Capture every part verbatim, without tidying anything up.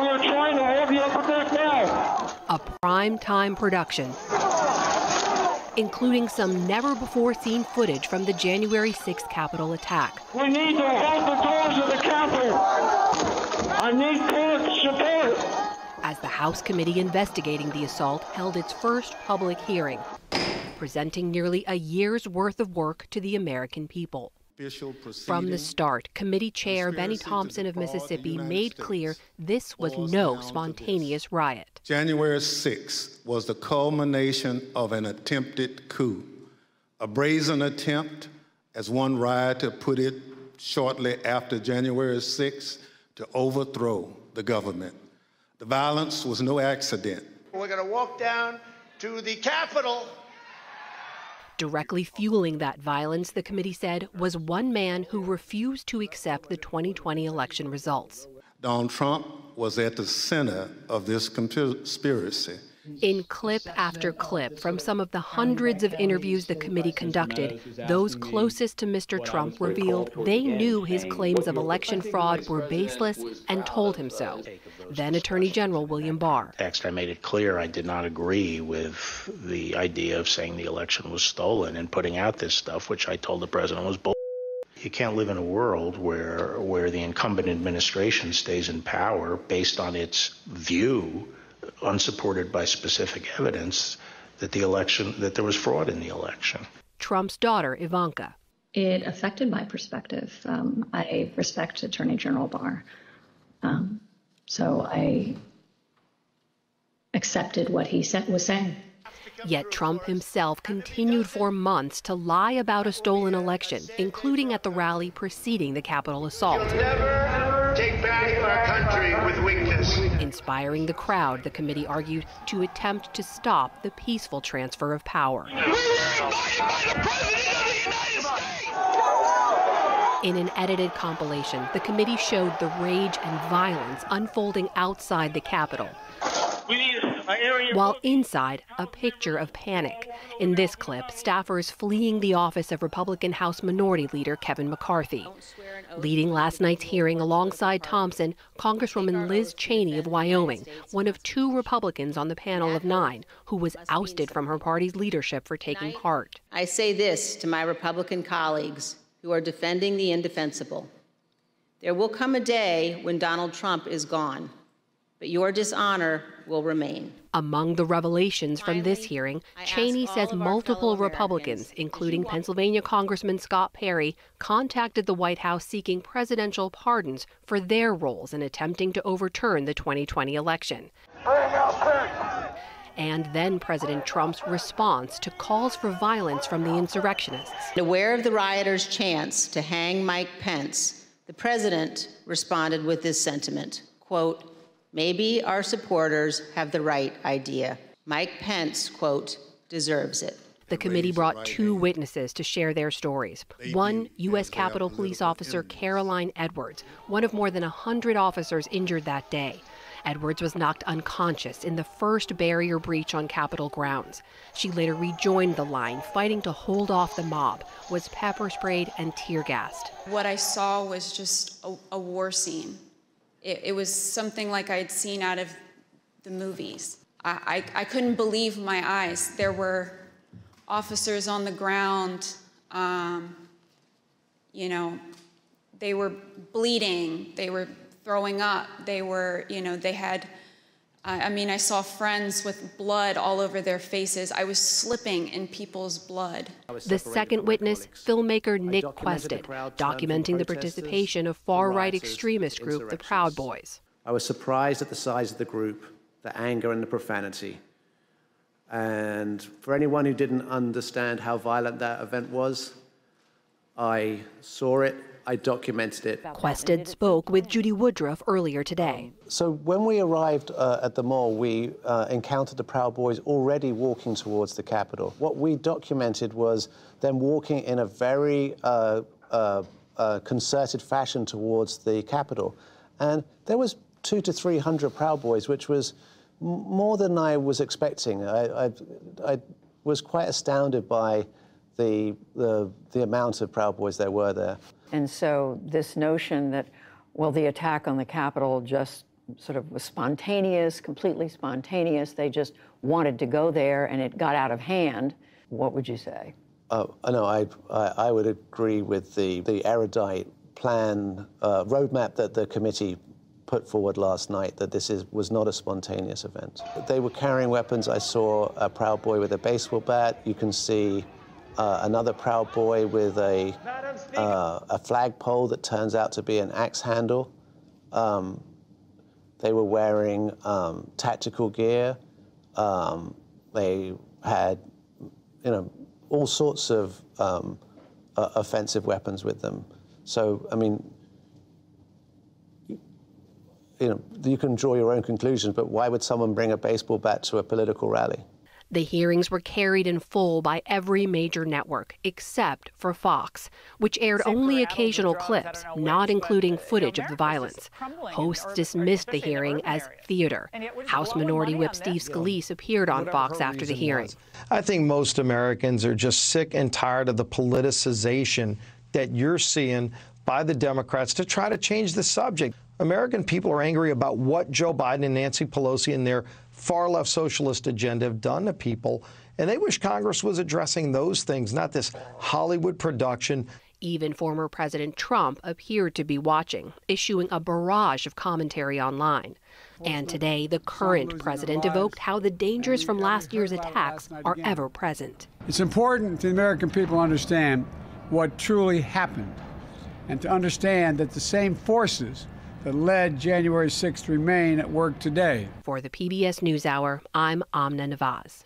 We are trying to have you up with that now. A prime-time production, including some never-before-seen footage from the January sixth Capitol attack. We need to hold the doors of the Capitol. I need public support. As the House committee investigating the assault held its first public hearing, presenting nearly a year's worth of work to the American people. From the start, Committee Chair Bennie Thompson of Mississippi made clear this was no spontaneous riot. January sixth was the culmination of an attempted coup, a brazen attempt, as one rioter put it shortly after January sixth, to overthrow the government. The violence was no accident. We're going to walk down to the Capitol. Directly fueling that violence, the committee said, was one man who refused to accept the twenty twenty election results. Donald Trump was at the center of this conspiracy. In clip after clip from some of the hundreds of interviews the committee conducted, those closest to Mister Trump revealed they knew his claims of election fraud were baseless and told him so. Then Attorney General William Barr. Text, I made it clear I did not agree with the idea of saying the election was stolen and putting out this stuff, which I told the president was bull. You can't live in a world where where the incumbent administration stays in power based on its view, unsupported by specific evidence, that the election, that there was fraud in the election. Trump's daughter, Ivanka. It affected my perspective. Um, I respect Attorney General Barr. Um, so I accepted what he said, was saying. Yet Trump himself continued for months to lie about a stolen election, including at the rally preceding the Capitol assault. Take back our country with weakness. Inspiring the crowd, the committee argued, to attempt to stop the peaceful transfer of power. We were invited by the President of the United States! In an edited compilation, the committee showed the rage and violence unfolding outside the Capitol. We need an area while inside, a picture of panic. In this clip, staffers fleeing the office of Republican House Minority Leader Kevin McCarthy. Leading last night's hearing alongside Thompson, Congresswoman Liz Cheney of Wyoming, one of two Republicans on the panel of nine, who was ousted from her party's leadership for taking part. I say this to my Republican colleagues who are defending the indefensible. There will come a day when Donald Trump is gone. But your dishonor will remain. Among the revelations from this hearing, Cheney says multiple Republicans, including Pennsylvania Congressman Scott Perry, contacted the White House seeking presidential pardons for their roles in attempting to overturn the twenty twenty election. And then President Trump's response to calls for violence from the insurrectionists. Aware of the rioters' chance to hang Mike Pence, the president responded with this sentiment, quote, "Maybe our supporters have the right idea. Mike Pence, quote, deserves it." The committee brought two witnesses to share their stories. One, U S Capitol Police Officer Caroline Edwards, one of more than one hundred officers injured that day. Edwards was knocked unconscious in the first barrier breach on Capitol grounds. She later rejoined the line, fighting to hold off the mob, was pepper sprayed and tear gassed. What I saw was just a, a war scene. It, it was something like I had seen out of the movies. I, I, I couldn't believe my eyes. There were officers on the ground, um, you know, they were bleeding, they were throwing up, they were, you know, they had, uh, I mean, I saw friends with blood all over their faces. I was slipping in people's blood. The second witness, filmmaker Nick Quested, documenting the participation of far-right extremist group, the Proud Boys. I was surprised at the size of the group, the anger and the profanity. And for anyone who didn't understand how violent that event was, I saw it, I documented it. Quested spoke with Judy Woodruff earlier today. So when we arrived uh, at the mall, we uh, encountered the Proud Boys already walking towards the Capitol. What we documented was them walking in a very uh, uh, uh, concerted fashion towards the Capitol. And there was two to three hundred Proud Boys, which was m more than I was expecting. I, I, I was quite astounded by the, the, the amount of Proud Boys there were there. And so this notion that, well, the attack on the Capitol just sort of was spontaneous, completely spontaneous. They just wanted to go there, and it got out of hand. What would you say? Uh, no, I, I I would agree with the the erudite plan uh, roadmap that the committee put forward last night. That this is was not a spontaneous event. They were carrying weapons. I saw a Proud Boy with a baseball bat. You can see uh, another Proud Boy with a uh, a flagpole that turns out to be an axe handle. Um, They were wearing um, tactical gear. Um, they had, you know, all sorts of um, uh, offensive weapons with them. So, I mean, you know, you can draw your own conclusions, but why would someone bring a baseball bat to a political rally? The hearings were carried in full by every major network, except for Fox, which aired only occasional clips, not including footage of the violence. Hosts dismissed the hearing as theater. House Minority Whip Steve Scalise appeared on Fox after the hearing. I think most Americans are just sick and tired of the politicization that you're seeing by the Democrats to try to change the subject. American people are angry about what Joe Biden and Nancy Pelosi and their far-left socialist agenda have done to people, and they wish Congress was addressing those things, not this Hollywood production. Even former President Trump appeared to be watching, issuing a barrage of commentary online. And today, the current president evoked how the dangers from last year's attacks are ever present. It's important the American people understand what truly happened, and to understand that the same forces that led January sixth remain at work today. For the P B S NewsHour, I'm Amna Nawaz.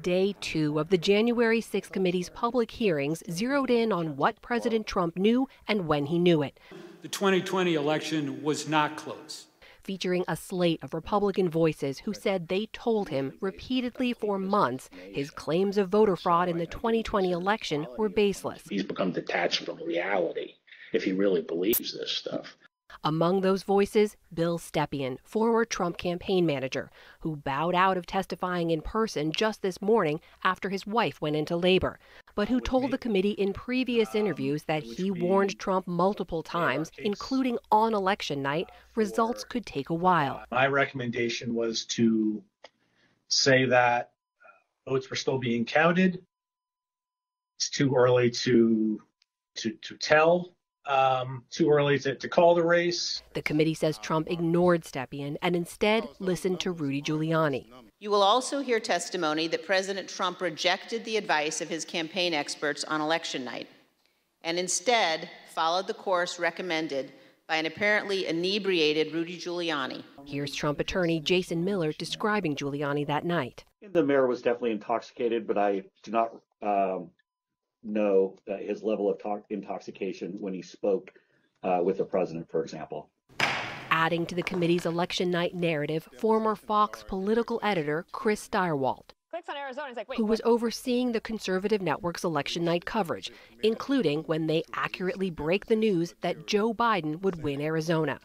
Day two of the January sixth committee's public hearings zeroed in on what President Trump knew and when he knew it. The twenty twenty election was not close. Featuring a slate of Republican voices who said they told him repeatedly for months his claims of voter fraud in the twenty twenty election were baseless. He's become detached from reality if he really believes this stuff. Among those voices, Bill Stepien, former Trump campaign manager, who bowed out of testifying in person just this morning after his wife went into labor, but who told the committee in previous interviews that he warned Trump multiple times, including on election night, results could take a while. My recommendation was to say that votes were still being counted. It's too early to, to, to tell. Um, too early to, to call the race. The committee says Trump ignored Stepien and instead listened to Rudy Giuliani. You will also hear testimony that President Trump rejected the advice of his campaign experts on election night and instead followed the course recommended by an apparently inebriated Rudy Giuliani. Here's Trump attorney Jason Miller describing Giuliani that night. The mayor was definitely intoxicated, but I do not... Um, know uh, his level of to- intoxication when he spoke uh, with the president, for example. Adding to the committee's election night narrative, former Fox political editor Chris Steyerwalt, who was overseeing the conservative network's election night coverage, including when they accurately break the news that Joe Biden would win Arizona.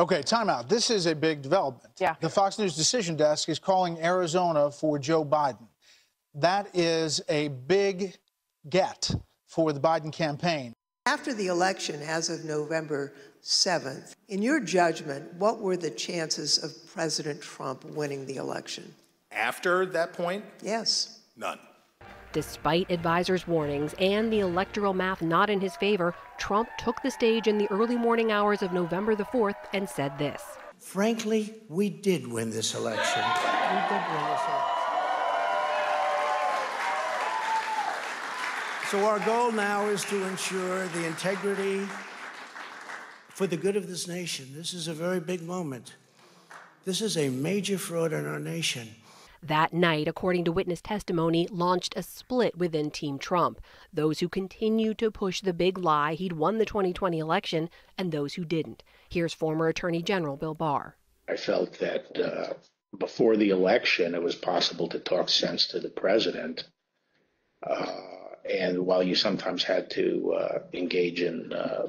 Okay, time out. This is a big development. Yeah. The Fox News decision desk is calling Arizona for Joe Biden. That is a big get for the Biden campaign. After the election, as of November seventh, in your judgment, what were the chances of President Trump winning the election? After that point? Yes. None. Despite advisors' warnings and the electoral math not in his favor, Trump took the stage in the early morning hours of November the fourth and said this. Frankly, we did win this election. We did win this election. So our goal now is to ensure the integrity for the good of this nation. This is a very big moment. This is a major fraud in our nation. That night, according to witness testimony, launched a split within Team Trump. Those who continued to push the big lie he'd won the twenty twenty election and those who didn't. Here's former Attorney General Bill Barr. I felt that uh, before the election, it was possible to talk sense to the president. Uh, And while you sometimes had to uh, engage in, uh,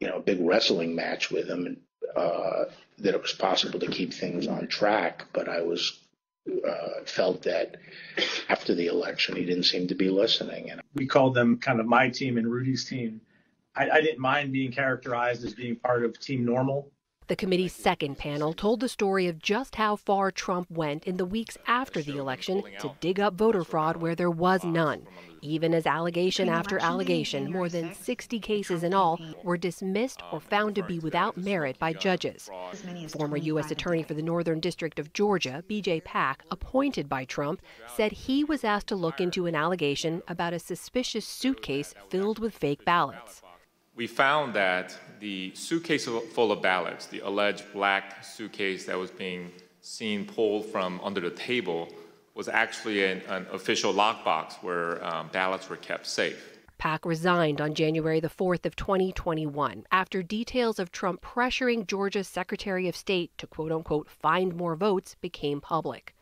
you know, a big wrestling match with him, uh, that it was possible to keep things on track. But I was uh, felt that after the election, he didn't seem to be listening. And we called them kind of my team and Rudy's team. I, I didn't mind being characterized as being part of Team Normal. The committee's second panel told the story of just how far Trump went in the weeks after the election to dig up voter fraud where there was none, even as allegation after allegation, more than sixty cases in all, were dismissed or found to be without merit by judges. Former U S Attorney for the Northern District of Georgia, B J Pack, appointed by Trump, said he was asked to look into an allegation about a suspicious suitcase filled with fake ballots. We found that the suitcase full of ballots, the alleged black suitcase that was being seen pulled from under the table, was actually an, an official lockbox where um, ballots were kept safe. Pack resigned on January the fourth of twenty twenty-one after details of Trump pressuring Georgia's Secretary of State to quote-unquote find more votes became public.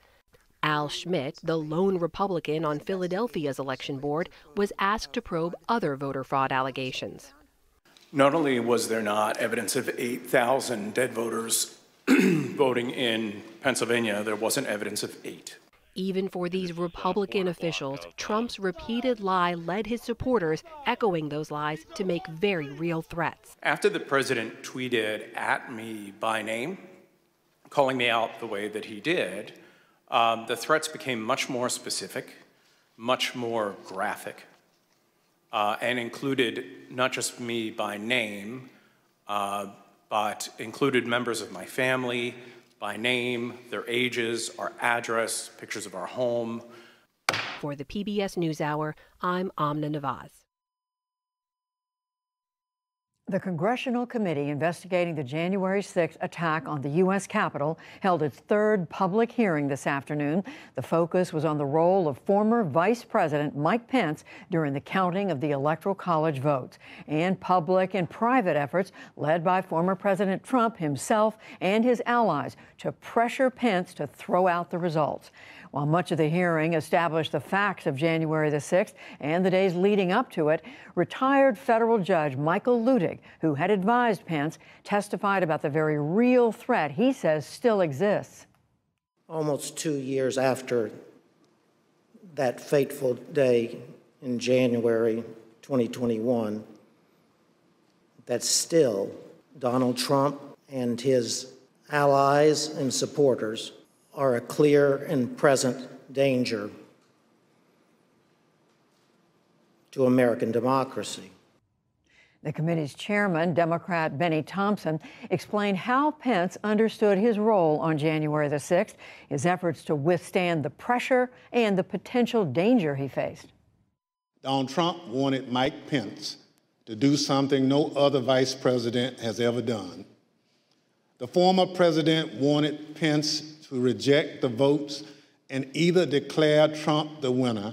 Al Schmidt, the lone Republican on Philadelphia's election board, was asked to probe other voter fraud allegations. Not only was there not evidence of eight thousand dead voters voting in Pennsylvania, there wasn't evidence of eight. Even for these Republican officials, Trump's repeated lie led his supporters, echoing those lies, to make very real threats. After the president tweeted at me by name, calling me out the way that he did, um, the threats became much more specific, much more graphic. Uh, and included not just me by name, uh, but included members of my family by name, their ages, our address, pictures of our home. For the P B S NewsHour, I'm Amna Nawaz. The Congressional Committee investigating the January sixth attack on the U S Capitol held its third public hearing this afternoon. The focus was on the role of former Vice President Mike Pence during the counting of the Electoral College votes, and public and private efforts led by former President Trump himself and his allies to pressure Pence to throw out the results. While much of the hearing established the facts of January the sixth and the days leading up to it, retired federal judge Michael Luttig, who had advised Pence, testified about the very real threat he says still exists. Almost two years after that fateful day in January twenty twenty-one, that still Donald Trump and his allies and supporters are a clear and present danger to American democracy. The committee's chairman, Democrat Bennie Thompson, explained how Pence understood his role on January the sixth, his efforts to withstand the pressure and the potential danger he faced. Donald Trump wanted Mike Pence to do something no other vice president has ever done. The former president wanted Pence to reject the votes and either declare Trump the winner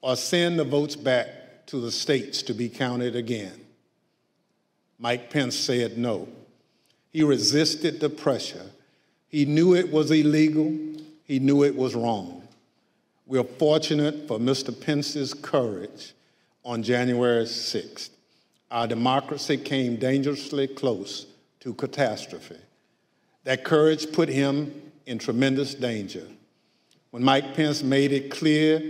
or send the votes back to the states to be counted again. Mike Pence said no. He resisted the pressure. He knew it was illegal. He knew it was wrong. We're fortunate for Mister Pence's courage on January sixth. Our democracy came dangerously close to catastrophe. That courage put him in tremendous danger. When Mike Pence made it clear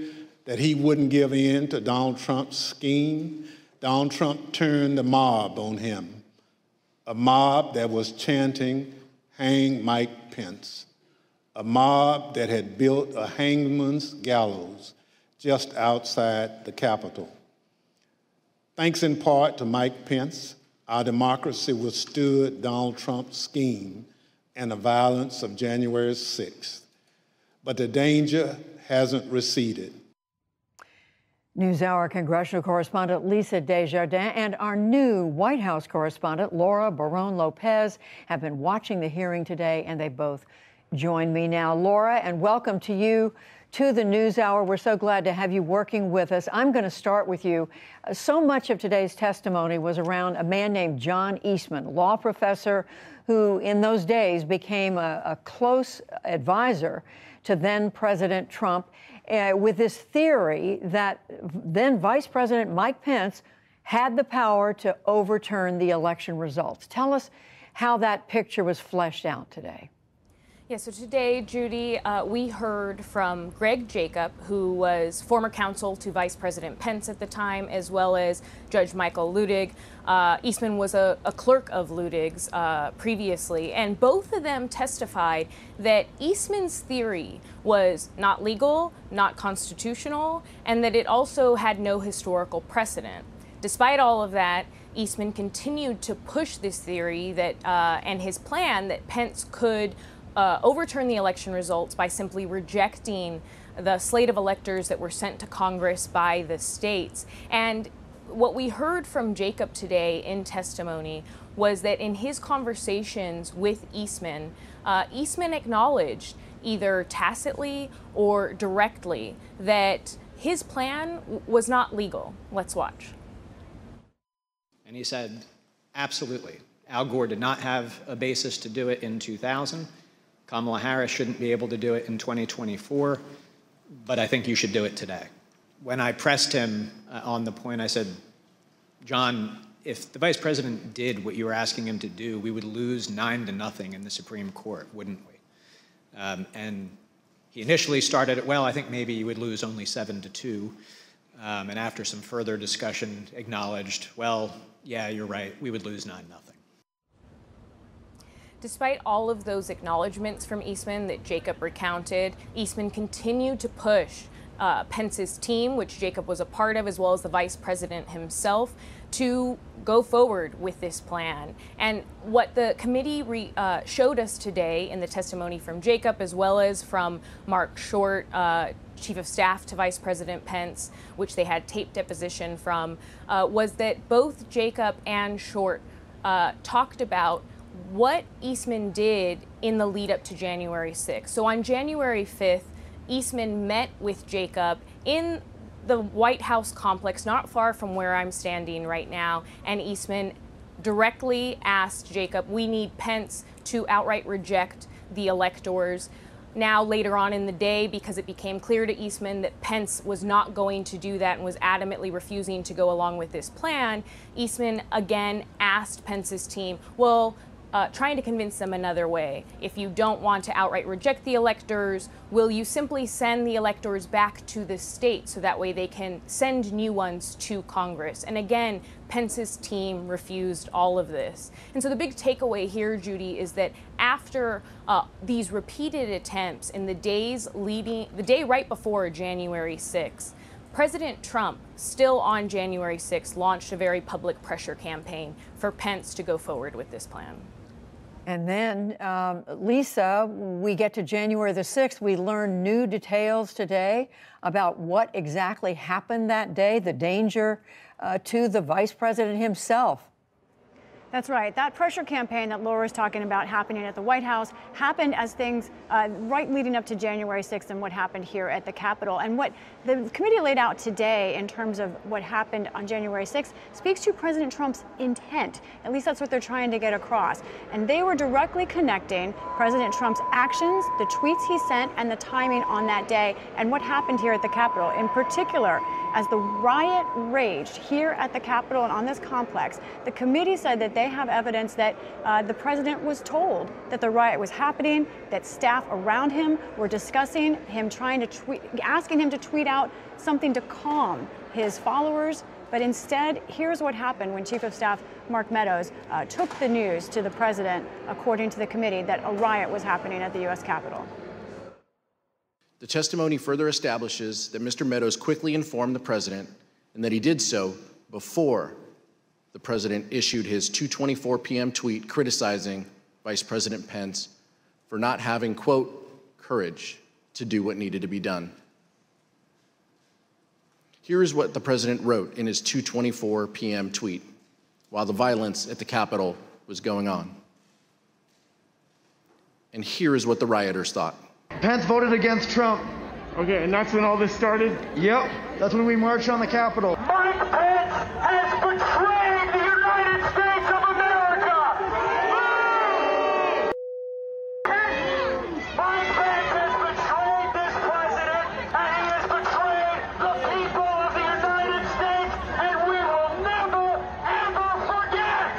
that he wouldn't give in to Donald Trump's scheme, Donald Trump turned the mob on him, a mob that was chanting, "Hang Mike Pence," a mob that had built a hangman's gallows just outside the Capitol. Thanks in part to Mike Pence, our democracy withstood Donald Trump's scheme and the violence of January sixth. But the danger hasn't receded. NewsHour congressional correspondent Lisa Desjardins and our new White House correspondent Laura Barrón-López have been watching the hearing today, and they both join me now. Laura, and welcome to you to the NewsHour. We're so glad to have you working with us. I'm going to start with you. So much of today's testimony was around a man named John Eastman, law professor, who in those days became a, a close advisor to then President Trump, uh, with this theory that then Vice President Mike Pence had the power to overturn the election results. Tell us how that picture was fleshed out today. Yeah, so today, Judy, uh, we heard from Greg Jacob, who was former counsel to Vice President Pence at the time, as well as Judge Michael Luttig. Uh, Eastman was a, a clerk of Luttig's uh, previously, and both of them testified that Eastman's theory was not legal, not constitutional, and that it also had no historical precedent. Despite all of that, Eastman continued to push this theory that uh, and his plan that Pence could Uh, overturn the election results by simply rejecting the slate of electors that were sent to Congress by the states. And what we heard from Jacob today in testimony was that in his conversations with Eastman, uh, Eastman acknowledged, either tacitly or directly, that his plan was not legal. Let's watch. And he said, absolutely. Al Gore did not have a basis to do it in two thousand. Kamala Harris shouldn't be able to do it in twenty twenty-four, but I think you should do it today. When I pressed him uh, on the point, I said, John, if the vice president did what you were asking him to do, we would lose nine to nothing in the Supreme Court, wouldn't we? Um, and he initially started it, well, I think maybe you would lose only seven to two. Um, and after some further discussion, acknowledged, well, yeah, you're right, we would lose nine nothing. Despite all of those acknowledgments from Eastman that Jacob recounted, Eastman continued to push uh, Pence's team, which Jacob was a part of, as well as the vice president himself, to go forward with this plan. And what the committee re, uh, showed us today in the testimony from Jacob, as well as from Mark Short, uh, Chief of Staff to Vice President Pence, which they had tape deposition from, uh, was that both Jacob and Short uh, talked about what Eastman did in the lead up to January sixth. So on January fifth, Eastman met with Jacob in the White House complex, not far from where I'm standing right now, and Eastman directly asked Jacob, we need Pence to outright reject the electors. Now, later on in the day, because it became clear to Eastman that Pence was not going to do that and was adamantly refusing to go along with this plan, Eastman again asked Pence's team, well, Uh, trying to convince them another way. If you don't want to outright reject the electors, will you simply send the electors back to the state so that way they can send new ones to Congress? And again, Pence's team refused all of this. And so the big takeaway here, Judy, is that after uh, these repeated attempts in the days leading, the day right before January sixth, President Trump, still on January sixth, launched a very public pressure campaign for Pence to go forward with this plan. And then, um, Lisa, we get to January the sixth. We learn new details today about what exactly happened that day, the danger uh, to the vice president himself. That's right. That pressure campaign that Laura's talking about happening at the White House happened as things uh, right leading up to January sixth and what happened here at the Capitol. And what the committee laid out today in terms of what happened on January sixth speaks to President Trump's intent. At least that's what they're trying to get across. And they were directly connecting President Trump's actions, the tweets he sent, and the timing on that day, and what happened here at the Capitol. In particular, as the riot raged here at the Capitol and on this complex, the committee said that they have evidence that uh, the president was told that the riot was happening, that staff around him were discussing him trying to tweet, asking him to tweet out something to calm his followers. But instead, here's what happened when Chief of Staff Mark Meadows uh, took the news to the president, according to the committee, that a riot was happening at the U S Capitol. The testimony further establishes that Mister Meadows quickly informed the president and that he did so before the president issued his two twenty-four p m tweet criticizing Vice President Pence for not having, quote, courage to do what needed to be done. Here is what the president wrote in his two twenty-four p m tweet while the violence at the Capitol was going on. And here is what the rioters thought. Pence voted against Trump. Okay, and that's when all this started? Yep, that's when we marched on the Capitol. Mike Pence has betrayed the United States of America! Mike Pence has betrayed this president, and he has betrayed the people of the United States, and we will never, ever forget!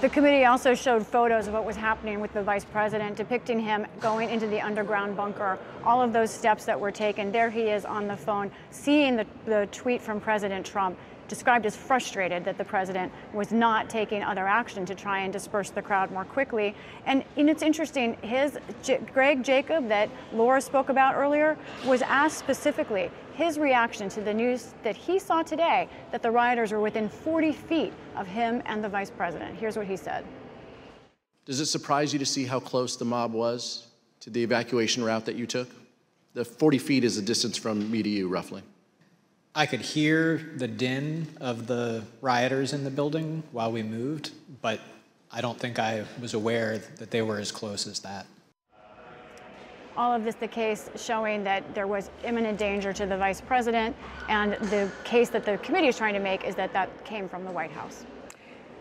The committee also showed photos of what was happening with the vice president, depicting him going into the underground bunker, all of those steps that were taken. There he is on the phone, seeing the, the tweet from President Trump, described as frustrated that the president was not taking other action to try and disperse the crowd more quickly. And, and it's interesting, his J- Greg Jacob that Laura spoke about earlier was asked specifically his reaction to the news that he saw today, that the rioters were within forty feet of him and the vice president. Here's what he said. Does it surprise you to see how close the mob was to the evacuation route that you took? The forty feet is the distance from me to you, roughly. I could hear the din of the rioters in the building while we moved, but I don't think I was aware that they were as close as that. All of this, the case showing that there was imminent danger to the vice president, and the case that the committee is trying to make is that that came from the White House.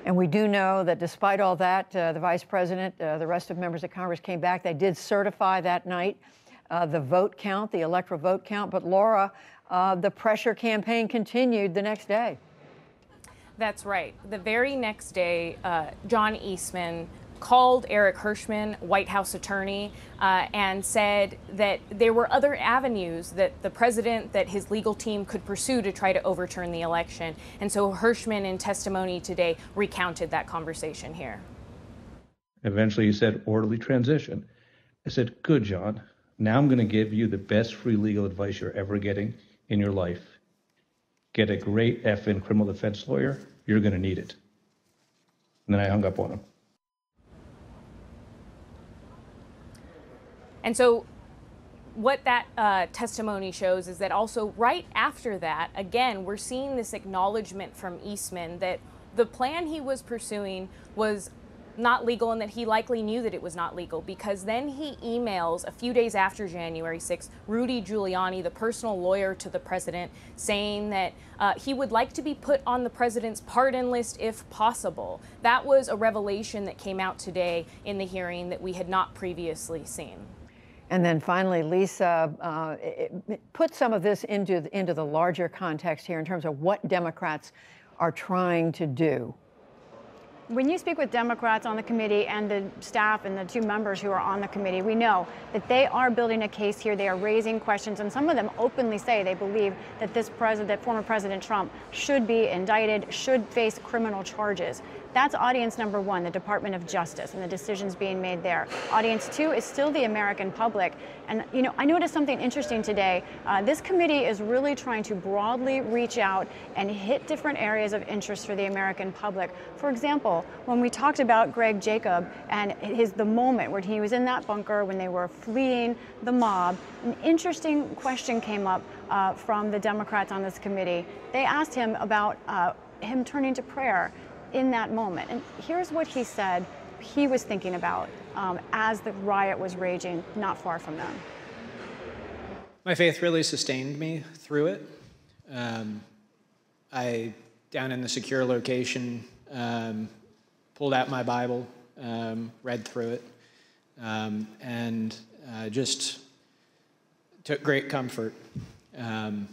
And we do know that despite all that, uh, the vice president, uh, the rest of members of Congress came back. They did certify that night uh, the vote count, the electoral vote count. But Laura, uh, the pressure campaign continued the next day. That's right. The very next day, uh, John Eastman called Eric Hirschman, White House attorney, uh, and said that there were other avenues that the president, that his legal team could pursue to try to overturn the election. And so Hirschman, in testimony today, recounted that conversation here. Eventually, he said, orderly transition. I said, good, John. Now I'm going to give you the best free legal advice you're ever getting in your life. Get a great effing criminal defense lawyer. You're going to need it. And then I hung up on him. And so what that uh, testimony shows is that also right after that, again, we're seeing this acknowledgement from Eastman that the plan he was pursuing was not legal and that he likely knew that it was not legal, because then he emails a few days after January sixth, Rudy Giuliani, the personal lawyer to the president, saying that uh, he would like to be put on the president's pardon list if possible. That was a revelation that came out today in the hearing that we had not previously seen. And then finally, Lisa, uh, it, it put some of this into the, into the larger context here in terms of what Democrats are trying to do. When you speak with Democrats on the committee and the staff and the two members who are on the committee, we know that they are building a case here. They are raising questions, and some of them openly say they believe that this president, that former President Trump, should be indicted, should face criminal charges. That's audience number one, the Department of Justice and the decisions being made there. Audience two is still the American public. And, you know, I noticed something interesting today. Uh, this committee is really trying to broadly reach out and hit different areas of interest for the American public. For example, when we talked about Greg Jacob and his the moment where he was in that bunker when they were fleeing the mob, an interesting question came up uh, from the Democrats on this committee. They asked him about uh, him turning to prayer in that moment. And here's what he said he was thinking about um, as the riot was raging not far from them. My faith really sustained me through it. Um, I, down in the secure location, um, pulled out my Bible, um, read through it, um, and uh, just took great comfort. Um,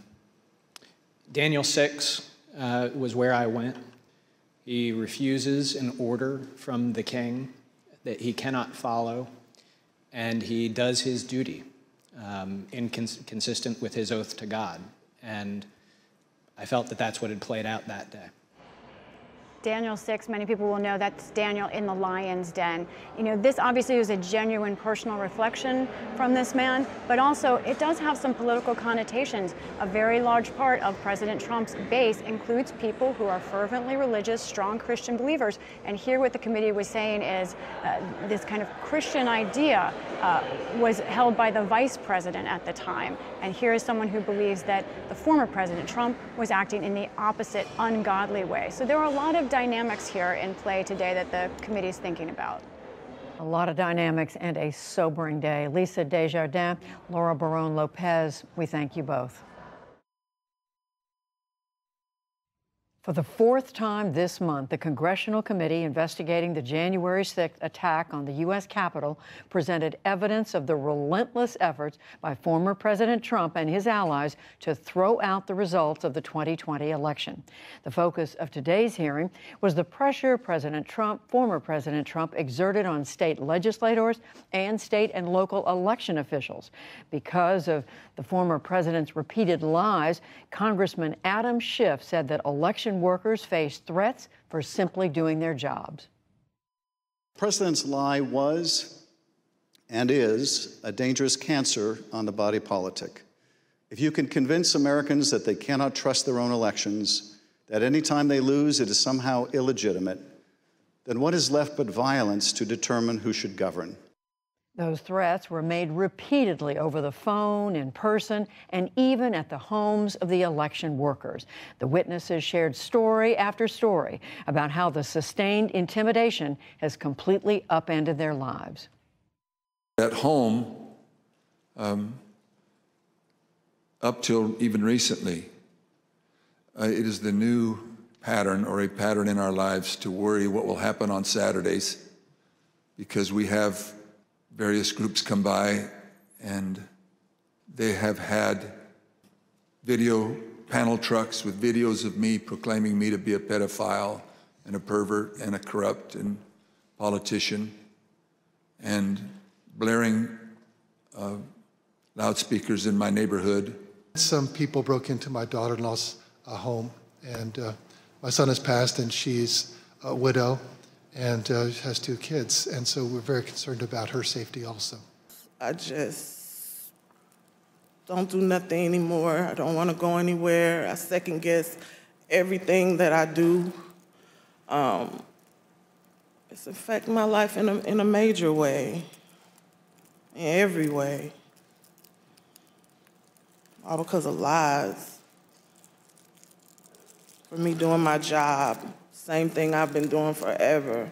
Daniel six uh, was where I went. He refuses an order from the king that he cannot follow, and he does his duty um, incons- consistent with his oath to God. And I felt that that's what had played out that day. Daniel six, many people will know that's Daniel in the lion's den. You know, this obviously is a genuine personal reflection from this man, but also it does have some political connotations. A very large part of President Trump's base includes people who are fervently religious, strong Christian believers. And here what the committee was saying is uh, this kind of Christian idea uh, was held by the vice president at the time. And here is someone who believes that the former President Trump was acting in the opposite, ungodly way. So there are a lot of dynamics here in play today that the committee's thinking about. A lot of dynamics and a sobering day. Lisa Desjardins, Laura Barrón-López, we thank you both. For the fourth time this month, the Congressional Committee investigating the January sixth attack on the U S Capitol presented evidence of the relentless efforts by former President Trump and his allies to throw out the results of the twenty twenty election. The focus of today's hearing was the pressure President Trump, former President Trump, exerted on state legislators and state and local election officials. Because of the former president's repeated lies, Congressman Adam Schiff said that election workers face threats for simply doing their jobs. The president's lie was and is a dangerous cancer on the body politic. If you can convince Americans that they cannot trust their own elections, that any time they lose it is somehow illegitimate, then what is left but violence to determine who should govern? Those threats were made repeatedly over the phone, in person, and even at the homes of the election workers. The witnesses shared story after story about how the sustained intimidation has completely upended their lives. At home, um, up till even recently, uh, it is the new pattern, or a pattern in our lives, to worry what will happen on Saturdays, because we have various groups come by, and they have had video panel trucks with videos of me proclaiming me to be a pedophile and a pervert and a corrupt and politician, and blaring uh, loudspeakers in my neighborhood. Some people broke into my daughter-in-law's uh, home, and uh, my son has passed, and she's a widow, and uh, has two kids, and so we're very concerned about her safety also. I just don't do nothing anymore. I don't want to go anywhere. I second-guess everything that I do. Um, it's affected my life in a, in a major way, in every way, all because of lies. For me doing my job, same thing I've been doing forever.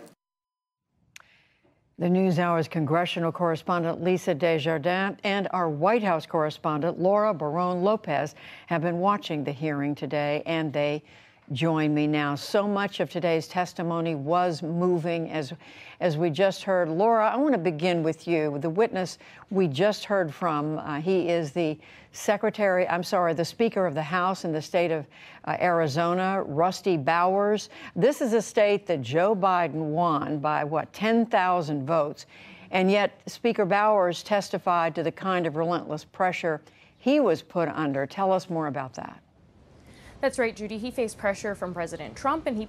The NewsHour's congressional correspondent Lisa Desjardins and our White House correspondent Laura Barrón-López have been watching the hearing today, and they join me now. So much of today's testimony was moving, as, as we just heard. Laura, I want to begin with you. The witness we just heard from, uh, he is the Secretary, I'm sorry, the Speaker of the House in the state of uh, Arizona, Rusty Bowers. This is a state that Joe Biden won by, what, ten thousand votes. And yet Speaker Bowers testified to the kind of relentless pressure he was put under. Tell us more about that. That's right, Judy. He faced pressure from President Trump, and he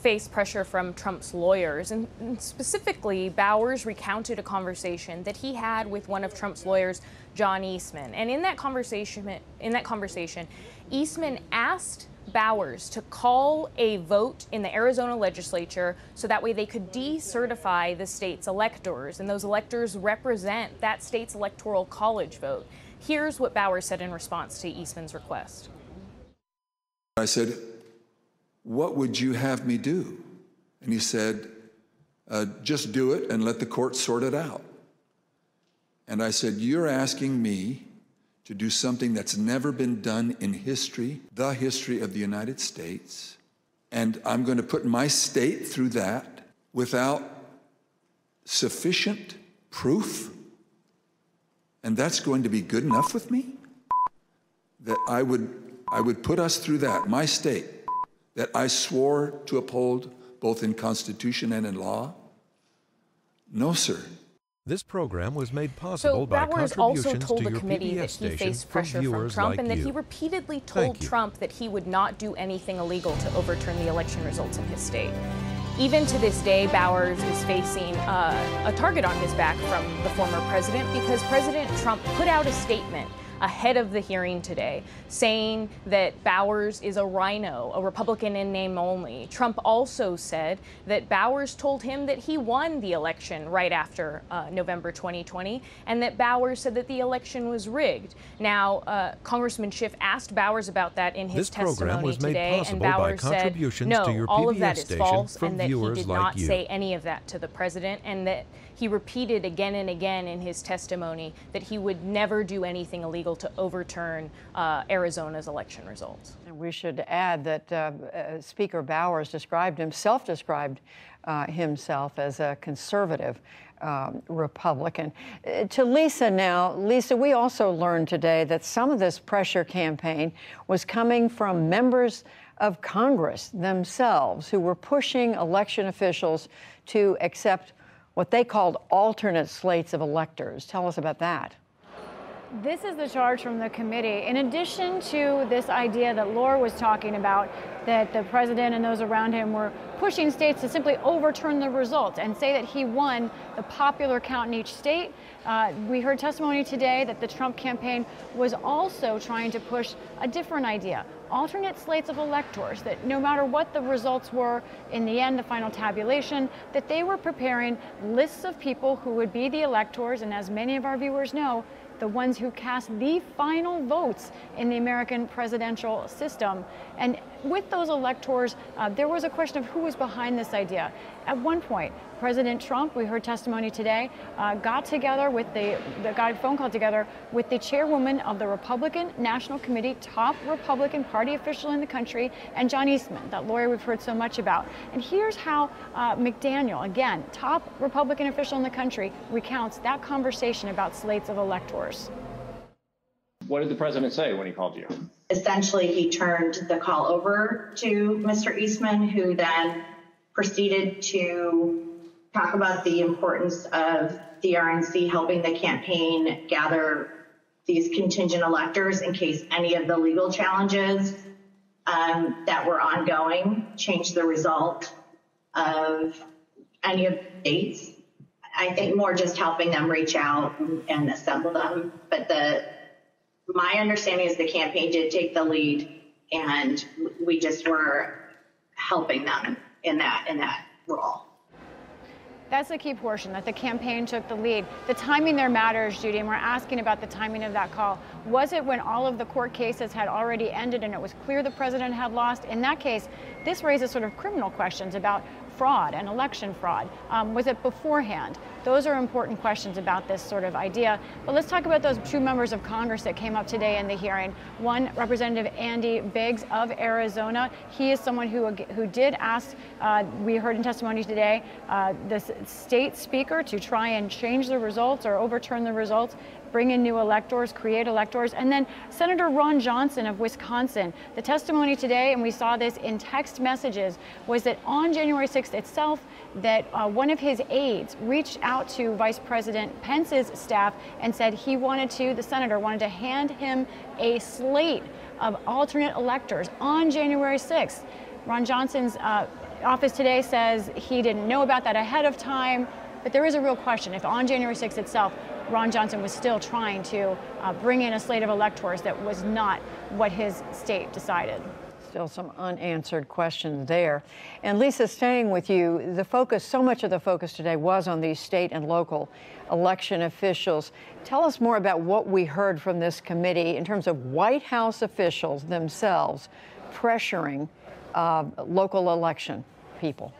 faced pressure from Trump's lawyers. And specifically, Bowers recounted a conversation that he had with one of Trump's lawyers, John Eastman. And in that conversation, in that conversation, Eastman asked Bowers to call a vote in the Arizona legislature so that way they could decertify the state's electors, and those electors represent that state's electoral college vote. Here's what Bowers said in response to Eastman's request. I said, "What would you have me do?" And he said, uh, "Just do it and let the court sort it out." And I said, "You're asking me to do something that's never been done in history, the history of the United States, and I'm going to put my state through that without sufficient proof? And that's going to be good enough with me? That I would... I would put us through that, my state, that I swore to uphold both in Constitution and in law? No, sir." This program was made possible so by Bowers contributions also told to the your committee P B S that he faced pressure from, from Trump, like and that you. he repeatedly told Trump that he would not do anything illegal to overturn the election results in his state. Even to this day, Bowers is facing uh, a target on his back from the former president, because President Trump put out a statement ahead of the hearing today, saying that Bowers is a rhino, a Republican in name only. Trump also said that Bowers told him that he won the election right after uh, November twenty twenty, and that Bowers said that the election was rigged. Now, uh, Congressman Schiff asked Bowers about that in his testimony today. This program was made possible by contributions to your P B S station from viewers like you. And Bowers said, no, all of that is false, and that he did not say any of that to the president, and that he repeated again and again in his testimony that he would never do anything illegal appeal to overturn uh, Arizona's election results. And we should add that uh, uh, Speaker Bowers described himself, described uh, himself as a conservative um, Republican. Uh, to Lisa now. Lisa, we also learned today that some of this pressure campaign was coming from members of Congress themselves, who were pushing election officials to accept what they called alternate slates of electors. Tell us about that. This is the charge from the committee. In addition to this idea that Laura was talking about, that the president and those around him were pushing states to simply overturn the results and say that he won the popular count in each state. Uh, we heard testimony today that the Trump campaign was also trying to push a different idea, alternate slates of electors, that no matter what the results were in the end, the final tabulation, that they were preparing lists of people who would be the electors, and as many of our viewers know, the ones who cast the final votes in the American presidential system. And with those electors, uh, there was a question of who was behind this idea. At one point, President Trump, we heard testimony today, uh, got together with the, the, got a phone call together with the chairwoman of the Republican National Committee, top Republican Party official in the country, and John Eastman, that lawyer we've heard so much about. And here's how uh, McDaniel, again, top Republican official in the country, recounts that conversation about slates of electors. What did the president say when he called you? Essentially, he turned the call over to Mister Eastman, who then proceeded to talk about the importance of the R N C helping the campaign gather these contingent electors in case any of the legal challenges um, that were ongoing changed the result of any of the states. I think more just helping them reach out and, and assemble them. But the my understanding is the campaign did take the lead, and we just were helping them in that in that role. That's the key portion, that the campaign took the lead. The timing there matters, Judy, and we're asking about the timing of that call. Was it when all of the court cases had already ended and it was clear the president had lost? In that case, this raises sort of criminal questions about fraud and election fraud. Um, was it beforehand? Those are important questions about this sort of idea. But let's talk about those two members of Congress that came up today in the hearing. One, Representative Andy Biggs of Arizona. He is someone who, who did ask, uh, we heard in testimony today, uh, the state speaker to try and change the results or overturn the results, bring in new electors, create electors. And then Senator Ron Johnson of Wisconsin. The testimony today, and we saw this in text messages, was that on January sixth itself, that uh, one of his aides reached out to Vice President Pence's staff and said he wanted to, the senator wanted to hand him a slate of alternate electors on January sixth. Ron Johnson's uh, office today says he didn't know about that ahead of time, but there is a real question if on January sixth itself, Ron Johnson was still trying to uh, bring in a slate of electors that was not what his state decided. Still some unanswered questions there. And Lisa, staying with you, the focus, so much of the focus today was on these state and local election officials. Tell us more about what we heard from this committee in terms of White House officials themselves pressuring uh, local election people.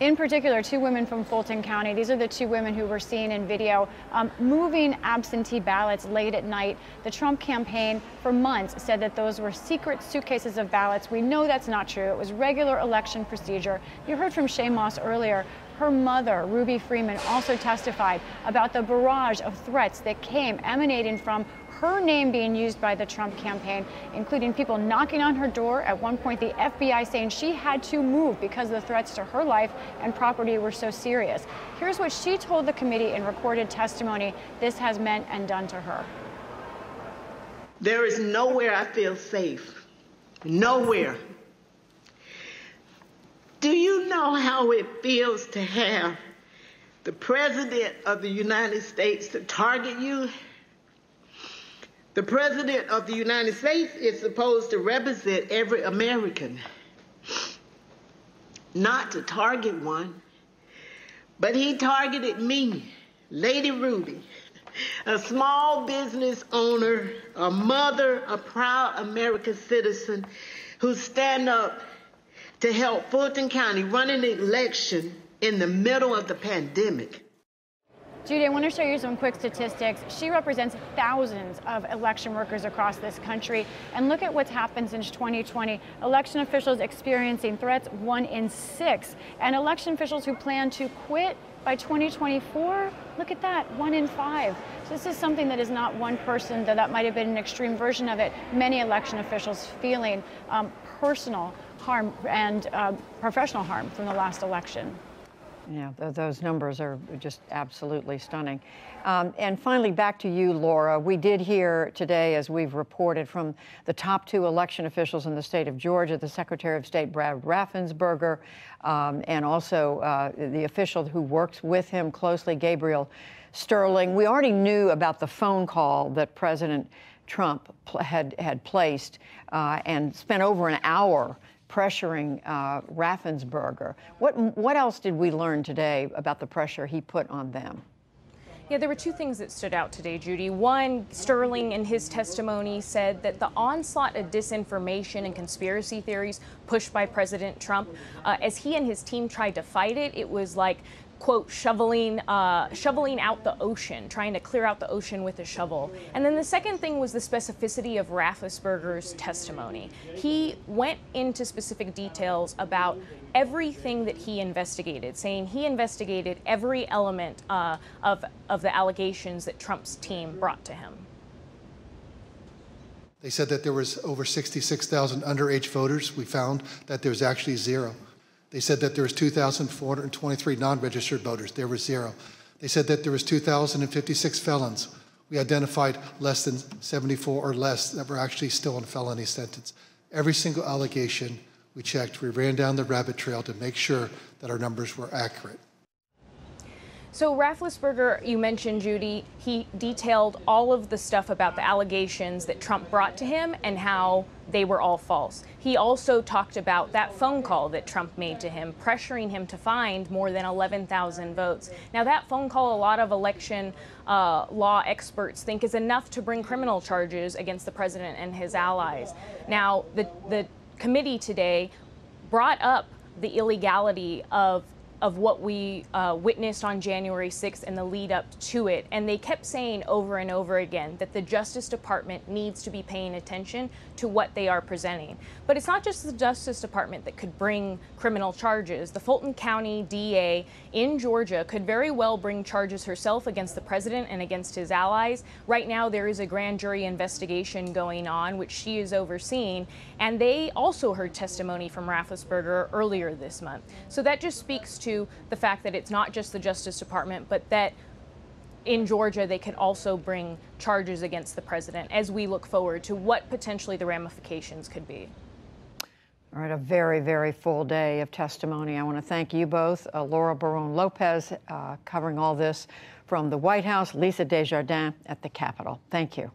In particular, two women from Fulton County. These are the two women who were seen in video um, moving absentee ballots late at night. The Trump campaign for months said that those were secret suitcases of ballots. We know that's not true. It was regular election procedure. You heard from Shea Moss earlier. Her mother, Ruby Freeman, also testified about the barrage of threats that came emanating from her name being used by the Trump campaign, including people knocking on her door. At one point, the F B I saying she had to move because the threats to her life and property were so serious. Here's what she told the committee in recorded testimony this has meant and done to her. There is nowhere I feel safe. Nowhere. Do you know how it feels to have the President of the United States to target you? The President of the United States is supposed to represent every American, not to target one, but he targeted me, Lady Ruby, a small business owner, a mother, a proud American citizen who stand up to help Fulton County run an election in the middle of the pandemic. Judy, I want to show you some quick statistics. She represents thousands of election workers across this country. And look at what's happened since twenty twenty. Election officials experiencing threats, one in six. And election officials who plan to quit by twenty twenty-four, look at that, one in five. So this is something that is not one person, though that might have been an extreme version of it. Many election officials feeling um, personal harm and uh, professional harm from the last election. Yeah, th those numbers are just absolutely stunning. Um, and finally, back to you, Laura. We did hear today, as we've reported, from the top two election officials in the state of Georgia, the Secretary of State, Brad Raffensperger, um, and also uh, the official who works with him closely, Gabriel Sterling. We already knew about the phone call that President Trump pl had, had placed uh, and spent over an hour pressuring uh, Raffensperger. What, what else did we learn today about the pressure he put on them? Yeah, there were two things that stood out today, Judy. One, Sterling in his testimony said that the onslaught of disinformation and conspiracy theories pushed by President Trump, uh, as he and his team tried to fight it, it was like, quote, shoveling, uh, shoveling out the ocean, trying to clear out the ocean with a shovel. And then the second thing was the specificity of Raffensperger's testimony. He went into specific details about everything that he investigated, saying he investigated every element uh, of, of the allegations that Trump's team brought to him. They said that there was over sixty-six thousand underage voters. We found that there was actually zero. They said that there was two thousand four hundred twenty-three non-registered voters. There was zero. They said that there was two thousand fifty-six felons. We identified less than seventy-four or less that were actually still in felony sentence. Every single allegation we checked, we ran down the rabbit trail to make sure that our numbers were accurate. So Raffensperger, you mentioned, Judy, he detailed all of the stuff about the allegations that Trump brought to him and how they were all false. He also talked about that phone call that Trump made to him, pressuring him to find more than eleven thousand votes. Now, that phone call, a lot of election uh, law experts think is enough to bring criminal charges against the president and his allies. Now, the, the committee today brought up the illegality of of what we uh, witnessed on January sixth and the lead up to it. And they kept saying over and over again that the Justice Department needs to be paying attention to what they are presenting. But it's not just the Justice Department that could bring criminal charges. The Fulton County D A in Georgia could very well bring charges herself against the president and against his allies. Right now, there is a grand jury investigation going on, which she is overseeing. And they also heard testimony from Raffensperger earlier this month. So that just speaks to the fact that it's not just the Justice Department, but that in Georgia they could also bring charges against the president as we look forward to what potentially the ramifications could be. All right, a very, very full day of testimony. I want to thank you both, uh, Laura Barrón-López, uh, covering all this from the White House, Lisa Desjardins at the Capitol. Thank you.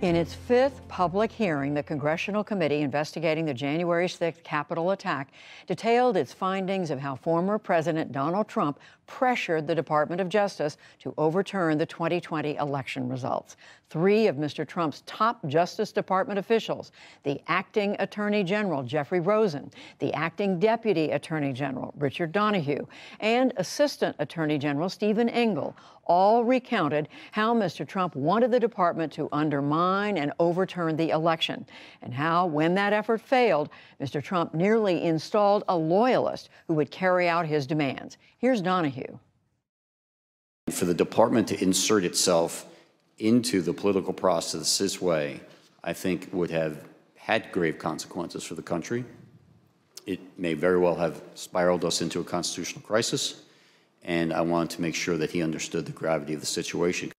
In its fifth public hearing, the Congressional Committee investigating the January sixth Capitol attack detailed its findings of how former President Donald Trump pressured the Department of Justice to overturn the twenty twenty election results. Three of Mister Trump's top Justice Department officials, the acting Attorney General Jeffrey Rosen, the acting Deputy Attorney General Richard Donahue, and Assistant Attorney General Stephen Engel, all recounted how Mister Trump wanted the department to undermine and overturn the election, and how, when that effort failed, Mister Trump nearly installed a loyalist who would carry out his demands. Here's Donahue. For the department to insert itself into the political process this way, I think would have had grave consequences for the country. It may very well have spiraled us into a constitutional crisis. And I wanted to make sure that he understood the gravity of the situation.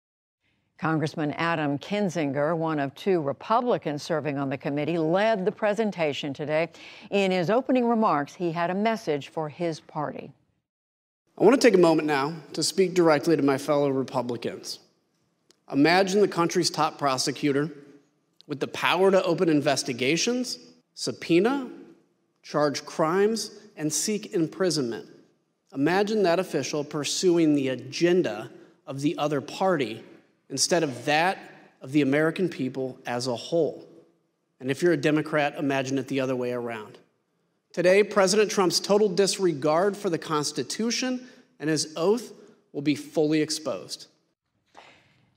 Congressman Adam Kinzinger, one of two Republicans serving on the committee, led the presentation today. In his opening remarks, he had a message for his party. I want to take a moment now to speak directly to my fellow Republicans. Imagine the country's top prosecutor with the power to open investigations, subpoena, charge crimes, and seek imprisonment. Imagine that official pursuing the agenda of the other party instead of that of the American people as a whole. And if you're a Democrat, imagine it the other way around. Today, President Trump's total disregard for the Constitution and his oath will be fully exposed.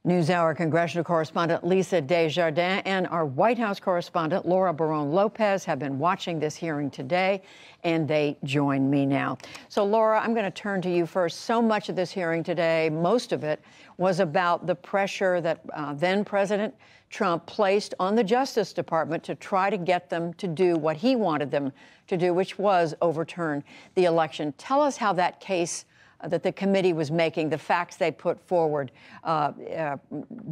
NewsHour congressional correspondent Lisa Desjardins and our White House correspondent Laura Barrón-López have been watching this hearing today, and they join me now. So, Laura, I'm going to turn to you first. So much of this hearing today, most of it, was about the pressure that uh, then-President Trump placed on the Justice Department to try to get them to do what he wanted them to do, which was overturn the election. Tell us how that case that the committee was making, the facts they put forward, uh, uh,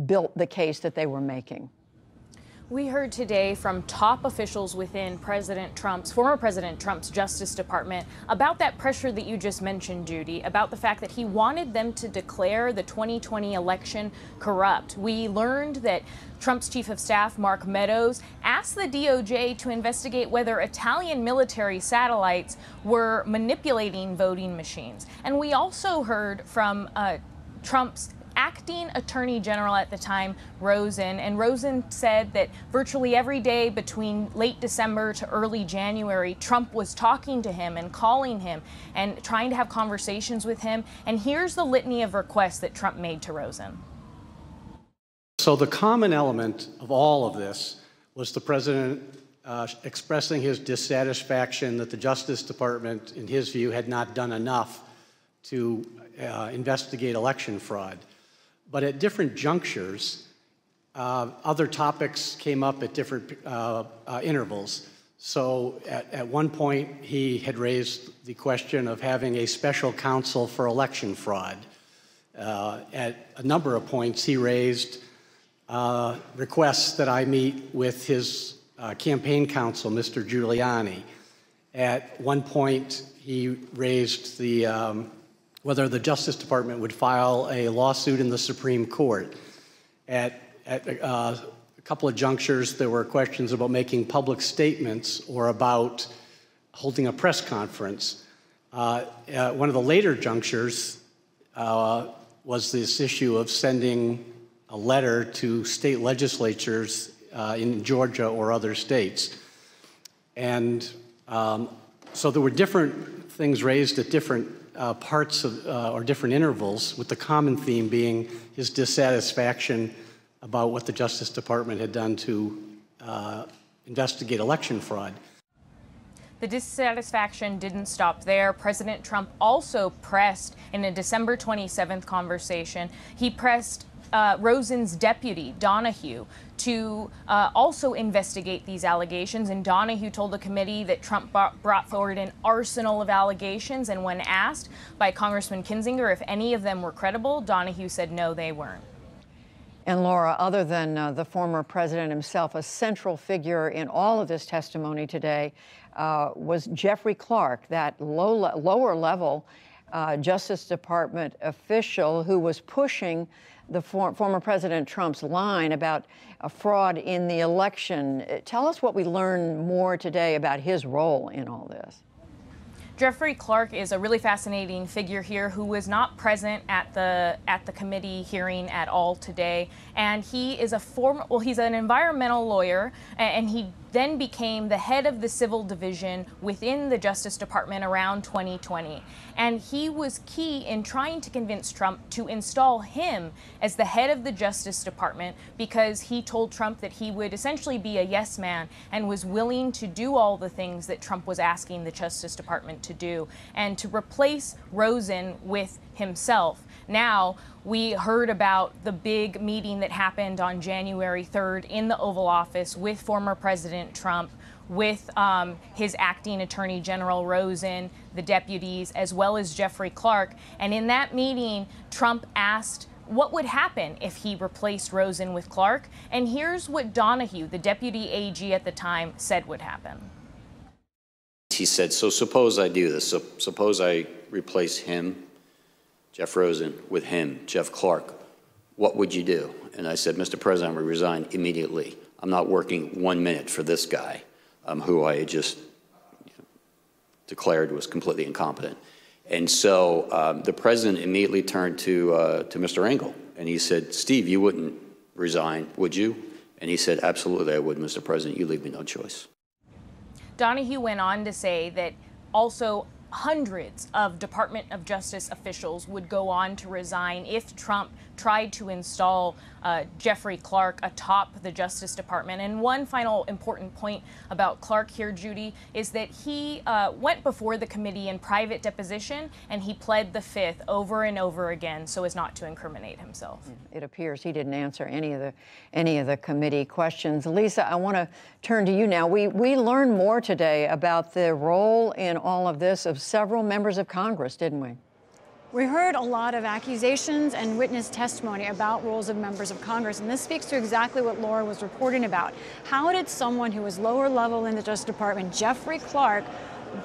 built the case that they were making. We heard today from top officials within President Trump's, former President Trump's Justice Department about that pressure that you just mentioned, Judy, about the fact that he wanted them to declare the twenty twenty election corrupt. We learned that Trump's Chief of Staff, Mark Meadows, asked the D O J to investigate whether Italian military satellites were manipulating voting machines. And we also heard from uh, Trump's Acting Attorney General at the time, Rosen, and Rosen said that virtually every day between late December to early January, Trump was talking to him and calling him and trying to have conversations with him. And here's the litany of requests that Trump made to Rosen. So the common element of all of this was the president uh, expressing his dissatisfaction that the Justice Department, in his view, had not done enough to uh, investigate election fraud. But at different junctures, uh, other topics came up at different uh, uh, intervals. So at, at one point, he had raised the question of having a special counsel for election fraud. Uh, at a number of points, he raised uh, requests that I meet with his uh, campaign counsel, Mister Giuliani. At one point, he raised the um, whether the Justice Department would file a lawsuit in the Supreme Court. At, at uh, a couple of junctures, there were questions about making public statements or about holding a press conference. Uh, uh, one of the later junctures uh, was this issue of sending a letter to state legislatures uh, in Georgia or other states. And um, so there were different things raised at different Uh, parts of, uh, or different intervals, with the common theme being his dissatisfaction about what the Justice Department had done to uh, investigate election fraud. The dissatisfaction didn't stop there. President Trump also pressed, in a December twenty-seventh conversation, he pressed Uh, Rosen's deputy, Donahue, to uh, also investigate these allegations. And Donahue told the committee that Trump brought forward an arsenal of allegations. And when asked by Congressman Kinzinger if any of them were credible, Donahue said no, they weren't. And Laura, other than uh, the former president himself, a central figure in all of this testimony today uh, was Jeffrey Clark, that low le- lower level uh, Justice Department official who was pushing the for former President Trump's line about uh, fraud in the election. Tell us what we learn more today about his role in all this. Jeffrey Clark is a really fascinating figure here who was not present at the at the committee hearing at all today. And he is a former, well, he's an environmental lawyer, and he then became the head of the civil division within the Justice Department around twenty twenty. And he was key in trying to convince Trump to install him as the head of the Justice Department, because he told Trump that he would essentially be a yes man and was willing to do all the things that Trump was asking the Justice Department to do, and to replace Rosen with himself. Now, we heard about the big meeting that happened on January third in the Oval Office with former President Trump, with um, his acting attorney general Rosen, the deputies, as well as Jeffrey Clark. And in that meeting, Trump asked what would happen if he replaced Rosen with Clark. And here's what Donahue, the deputy A G at the time, said would happen. He said, so suppose I do this. So suppose I replace him, Jeff Rosen, with him, Jeff Clark. What would you do? And I said, Mister President, I would resign immediately. I'm not working one minute for this guy, um, who I had just you know, declared was completely incompetent. And so um, the president immediately turned to, uh, to Mister Engel, and he said, Steve, you wouldn't resign, would you? And he said, absolutely I would, Mister President. You leave me no choice. Donahue went on to say that also hundreds of Department of Justice officials would go on to resign if Trump tried to install uh, Jeffrey Clark atop the Justice Department. And one final important point about Clark here, Judy, is that he uh, went before the committee in private deposition and he pled the fifth over and over again so as not to incriminate himself. It appears he didn't answer any of the any of the committee questions. Lisa, I want to turn to you now. We we learned more today about the role in all of this of several members of Congress, didn't we? We heard a lot of accusations and witness testimony about roles of members of Congress, and this speaks to exactly what Laura was reporting about. How did someone who was lower level in the Justice Department, Jeffrey Clark,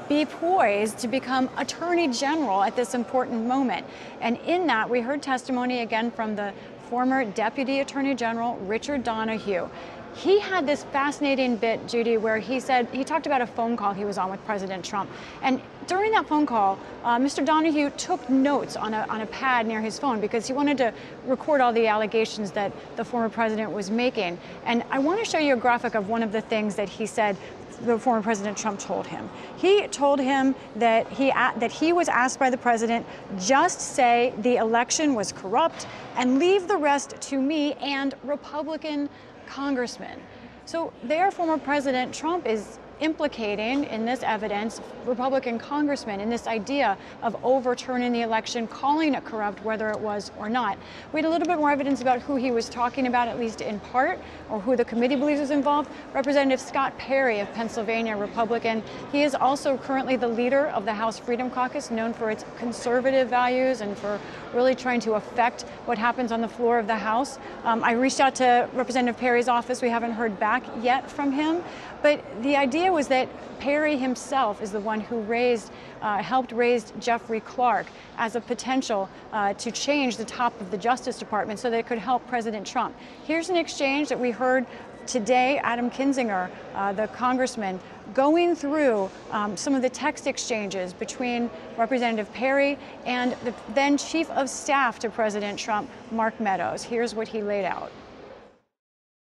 be poised to become Attorney General at this important moment? And in that, we heard testimony again from the former Deputy Attorney General, Richard Donahue. He had this fascinating bit, Judy, where he said, he talked about a phone call he was on with President Trump. And during that phone call, uh, Mister Donahue took notes on a, on a pad near his phone because he wanted to record all the allegations that the former president was making. And I want to show you a graphic of one of the things that he said the former President Trump told him. He told him that he, that he was asked by the president, just say the election was corrupt and leave the rest to me and Republican congressman. So their former President Trump is implicating in this evidence Republican congressmen in this idea of overturning the election, calling it corrupt, whether it was or not. We had a little bit more evidence about who he was talking about, at least in part, or who the committee believes was involved. Representative Scott Perry of Pennsylvania, Republican. He is also currently the leader of the House Freedom Caucus, known for its conservative values and for really trying to affect what happens on the floor of the House. Um, I reached out to Representative Perry's office. We haven't heard back yet from him. But the idea was that Perry himself is the one who raised, uh, helped raise Jeffrey Clark as a potential uh, to change the top of the Justice Department so that it could help President Trump. Here's an exchange that we heard today, Adam Kinzinger, uh, the congressman, going through um, some of the text exchanges between Representative Perry and the then Chief of Staff to President Trump, Mark Meadows. Here's what he laid out.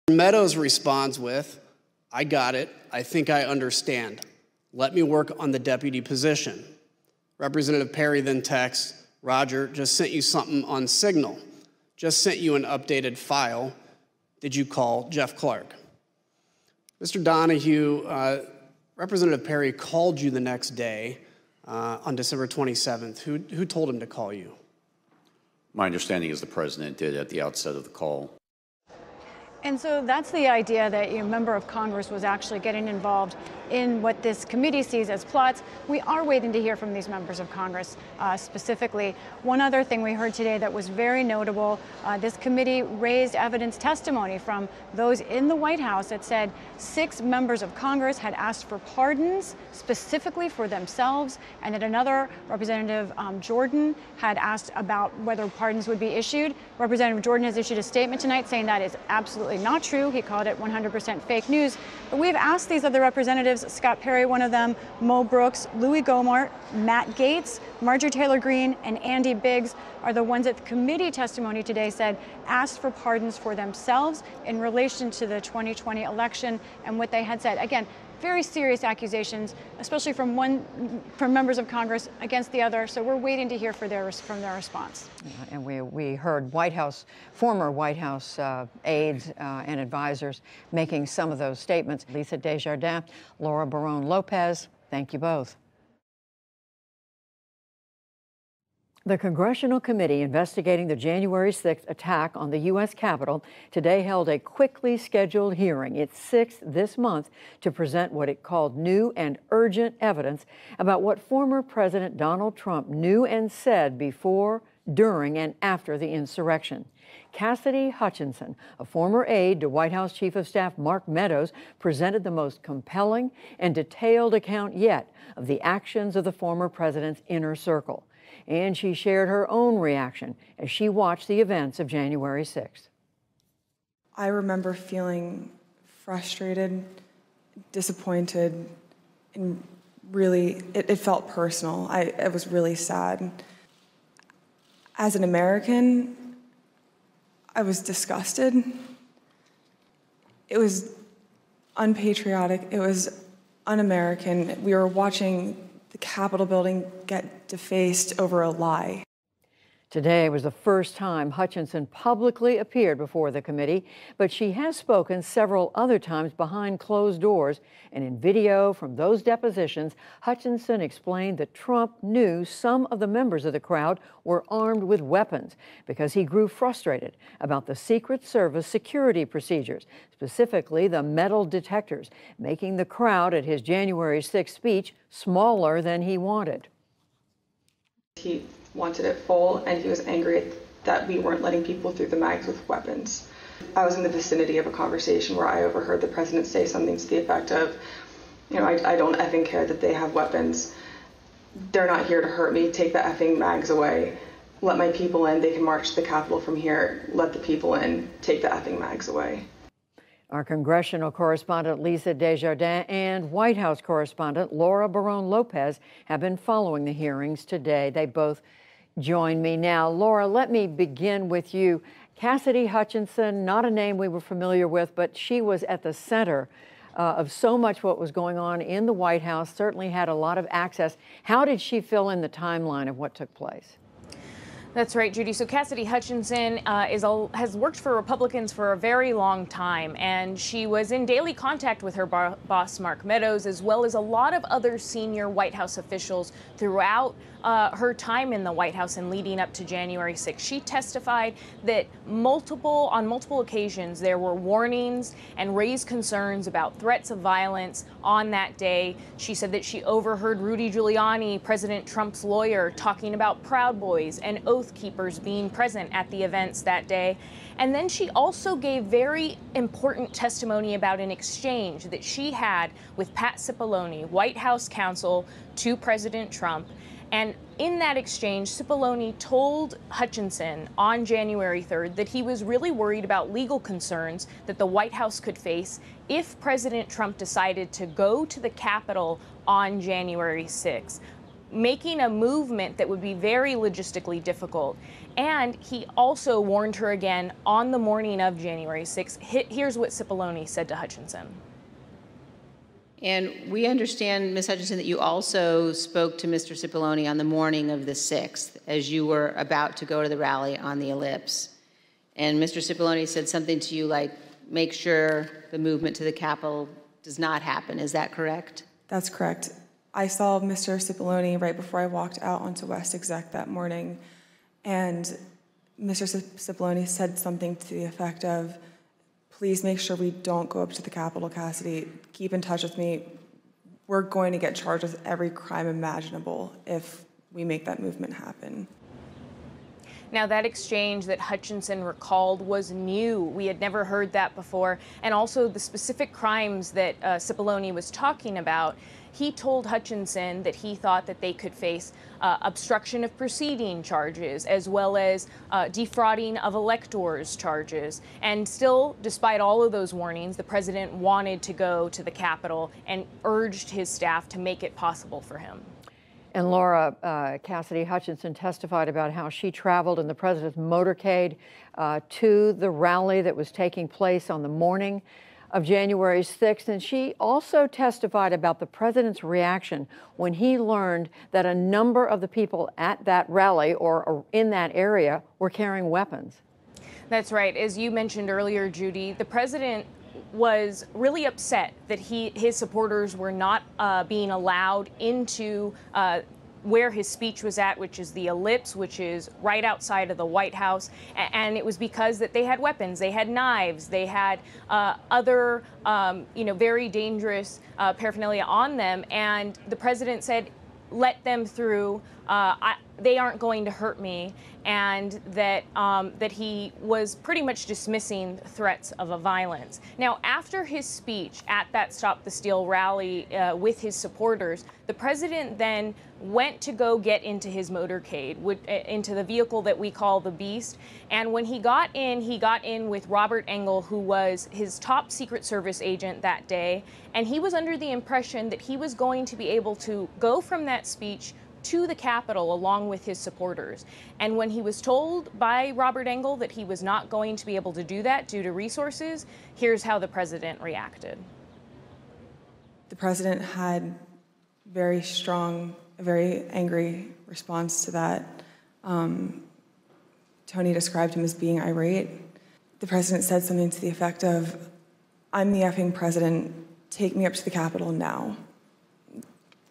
Meadows responds with, "I got it. I think I understand. Let me work on the deputy position." Representative Perry then texts, "Roger, just sent you something on Signal. Just sent you an updated file. Did you call Jeff Clark?" Mister Donahue, uh, Representative Perry called you the next day uh, on December twenty-seventh. Who, who told him to call you? My understanding is the president did at the outset of the call. And so that's the idea that a member of Congress was actually getting involved in what this committee sees as plots. We are waiting to hear from these members of Congress uh, specifically. One other thing we heard today that was very notable, uh, this committee raised evidence testimony from those in the White House that said six members of Congress had asked for pardons specifically for themselves, and that another, Representative um, Jordan, had asked about whether pardons would be issued. Representative Jordan has issued a statement tonight saying that is absolutely not true. He called it one hundred percent fake news. But we've asked these other representatives, Scott Perry, one of them, Mo Brooks, Louis Gohmert, Matt Gaetz, Marjorie Taylor Greene, and Andy Biggs are the ones that the committee testimony today said asked for pardons for themselves in relation to the twenty twenty election and what they had said. Again, very serious accusations, especially from one from members of Congress against the other. So we're waiting to hear for their, from their response. Yeah, and we, we heard White House, former White House uh, aides uh, and advisors making some of those statements. Lisa Desjardins, Laura Barrón-López, thank you both. The Congressional Committee investigating the January sixth attack on the U S Capitol today held a quickly scheduled hearing, its sixth this month, to present what it called new and urgent evidence about what former President Donald Trump knew and said before, during, and after the insurrection. Cassidy Hutchinson, a former aide to White House Chief of Staff Mark Meadows, presented the most compelling and detailed account yet of the actions of the former president's inner circle. And she shared her own reaction as she watched the events of January sixth. I remember feeling frustrated, disappointed, and really, it, it felt personal. I, I was really sad. As an American, I was disgusted. It was unpatriotic. It was un-American. We were watching the Capitol building get defaced over a lie. Today was the first time Hutchinson publicly appeared before the committee, but she has spoken several other times behind closed doors. And in video from those depositions, Hutchinson explained that Trump knew some of the members of the crowd were armed with weapons because he grew frustrated about the Secret Service security procedures, specifically the metal detectors, making the crowd at his January sixth speech smaller than he wanted. He wanted it full, and he was angry that we weren't letting people through the mags with weapons. I was in the vicinity of a conversation where I overheard the president say something to the effect of, you know, I, I don't effing care that they have weapons. They're not here to hurt me. Take the effing mags away. Let my people in. They can march to the Capitol from here. Let the people in. Take the effing mags away. Our congressional correspondent Lisa Desjardins and White House correspondent Laura Barrón-López have been following the hearings today. They both join me now. Laura, let me begin with you. Cassidy Hutchinson, not a name we were familiar with, but she was at the center uh, of so much what was going on in the White House, certainly had a lot of access. How did she fill in the timeline of what took place? That's right, Judy. So Cassidy Hutchinson uh, is a, has worked for Republicans for a very long time, and she was in daily contact with her bo boss, Mark Meadows, as well as a lot of other senior White House officials throughout uh, her time in the White House and leading up to January sixth. She testified that multiple on multiple occasions there were warnings and raised concerns about threats of violence on that day. She said that she overheard Rudy Giuliani, President Trump's lawyer, talking about Proud Boys and Oath Keepers being present at the events that day. And then she also gave very important testimony about an exchange that she had with Pat Cipollone, White House counsel to President Trump. And in that exchange, Cipollone told Hutchinson on January third that he was really worried about legal concerns that the White House could face if President Trump decided to go to the Capitol on January sixth. Making a movement that would be very logistically difficult. And he also warned her again on the morning of January sixth. Here's what Cipollone said to Hutchinson. And we understand, Miz Hutchinson, that you also spoke to Mister Cipollone on the morning of the sixth as you were about to go to the rally on the Ellipse. And Mister Cipollone said something to you like, make sure the movement to the Capitol does not happen. Is that correct? That's correct. I saw Mister Cipollone right before I walked out onto West Exec that morning, and Mister Cipollone said something to the effect of, please make sure we don't go up to the Capitol, Cassidy. Keep in touch with me. We're going to get charged with every crime imaginable if we make that movement happen. Now, that exchange that Hutchinson recalled was new. We had never heard that before. And also the specific crimes that uh, Cipollone was talking about. He told Hutchinson that he thought that they could face uh, obstruction of proceeding charges, as well as uh, defrauding of electors charges. And still, despite all of those warnings, the president wanted to go to the Capitol and urged his staff to make it possible for him. And Laura, uh, Cassidy Hutchinson testified about how she traveled in the president's motorcade uh, to the rally that was taking place on the morning of January sixth, and she also testified about the president's reaction when he learned that a number of the people at that rally or, or in that area were carrying weapons. That's right. As you mentioned earlier, Judy, the president was really upset that he his supporters were not uh, being allowed into uh, where his speech was at, which is the Ellipse, which is right outside of the White House. And it was because that they had weapons, they had knives, they had uh, other, um, you know, very dangerous uh, paraphernalia on them. And the president said, let them through. Uh, I, they aren't going to hurt me. And that um, that he was pretty much dismissing threats of a violence. Now, after his speech at that Stop the Steal rally uh, with his supporters, the president then went to go get into his motorcade, would, uh, into the vehicle that we call the Beast. And when he got in, he got in with Robert Engel, who was his top Secret Service agent that day. And he was under the impression that he was going to be able to go from that speech to the Capitol along with his supporters. And when he was told by Robert Engel that he was not going to be able to do that due to resources, here's how the president reacted. the president had very strong, very angry response to that. Um, Tony described him as being irate. The president said something to the effect of, "I'm the effing president, take me up to the Capitol now."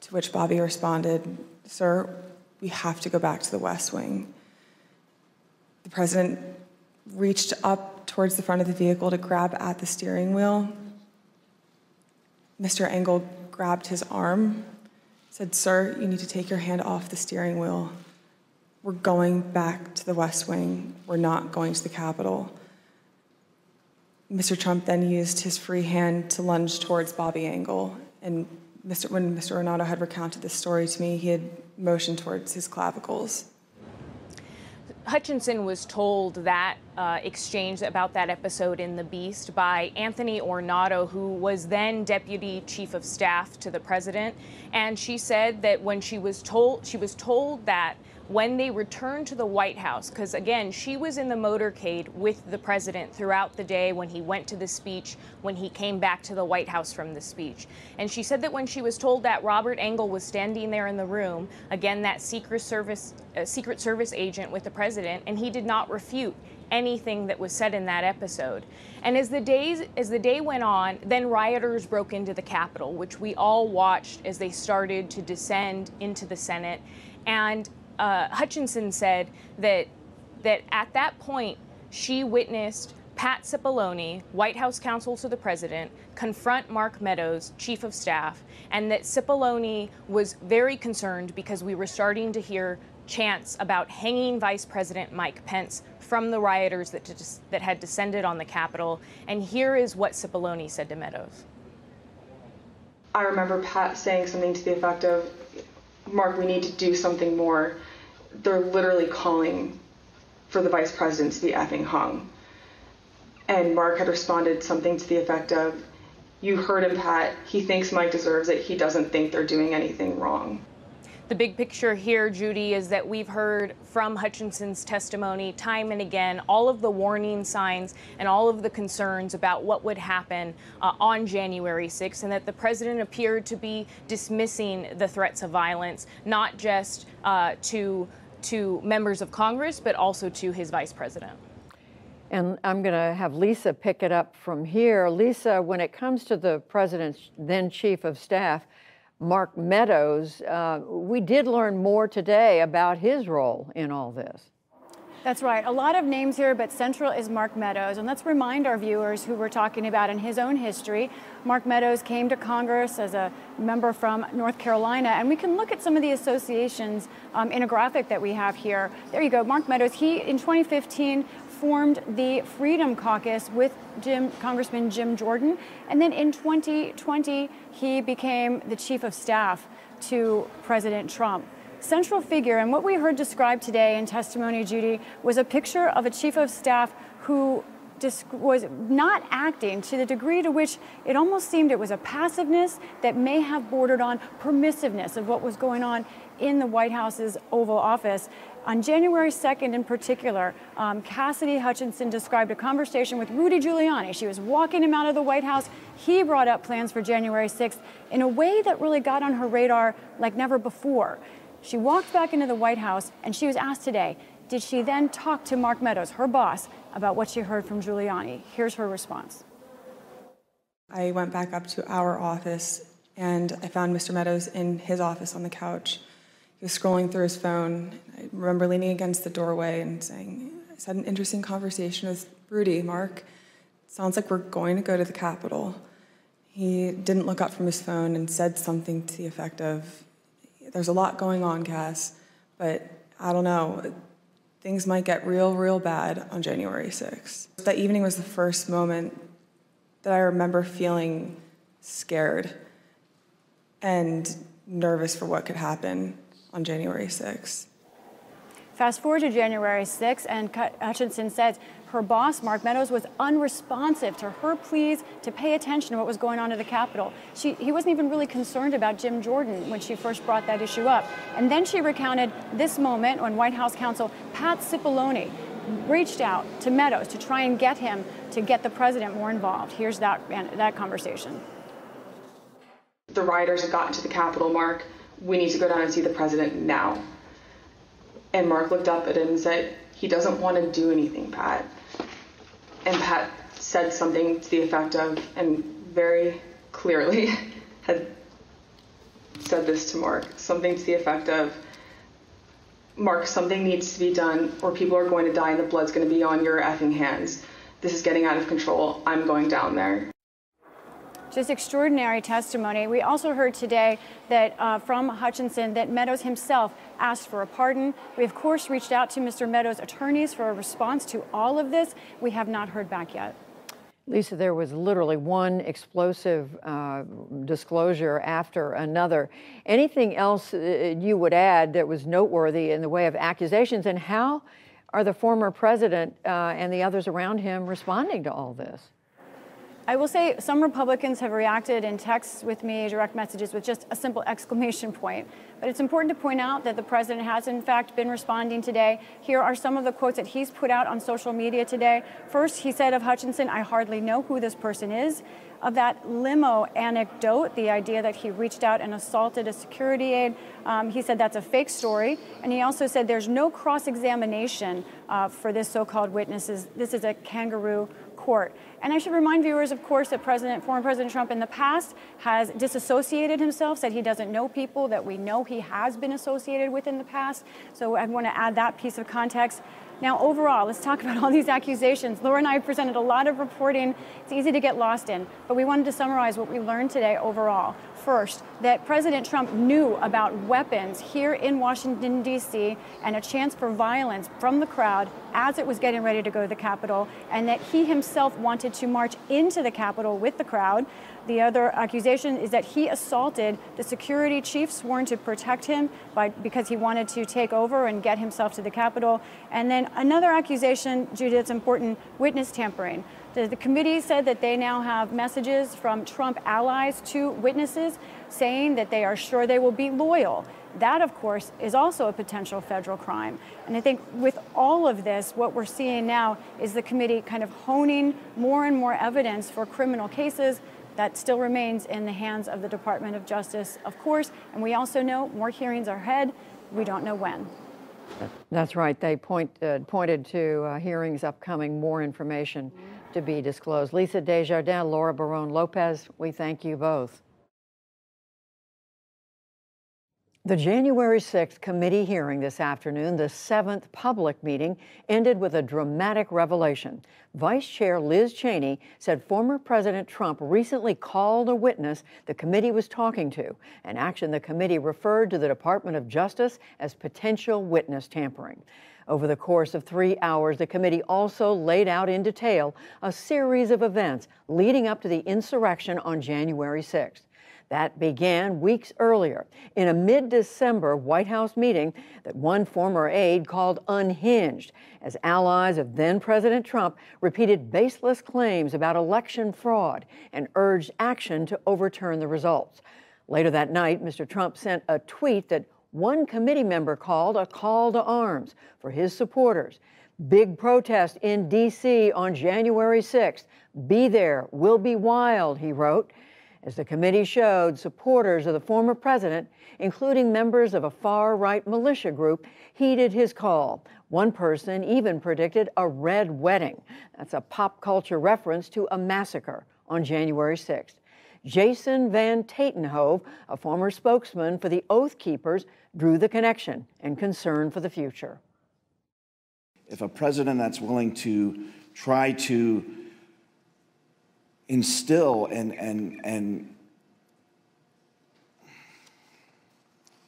To which Bobby responded, "Sir, we have to go back to the West Wing." The president reached up towards the front of the vehicle to grab at the steering wheel. Mister Engel grabbed his arm, said, "Sir, you need to take your hand off the steering wheel. We're going back to the West Wing. We're not going to the Capitol." Mister Trump then used his free hand to lunge towards Bobby Engel. And Mister when Mister Renato had recounted this story to me, he had motioned towards his clavicles. Hutchinson was told that uh, exchange about that episode in The Beast by Anthony Ornato, who was then deputy chief of staff to the president. And she said that when she was told, she was told that when they returned to the White House, because again, she was in the motorcade with the president throughout the day when he went to the speech, when he came back to the White House from the speech. And she said that when she was told that Robert Engel was standing there in the room, again, that Secret Service, uh, Secret Service agent with the president, and he did not refute anything that was said in that episode. And as the days, as the day went on, then rioters broke into the Capitol, which we all watched as they started to descend into the Senate. And Uh, Hutchinson said that that at that point, she witnessed Pat Cipollone, White House counsel to the president, confront Mark Meadows, chief of staff, and that Cipollone was very concerned because we were starting to hear chants about hanging Vice President Mike Pence from the rioters that, that had descended on the Capitol. And here is what Cipollone said to Meadows. I remember Pat saying something to the effect of, "Mark, we need to do something more. They're literally calling for the vice president to be effing hung." And Mark had responded something to the effect of, "You heard him, Pat. He thinks Mike deserves it. He doesn't think they're doing anything wrong." The big picture here, Judy, is that we've heard from Hutchinson's testimony time and again all of the warning signs and all of the concerns about what would happen uh, on January sixth, and that the president appeared to be dismissing the threats of violence, not just uh, to, to members of Congress, but also to his vice president. And I'm going to have Lisa pick it up from here. Lisa, when it comes to the president's then chief of staff, Mark Meadows, uh, we did learn more today about his role in all this. That's right. A lot of names here, but central is Mark Meadows. And let's remind our viewers who we're talking about in his own history. Mark Meadows came to Congress as a member from North Carolina, and we can look at some of the associations um, in a graphic that we have here. There you go, Mark Meadows. He, in twenty fifteen, formed the Freedom Caucus with Jim, Congressman Jim Jordan. And then in twenty twenty, he became the chief of staff to President Trump. Central figure, and what we heard described today in testimony, Judy, was a picture of a chief of staff who was not acting to the degree to which it almost seemed it was a passiveness that may have bordered on permissiveness of what was going on in the White House's Oval Office. On January second in particular, um, Cassidy Hutchinson described a conversation with Rudy Giuliani. She was walking him out of the White House. He brought up plans for January sixth in a way that really got on her radar like never before. She walked back into the White House, and she was asked today, did she then talk to Mark Meadows, her boss, about what she heard from Giuliani? Here's her response. I went back up to our office, and I found Mister Meadows in his office on the couch. He was scrolling through his phone. I remember leaning against the doorway and saying, "I just had an interesting conversation with Rudy, Mark. Sounds like we're going to go to the Capitol." He didn't look up from his phone and said something to the effect of, "There's a lot going on, Cass, but I don't know. Things might get real, real bad on January sixth. That evening was the first moment that I remember feeling scared and nervous for what could happen on January sixth. Fast forward to January sixth, and Hutchinson says her boss, Mark Meadows, was unresponsive to her pleas to pay attention to what was going on at the Capitol. She, he wasn't even really concerned about Jim Jordan when she first brought that issue up. And then she recounted this moment when White House counsel Pat Cipollone reached out to Meadows to try and get him to get the president more involved. Here's that, that conversation. The rioters have gotten to the Capitol, Mark. We need to go down and see the president now. And Mark looked up at him and said, he doesn't want to do anything, Pat. And Pat said something to the effect of, and very clearly had said this to Mark, something to the effect of, Mark, something needs to be done or people are going to die and the blood's going to be on your effing hands. This is getting out of control. I'm going down there. Just extraordinary testimony. We also heard today that uh, from Hutchinson that Meadows himself asked for a pardon. We, of course, reached out to Mister Meadows' attorneys for a response to all of this. We have not heard back yet. Lisa, there was literally one explosive uh, disclosure after another. Anything else uh, you would add that was noteworthy in the way of accusations? And how are the former president uh, and the others around him responding to all this? I will say some Republicans have reacted in texts with me, direct messages, with just a simple exclamation point. But it's important to point out that the president has, in fact, been responding today. Here are some of the quotes that he's put out on social media today. First, he said of Hutchinson, I hardly know who this person is. Of that limo anecdote, the idea that he reached out and assaulted a security aide, um, he said that's a fake story. And he also said there's no cross-examination uh, for this so-called witnesses. This is a kangaroo court. And I should remind viewers, of course, that President, former President Trump in the past has disassociated himself, said he doesn't know people that we know he has been associated with in the past. So I want to add that piece of context. Now, overall, let's talk about all these accusations. Laura and I have presented a lot of reporting. It's easy to get lost in, but we wanted to summarize what we learned today overall. First, that President Trump knew about weapons here in Washington, D C, and a chance for violence from the crowd as it was getting ready to go to the Capitol, and that he himself wanted to march into the Capitol with the crowd. The other accusation is that he assaulted the security chief sworn to protect him by, because he wanted to take over and get himself to the Capitol. And then another accusation, Judy, that's important, witness tampering. The, the committee said that they now have messages from Trump allies to witnesses saying that they are sure they will be loyal. That, of course, is also a potential federal crime. And I think with all of this, what we're seeing now is the committee kind of honing more and more evidence for criminal cases that still remains in the hands of the Department of Justice, of course. And we also know more hearings are ahead. We don't know when. That's right. They point, uh, pointed to uh, hearings upcoming, more information to be disclosed. Lisa Desjardins, Laura Barrón-López, we thank you both. The January sixth committee hearing this afternoon, the seventh public meeting, ended with a dramatic revelation. Vice Chair Liz Cheney said former President Trump recently called a witness the committee was talking to, an action the committee referred to the Department of Justice as potential witness tampering. Over the course of three hours, the committee also laid out in detail a series of events leading up to the insurrection on January sixth. That began weeks earlier in a mid-December White House meeting that one former aide called unhinged as allies of then-President Trump repeated baseless claims about election fraud and urged action to overturn the results. Later that night, Mister Trump sent a tweet that one committee member called a call to arms for his supporters. Big protest in D C on January sixth. Be there, we'll be wild, he wrote. As the committee showed, supporters of the former president, including members of a far-right militia group, heeded his call. One person even predicted a red wedding. That's a pop culture reference to a massacre on January sixth. Jason Van Tatenhove, a former spokesman for the Oath Keepers, drew the connection and concern for the future. If a president that's willing to try to instill and, and, and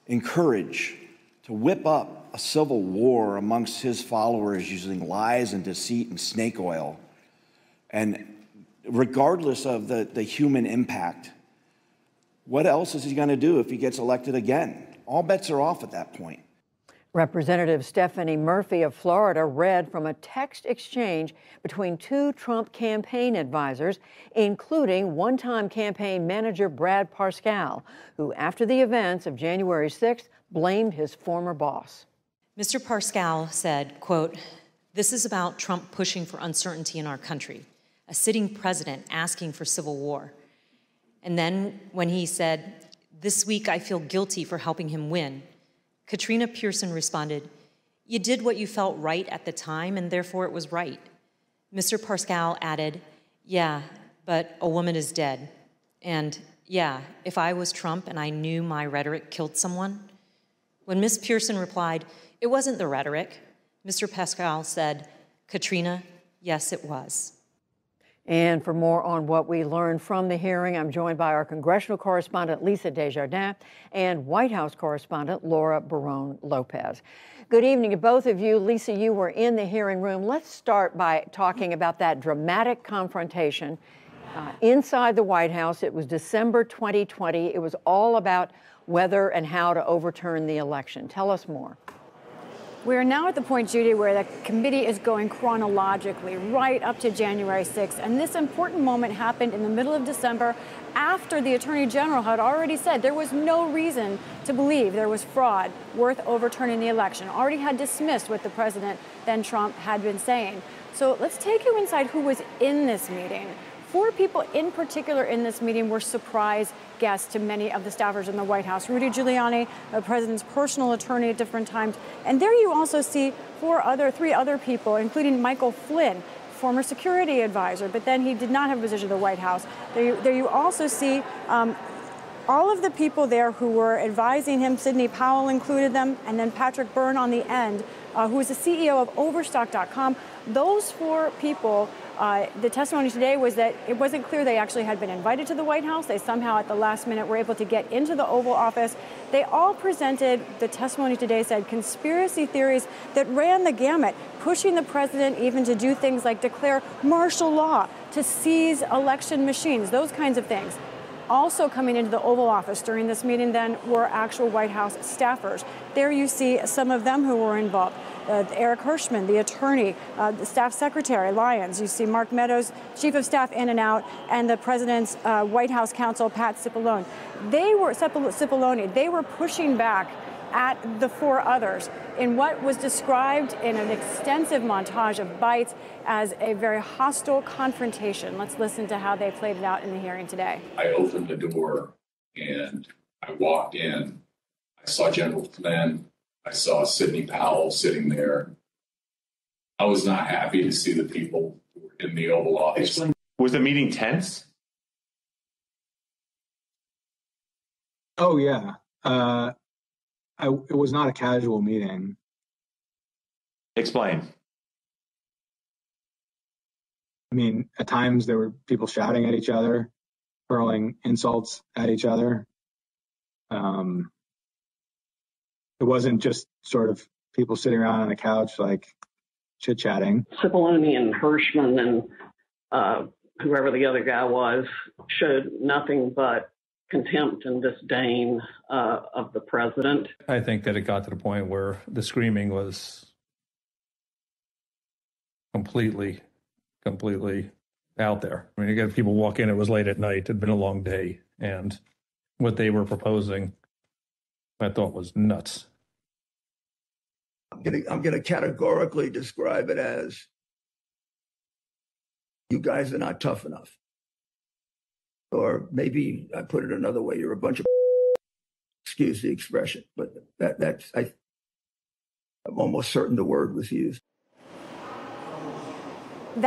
encourage to whip up a civil war amongst his followers using lies and deceit and snake oil, and regardless of the, the human impact, what else is he going to do if he gets elected again? All bets are off at that point. Representative Stephanie Murphy of Florida read from a text exchange between two Trump campaign advisors, including one-time campaign manager Brad Parscale, who, after the events of January sixth, blamed his former boss. Mister Parscale said, quote, "This is about Trump pushing for uncertainty in our country, a sitting president asking for civil war." And then when he said, "This week I feel guilty for helping him win," Katrina Pearson responded, "You did what you felt right at the time, and therefore it was right." Mister Pascal added, "Yeah, but a woman is dead. And yeah, if I was Trump and I knew my rhetoric killed someone." When Miz Pearson replied, "It wasn't the rhetoric," Mister Pascal said, "Katrina, yes, it was." And for more on what we learned from the hearing, I'm joined by our congressional correspondent, Lisa Desjardins, and White House correspondent, Laura Barrón-López. Good evening to both of you. Lisa, you were in the hearing room. Let's start by talking about that dramatic confrontation uh, inside the White House. It was December twenty twenty. It was all about whether and how to overturn the election. Tell us more. We are now at the point, Judy, where the committee is going chronologically right up to January sixth. And this important moment happened in the middle of December after the Attorney General had already said there was no reason to believe there was fraud worth overturning the election, already had dismissed what the president, then Trump, had been saying. So let's take you inside who was in this meeting. Four people in particular in this meeting were surprise guests to many of the staffers in the White House. Rudy Giuliani, the president's personal attorney at different times. And there you also see four other, three other people, including Michael Flynn, former security advisor, but then he did not have a position at the White House. There you, there you also see um, all of the people there who were advising him. Sidney Powell included them, and then Patrick Byrne on the end, uh, who is the C E O of Overstock dot com. Those four people, Uh, the testimony today was that it wasn't clear they actually had been invited to the White House. They somehow at the last minute were able to get into the Oval Office. They all presented, the testimony today said, conspiracy theories that ran the gamut, pushing the president even to do things like declare martial law, to seize election machines, those kinds of things. Also coming into the Oval Office during this meeting then were actual White House staffers. There you see some of them who were involved. Uh, Eric Hirschman, the attorney, uh, the staff secretary, Lyons. You see Mark Meadows, chief of staff in and out, and the president's uh, White House counsel, Pat Cipollone. They were, Cipollone, they were pushing back at the four others in what was described in an extensive montage of bites as a very hostile confrontation. Let's listen to how they played it out in the hearing today. I opened the door and I walked in. I saw General Flynn. I saw Sidney Powell sitting there. I was not happy to see the people who were in the Oval Office. Was the meeting tense? Oh, yeah. Uh, I, it was not a casual meeting. Explain. I mean, at times there were people shouting at each other, hurling insults at each other. Um, It wasn't just sort of people sitting around on a couch, like, chit-chatting. Cipollone and Hirschman and uh, whoever the other guy was showed nothing but contempt and disdain uh, of the president. I think that it got to the point where the screaming was completely, completely out there. I mean, you got people walk in, it was late at night, it had been a long day, and what they were proposing I thought was nuts. I'm gonna, I'm gonna categorically describe it as, you guys are not tough enough. Or maybe I put it another way, you're a bunch of, excuse the expression, but that that's, I, I'm almost certain the word was used.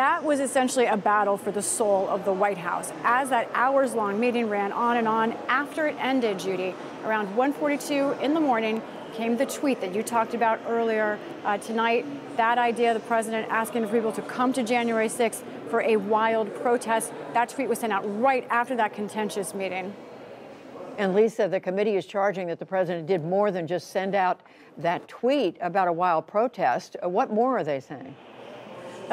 That was essentially a battle for the soul of the White House. As that hours-long meeting ran on and on, after it ended, Judy, around one forty-two in the morning came the tweet that you talked about earlier uh, tonight. That idea, the president asking for people to come to January sixth for a wild protest. That tweet was sent out right after that contentious meeting. And Lisa, the committee is charging that the president did more than just send out that tweet about a wild protest. What more are they saying?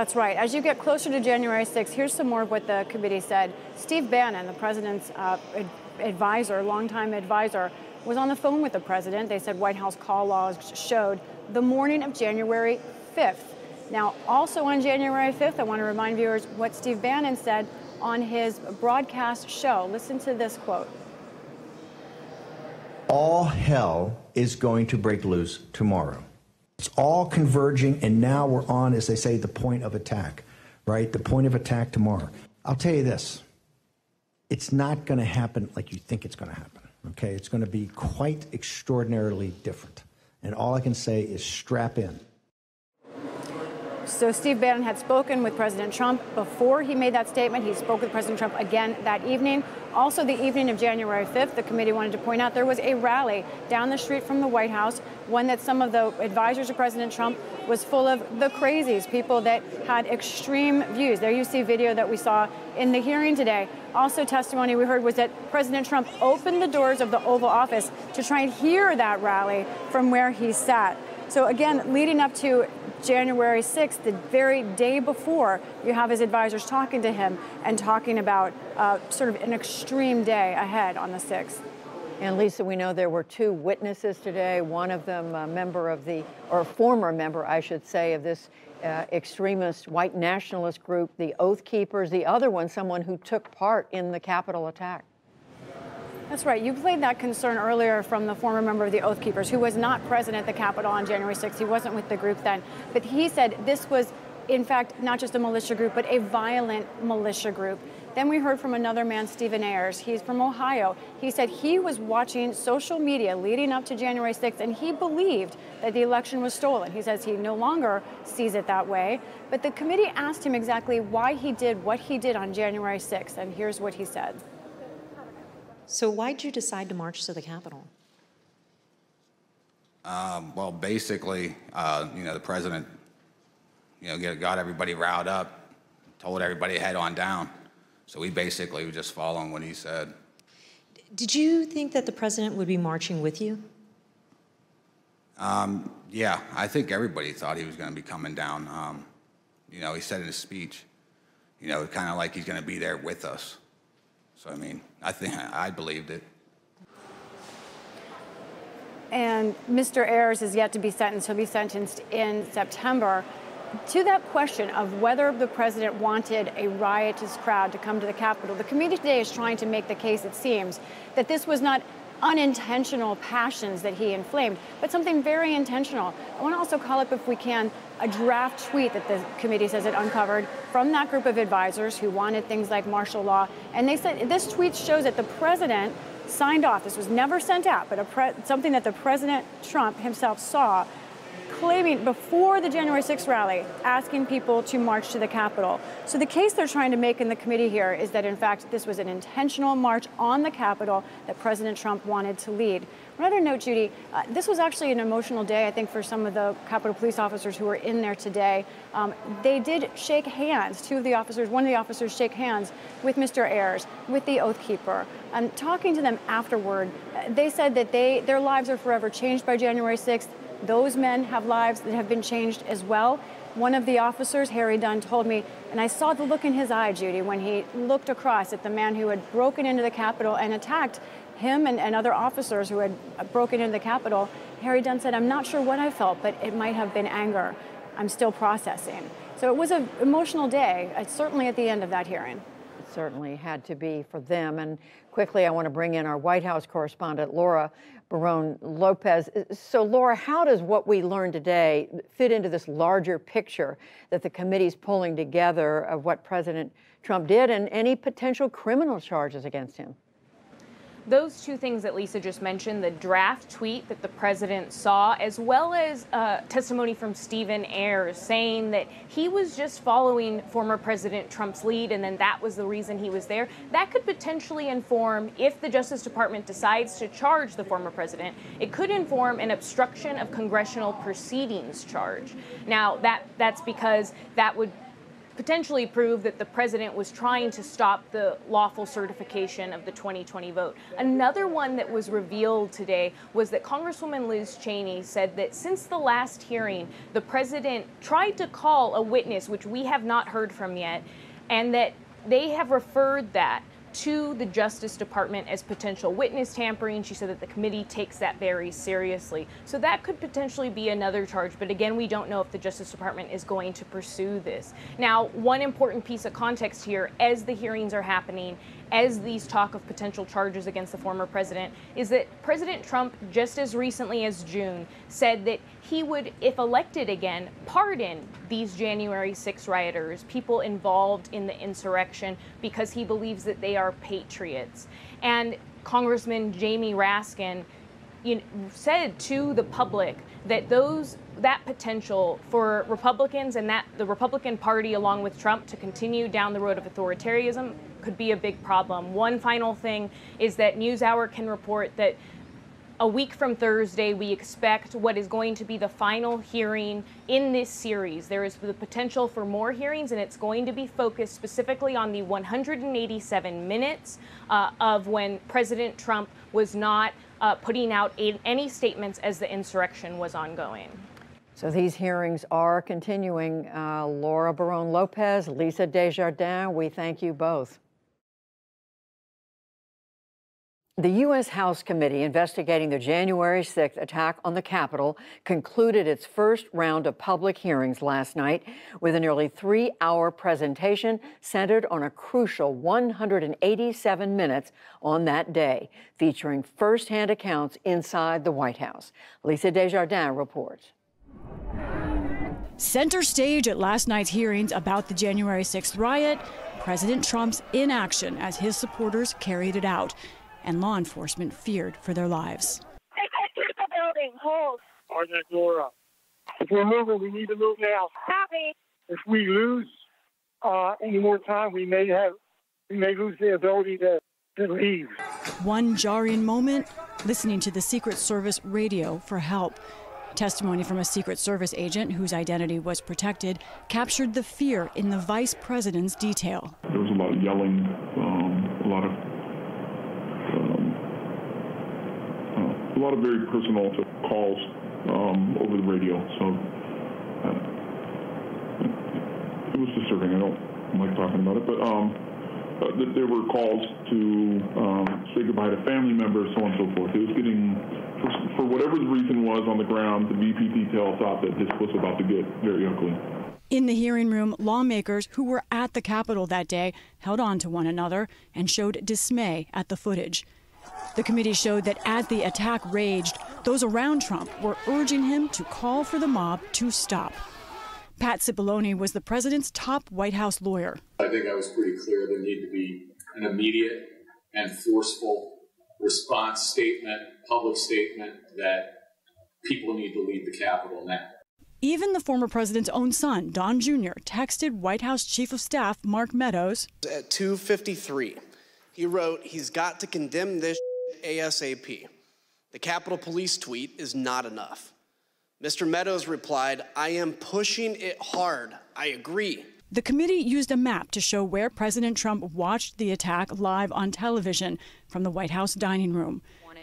That's right. As you get closer to January sixth, here's some more of what the committee said. Steve Bannon, the president's uh, ad advisor, longtime advisor, was on the phone with the president. They said White House call logs showed the morning of January fifth. Now, also on January fifth, I want to remind viewers what Steve Bannon said on his broadcast show. Listen to this quote. All hell is going to break loose tomorrow. It's all converging, and now we're on, as they say, the point of attack, right? The point of attack tomorrow. I'll tell you this. it's not going to happen like you think it's going to happen, okay? It's going to be quite extraordinarily different. And all I can say is strap in. So Steve Bannon had spoken with President Trump before he made that statement. He spoke with President Trump again that evening. Also, the evening of January fifth, the committee wanted to point out there was a rally down the street from the White House, one that some of the advisors of President Trump was full of the crazies, people that had extreme views. There you see video that we saw in the hearing today. Also, testimony we heard was that President Trump opened the doors of the Oval Office to try and hear that rally from where he sat. So again, leading up to January sixth, the very day before, you have his advisors talking to him and talking about uh, sort of an extreme day ahead on the sixth. And Lisa, we know there were two witnesses today, one of them a member of the, or former member, I should say, of this uh, extremist white nationalist group, the Oath Keepers, the other one, someone who took part in the Capitol attack. That's right. You played that concern earlier from the former member of the Oath Keepers, who was not present at the Capitol on January sixth. He wasn't with the group then. But he said this was, in fact, not just a militia group, but a violent militia group. Then we heard from another man, Stephen Ayers. He's from Ohio. He said he was watching social media leading up to January sixth, and he believed that the election was stolen. He says he no longer sees it that way. But the committee asked him exactly why he did what he did on January sixth, and here's what he said. So why'd you decide to march to the Capitol? Um, well, basically, uh, you know, the president, you know, got everybody riled up, told everybody head on down. So we basically were just following what he said. Did you think that the president would be marching with you? Um, yeah, I think everybody thought he was going to be coming down. Um, you know, he said in his speech, you know, kind of like he's going to be there with us. So, I mean, I think I believed it. And Mister Ayers is yet to be sentenced. He'll be sentenced in September. To that question of whether the president wanted a riotous crowd to come to the Capitol, the committee today is trying to make the case, it seems, that this was not unintentional passions that he inflamed, but something very intentional. I want to also call up, if we can, a draft tweet that the committee says it uncovered from that group of advisors who wanted things like martial law. And they said this tweet shows that the president signed off. This was never sent out, but a pre something that the President Trump himself saw, claiming before the January sixth rally, asking people to march to the Capitol. So the case they're trying to make in the committee here is that, in fact, this was an intentional march on the Capitol that President Trump wanted to lead. On another note, Judy, uh, this was actually an emotional day, I think, for some of the Capitol police officers who were in there today. Um, they did shake hands, two of the officers, one of the officers shake hands with Mister Ayers, with the Oath Keeper. Um, talking to them afterward, they said that they, their lives are forever changed by January sixth. Those men have lives that have been changed as well. One of the officers, Harry Dunn, told me, and I saw the look in his eye, Judy, when he looked across at the man who had broken into the Capitol and attacked him and, and other officers who had broken into the Capitol. Harry Dunn said, "I'm not sure what I felt, but it might have been anger. I'm still processing." So it was an emotional day, certainly at the end of that hearing. It certainly had to be for them. And quickly, I want to bring in our White House correspondent, Laura Barrón-López. So, Laura, how does what we learned today fit into this larger picture that the committee's pulling together of what President Trump did and any potential criminal charges against him? Those two things that Lisa just mentioned, the draft tweet that the president saw, as well as uh, testimony from Stephen Ayers saying that he was just following former President Trump's lead and then that was the reason he was there, that could potentially inform, if the Justice Department decides to charge the former president, it could inform an obstruction of congressional proceedings charge. Now, that that's because that would potentially prove that the president was trying to stop the lawful certification of the twenty twenty vote. Another one that was revealed today was that Congresswoman Liz Cheney said that since the last hearing, the president tried to call a witness, which we have not heard from yet, and that they have referred that to the Justice Department as potential witness tampering. She said that the committee takes that very seriously. So that could potentially be another charge, but again, we don't know if the Justice Department is going to pursue this. Now, one important piece of context here, as the hearings are happening as these talk of potential charges against the former president is that President Trump, just as recently as June, said that he would, if elected again, pardon these January sixth rioters, people involved in the insurrection, because he believes that they are patriots. And Congressman Jamie Raskin you know, said to the public that those that potential for Republicans and that the Republican Party, along with Trump, to continue down the road of authoritarianism could be a big problem. One final thing is that NewsHour can report that a week from Thursday, we expect what is going to be the final hearing in this series. There is the potential for more hearings, and it's going to be focused specifically on the one hundred eighty-seven minutes uh, of when President Trump was not uh, putting out a, any statements as the insurrection was ongoing. So these hearings are continuing. Uh, Laura Barrón-López, Lisa Desjardins, we thank you both. The U S House committee investigating the January sixth attack on the Capitol concluded its first round of public hearings last night with a nearly three hour presentation centered on a crucial one hundred eighty-seven minutes on that day, featuring firsthand accounts inside the White House. Lisa Desjardins reports. Center stage at last night's hearings about the January sixth riot, President Trump's inaction as his supporters carried it out, and law enforcement feared for their lives. They can't keep the building. Hold. Our next door up. If we're moving, we need to move now. Copy. If we lose uh, any more time, we may have, we may lose the ability to, to leave. One jarring moment, listening to the Secret Service radio for help. Testimony from a Secret Service agent whose identity was protected captured the fear in the vice president's detail. There was a lot of yelling, um, a lot of A lot of very personal calls um, over the radio, so uh, it was disturbing. I don't like talking about it, but um, uh, there were calls to um, say goodbye to family members, so on and so forth. It was getting, for, for whatever the reason was on the ground, the V P detail thought that this was about to get very ugly. In the hearing room, lawmakers who were at the Capitol that day held on to one another and showed dismay at the footage. The committee showed that as the attack raged, those around Trump were urging him to call for the mob to stop. Pat Cipollone was the president's top White House lawyer. I think I was pretty clear there needed to be an immediate and forceful response statement, public statement, that people need to leave the Capitol now. Even the former president's own son, Don Junior, texted White House Chief of Staff Mark Meadows at two fifty-three. He wrote, "He's got to condemn this ASAP. The Capitol Police tweet is not enough." Mister Meadows replied, "I am pushing it hard. I agree." The committee used a map to show where President Trump watched the attack live on television from the White House dining room.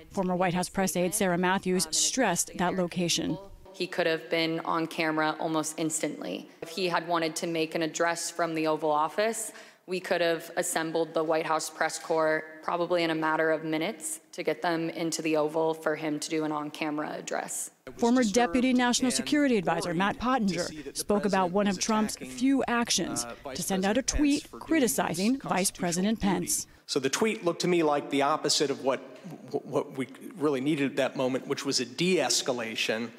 Former White House press aide Sarah Matthews stressed that location. He could have been on camera almost instantly. If he had wanted to make an address from the Oval Office, we could have assembled the White House press corps probably in a matter of minutes to get them into the Oval for him to do an on-camera address. Former Deputy National Security Advisor Matt Pottinger spoke about one of Trump's few actions uh, to send out a tweet criticizing Vice President Pence. So the tweet looked to me like the opposite of what, what we really needed at that moment, which was a de-escalation.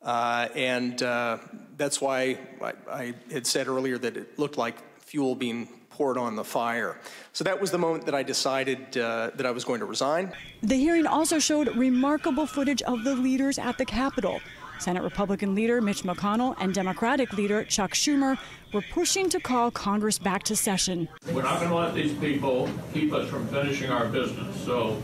Uh, and uh, that's why I, I had said earlier that it looked like fuel being poured on the fire. So that was the moment that I decided uh, that I was going to resign. The hearing also showed remarkable footage of the leaders at the Capitol. Senate Republican leader Mitch McConnell and Democratic leader Chuck Schumer were pushing to call Congress back to session. We're not going to let these people keep us from finishing our business. So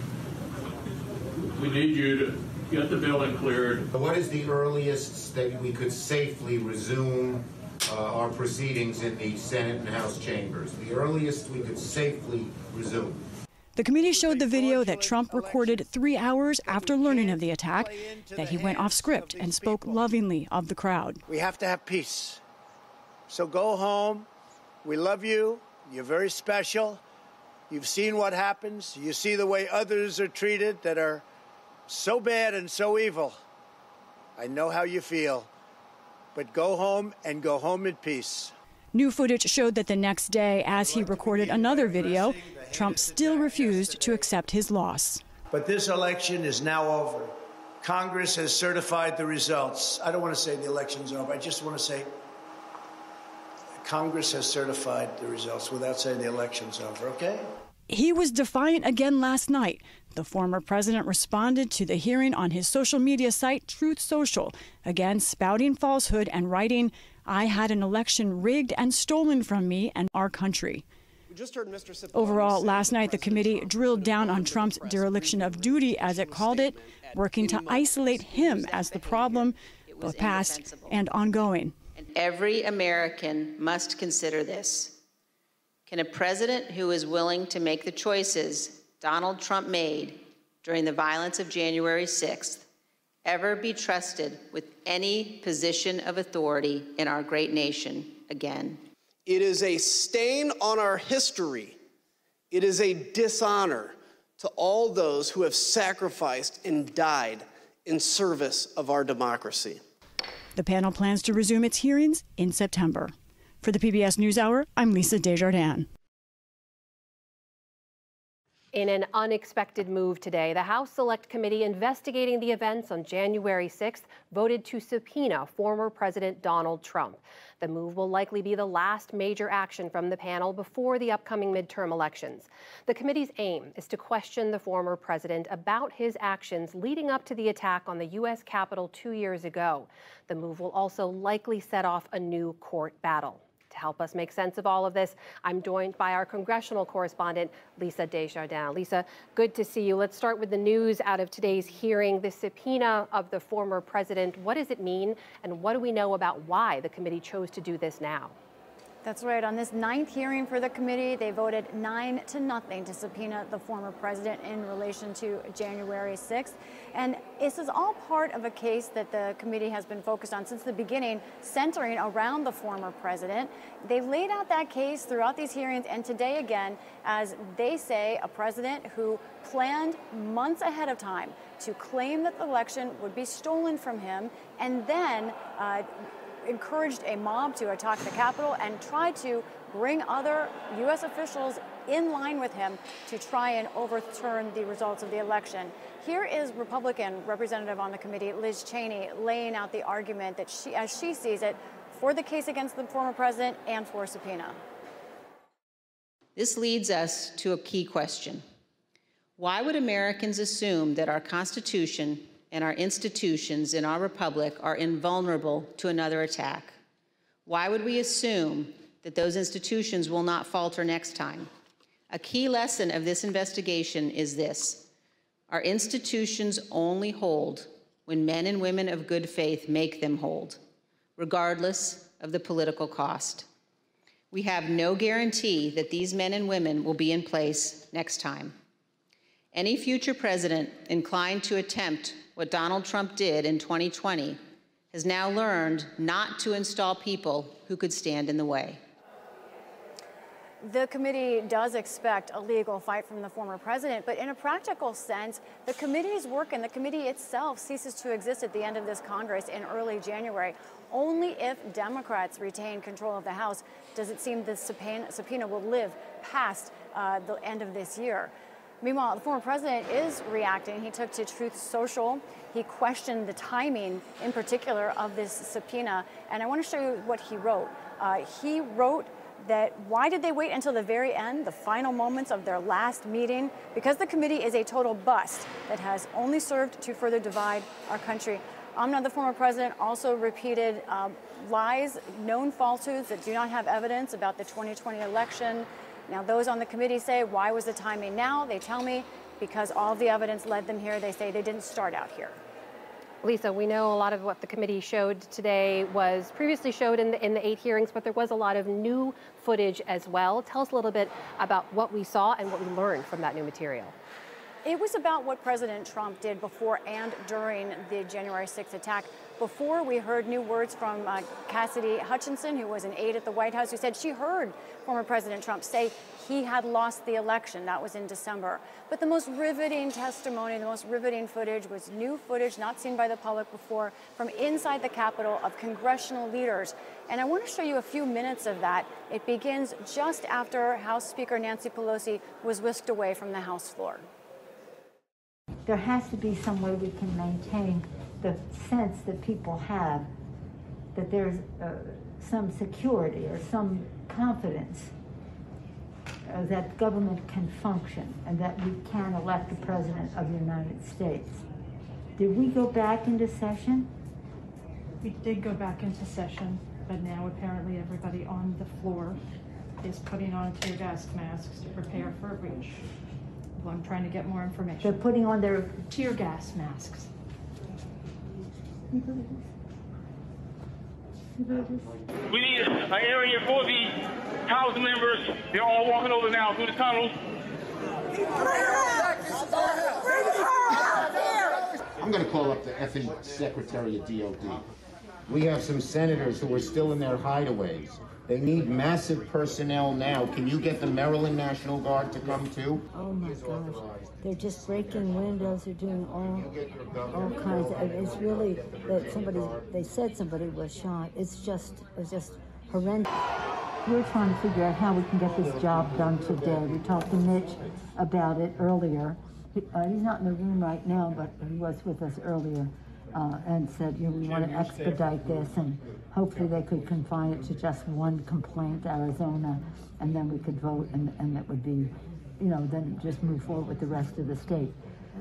we need you to get the building cleared. What is the earliest that we could safely resume Uh, our proceedings in the Senate and House chambers? The earliest we could safely resume. The committee showed the video that Trump recorded three hours after learning of the attack, that he went off script and spoke lovingly of the crowd. We have to have peace. So go home. We love you. You're very special. You've seen what happens. You see the way others are treated that are so bad and so evil. I know how you feel. But go home and go home in peace. New footage showed that the next day, as he recorded another video, Trump still refused to accept his loss. But this election is now over. Congress has certified the results. I don't want to say the election's over. I just want to say Congress has certified the results without saying the election's over, okay? He was defiant again last night. The former president responded to the hearing on his social media site, Truth Social, again spouting falsehood and writing, "I had an election rigged and stolen from me and our country." Just heard Mister Overall, last night the committee drilled down on Trump's dereliction of duty, as it called it, working to isolate him as the problem, both past and ongoing. Every American must consider this. Can a president who is willing to make the choices Donald Trump made during the violence of January sixth ever be trusted with any position of authority in our great nation again? It is a stain on our history. It is a dishonor to all those who have sacrificed and died in service of our democracy. The panel plans to resume its hearings in September. For the P B S NewsHour, I'm Lisa Desjardins. In an unexpected move today, the House Select Committee investigating the events on January sixth voted to subpoena former President Donald Trump. The move will likely be the last major action from the panel before the upcoming midterm elections. The committee's aim is to question the former president about his actions leading up to the attack on the U S Capitol two years ago. The move will also likely set off a new court battle. To help us make sense of all of this, I'm joined by our congressional correspondent, Lisa Desjardins. Lisa, good to see you. Let's start with the news out of today's hearing, the subpoena of the former president. What does it mean, and what do we know about why the committee chose to do this now? That's right. On this ninth hearing for the committee, they voted nine to nothing to subpoena the former president in relation to January sixth. And this is all part of a case that the committee has been focused on since the beginning, centering around the former president. They've laid out that case throughout these hearings and today again, as they say, a president who planned months ahead of time to claim that the election would be stolen from him and then uh, encouraged a mob to attack the Capitol and tried to bring other U S officials in line with him to try and overturn the results of the election. Here is Republican representative on the committee, Liz Cheney, laying out the argument that she, as she sees it, for the case against the former president and for subpoena. This leads us to a key question. Why would Americans assume that our Constitution and our institutions in our republic are invulnerable to another attack? Why would we assume that those institutions will not falter next time? A key lesson of this investigation is this: our institutions only hold when men and women of good faith make them hold, regardless of the political cost. We have no guarantee that these men and women will be in place next time. Any future president inclined to attempt what Donald Trump did in twenty twenty has now learned not to install people who could stand in the way. The committee does expect a legal fight from the former president, but in a practical sense, the committee's work and the committee itself ceases to exist at the end of this Congress in early January. Only if Democrats retain control of the House does it seem the subpoena will live past uh, the end of this year. Meanwhile, the former president is reacting. He took to Truth Social. He questioned the timing, in particular, of this subpoena. And I want to show you what he wrote. Uh, he wrote that, why did they wait until the very end, the final moments of their last meeting? Because the committee is a total bust that has only served to further divide our country. Amna, the former president, also repeated uh, lies, known falsehoods that do not have evidence about the twenty twenty election. Now, those on the committee say, why was the timing now? They tell me, because all the evidence led them here. They say they didn't start out here. Lisa, we know a lot of what the committee showed today was previously showed in the, in the eight hearings, but there was a lot of new footage as well. Tell us a little bit about what we saw and what we learned from that new material. It was about what President Trump did before and during the January sixth attack. Before, we heard new words from uh, Cassidy Hutchinson, who was an aide at the White House, who said she heard former President Trump say he had lost the election. That was in December. But the most riveting testimony, the most riveting footage was new footage not seen by the public before from inside the Capitol of congressional leaders. And I want to show you a few minutes of that. It begins just after House Speaker Nancy Pelosi was whisked away from the House floor. There has to be some way we can maintain the sense that people have that there's uh, some security or some confidence uh, that government can function and that we can elect the President of the United States. Did we go back into session? We did go back into session, but now apparently everybody on the floor is putting on tear gas masks to prepare for a breach. Well, I'm trying to get more information. They're putting on their tear gas masks. We need an area for the House members. They're all walking over now through the tunnels. I'm going to call up the effing Secretary of D O D. We have some senators who are still in their hideaways. They need massive personnel now. Can you get the Maryland National Guard to come too? Oh my gosh. They're just breaking windows. They're doing all, all kinds of, it's really that somebody, they said somebody was shot. It's just, it's just horrendous. We're trying to figure out how we can get this job done today. We talked to Mitch about it earlier. He, uh, he's not in the room right now, but he was with us earlier. Uh, and said, you know, we want to expedite this, and hopefully they could confine it to just one complaint, Arizona, and then we could vote, and, and it would be, you know, then just move forward with the rest of the state.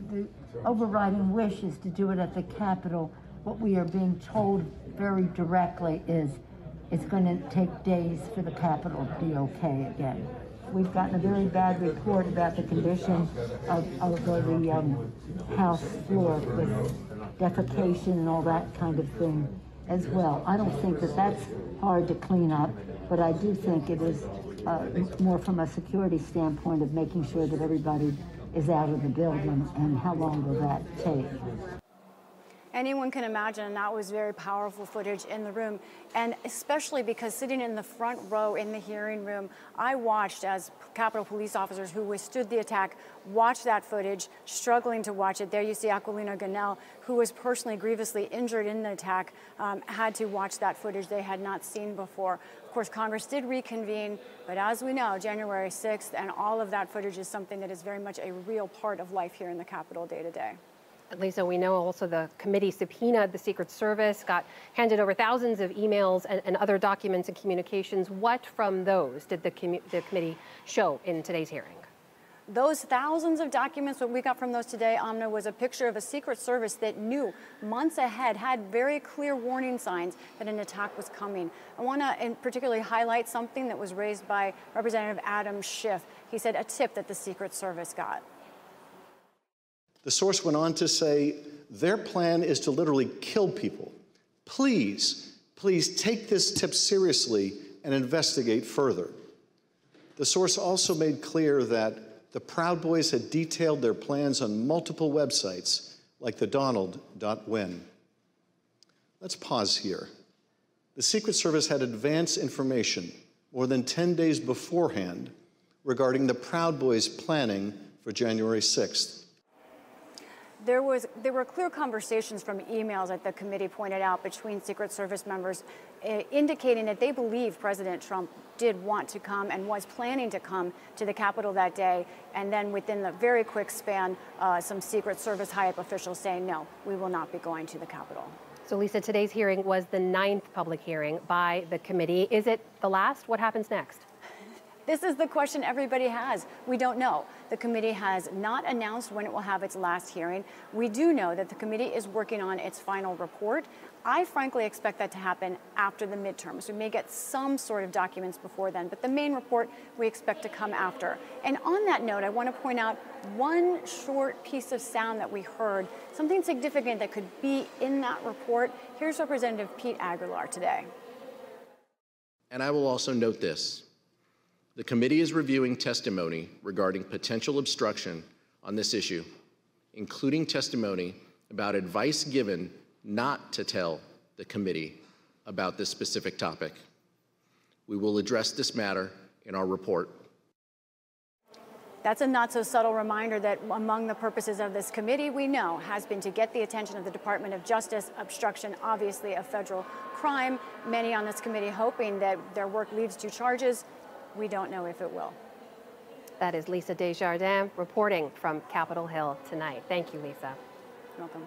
The overriding wish is to do it at the Capitol. What we are being told very directly is it's going to take days for the Capitol to be okay again. We've gotten a very bad report about the condition of, of the um, House floor with defecation and all that kind of thing as well. I don't think that that's hard to clean up, but I do think it is uh, more from a security standpoint of making sure that everybody is out of the building, and how long will that take? Anyone can imagine that was very powerful footage in the room, and especially because sitting in the front row in the hearing room, I watched as Capitol Police officers who withstood the attack watched that footage, struggling to watch it. There you see Aquilina Gunnell, who was personally grievously injured in the attack, um, had to watch that footage they had not seen before. Of course, Congress did reconvene, but as we know, January sixth and all of that footage is something that is very much a real part of life here in the Capitol day to day. Lisa, we know also the committee subpoenaed the Secret Service, got handed over thousands of emails and, and other documents and communications. What from those did the, commu the committee show in today's hearing? Those thousands of documents, what we got from those today, Amna, was a picture of a Secret Service that knew months ahead, had very clear warning signs that an attack was coming. I want to particularly highlight something that was raised by Representative Adam Schiff. He said a tip that the Secret Service got. The source went on to say, their plan is to literally kill people. Please, please take this tip seriously and investigate further. The source also made clear that the Proud Boys had detailed their plans on multiple websites, like the Donald dot win. Let's pause here. The Secret Service had advance information more than ten days beforehand regarding the Proud Boys' planning for January sixth. There, was, there were clear conversations from emails that the committee pointed out between Secret Service members uh, indicating that they believe President Trump did want to come and was planning to come to the Capitol that day. And then within the very quick span, uh, some Secret Service high-up officials saying, no, we will not be going to the Capitol. So, Lisa, today's hearing was the ninth public hearing by the committee. Is it the last? What happens next? This is the question everybody has. We don't know. The committee has not announced when it will have its last hearing. We do know that the committee is working on its final report. I frankly expect that to happen after the midterms. We may get some sort of documents before then, but the main report we expect to come after. And on that note, I want to point out one short piece of sound that we heard, something significant that could be in that report. Here's Representative Pete Aguilar today. And I will also note this. The committee is reviewing testimony regarding potential obstruction on this issue, including testimony about advice given not to tell the committee about this specific topic. We will address this matter in our report. That's a not-so-subtle reminder that among the purposes of this committee, we know, has been to get the attention of the Department of Justice, obstruction, obviously, of federal crime. Many on this committee hoping that their work leads to charges. We don't know if it will. That is Lisa Desjardins reporting from Capitol Hill tonight. Thank you, Lisa. You're welcome.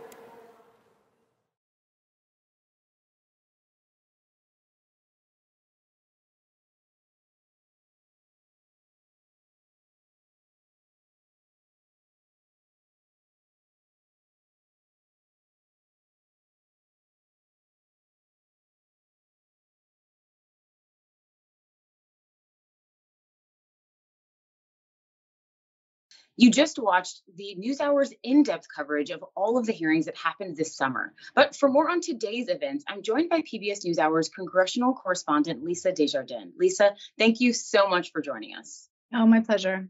You just watched the NewsHour's in-depth coverage of all of the hearings that happened this summer. But for more on today's events, I'm joined by P B S NewsHour's congressional correspondent, Lisa Desjardins. Lisa, thank you so much for joining us. Oh, my pleasure.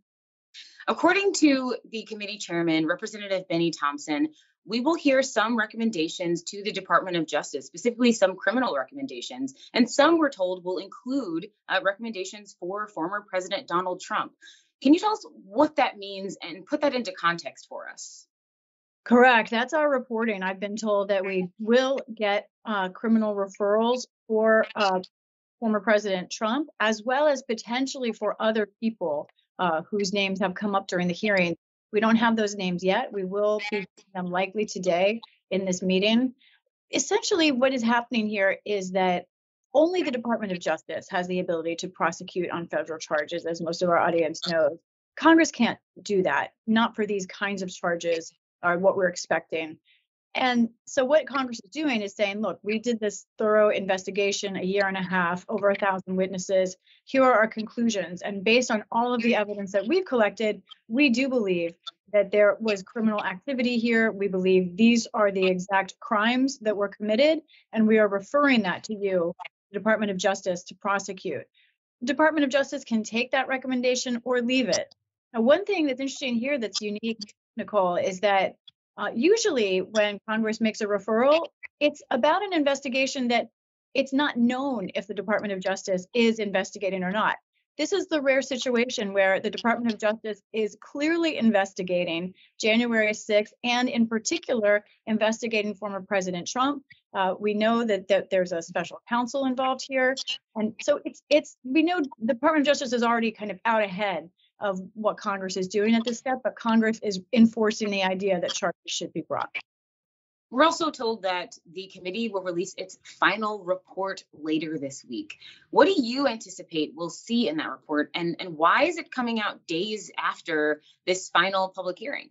According to the committee chairman, Representative Bennie Thompson, we will hear some recommendations to the Department of Justice, specifically some criminal recommendations, and some, we're told, will include uh, recommendations for former President Donald Trump. Can you tell us what that means and put that into context for us? Correct. That's our reporting. I've been told that we will get uh, criminal referrals for uh, former President Trump, as well as potentially for other people uh, whose names have come up during the hearing. We don't have those names yet. We will be getting them likely today in this meeting. Essentially, what is happening here is that only the Department of Justice has the ability to prosecute on federal charges, as most of our audience knows. Congress can't do that, not for these kinds of charges or what we're expecting. And so what Congress is doing is saying, look, we did this thorough investigation, a year and a half, over a thousand witnesses. Here are our conclusions. And based on all of the evidence that we've collected, we do believe that there was criminal activity here. We believe these are the exact crimes that were committed, and we are referring that to you, Department of Justice, to prosecute. The Department of Justice can take that recommendation or leave it. Now, one thing that's interesting here that's unique, Nicole, is that uh, usually when Congress makes a referral, it's about an investigation that it's not known if the Department of Justice is investigating or not. This is the rare situation where the Department of Justice is clearly investigating January sixth, and in particular, investigating former President Trump. Uh, we know that, that there's a special counsel involved here. And so it's, it's we know the Department of Justice is already kind of out ahead of what Congress is doing at this step, but Congress is enforcing the idea that charges should be brought. We're also told that the committee will release its final report later this week. What do you anticipate we'll see in that report, and, and why is it coming out days after this final public hearing?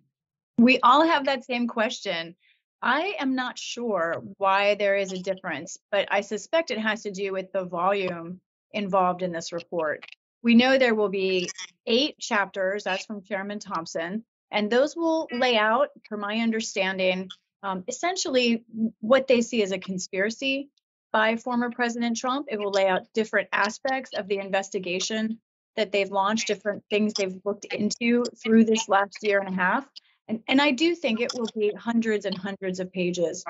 We all have that same question. I am not sure why there is a difference, but I suspect it has to do with the volume involved in this report. We know there will be eight chapters, that's from Chairman Thompson, and those will lay out, per my understanding, Um, essentially what they see as a conspiracy by former President Trump. It will lay out different aspects of the investigation that they've launched, different things they've looked into through this last year and a half. And, and I do think it will be hundreds and hundreds of pages.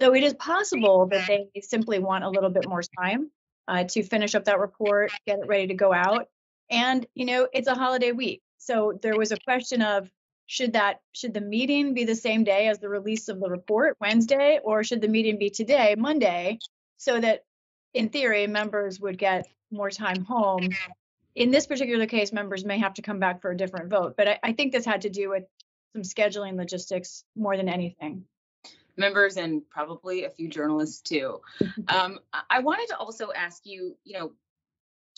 So it is possible that they simply want a little bit more time uh, to finish up that report, get it ready to go out. And, you know, it's a holiday week. So there was a question of, Should that should the meeting be the same day as the release of the report, Wednesday, or should the meeting be today, Monday, so that in theory members would get more time home? In this particular case, members may have to come back for a different vote, but I, I think this had to do with some scheduling logistics more than anything. Members and probably a few journalists too. um, I wanted to also ask you, you know,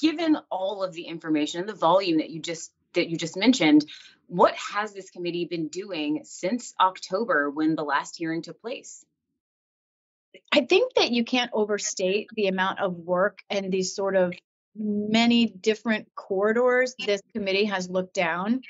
given all of the information and the volume that you just that you just mentioned, what has this committee been doing since October when the last hearing took place? I think that you can't overstate the amount of work and these sort of many different corridors this committee has looked down.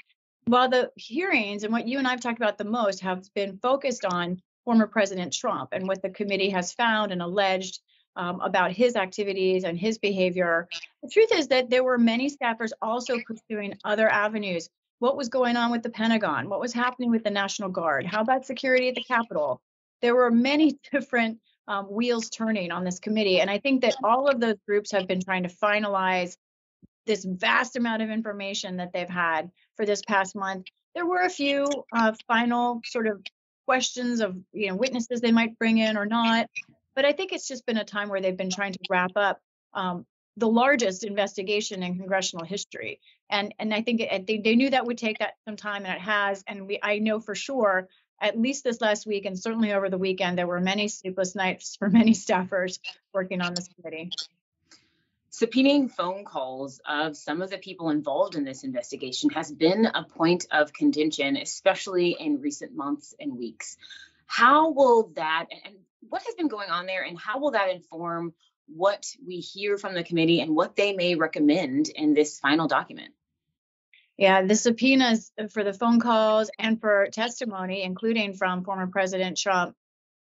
While the hearings and what you and I've talked about the most have been focused on former President Trump and what the committee has found and alleged Um, about his activities and his behavior. The truth is that there were many staffers also pursuing other avenues. what was going on with the Pentagon, what was happening with the National Guard, how about security at the Capitol? There were many different um, wheels turning on this committee. And I think that all of those groups have been trying to finalize this vast amount of information that they've had for this past month. There were a few uh, final sort of questions of, you know, witnesses they might bring in or not. But I think it's just been a time where they've been trying to wrap up um, the largest investigation in congressional history. And and I think it, they, they knew that would take that some time, and it has. And we I know for sure, at least this last week and certainly over the weekend, there were many sleepless nights for many staffers working on this committee. Subpoenaing phone calls of some of the people involved in this investigation has been a point of contention, especially in recent months and weeks. How will that, and what has been going on there, and how will that inform what we hear from the committee and what they may recommend in this final document? Yeah, the subpoenas for the phone calls and for testimony, including from former President Trump,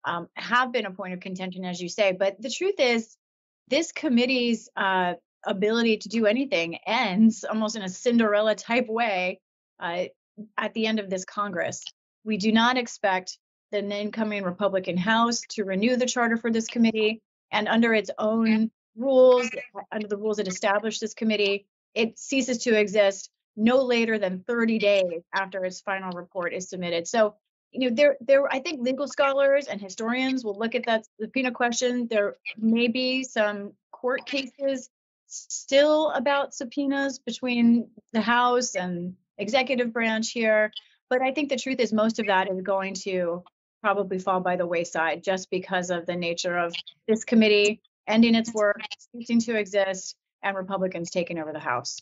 um, have been a point of contention, as you say. But the truth is, this committee's uh, ability to do anything ends almost in a Cinderella type way uh, at the end of this Congress. We do not expect the incoming Republican House to renew the charter for this committee, and under its own rules, under the rules that establish this committee, it ceases to exist no later than thirty days after its final report is submitted. So, you know, there, there. I think legal scholars and historians will look at that subpoena question. There may be some court cases still about subpoenas between the House and executive branch here. But I think the truth is most of that is going to probably fall by the wayside just because of the nature of this committee ending its work, ceasing to exist, and Republicans taking over the House.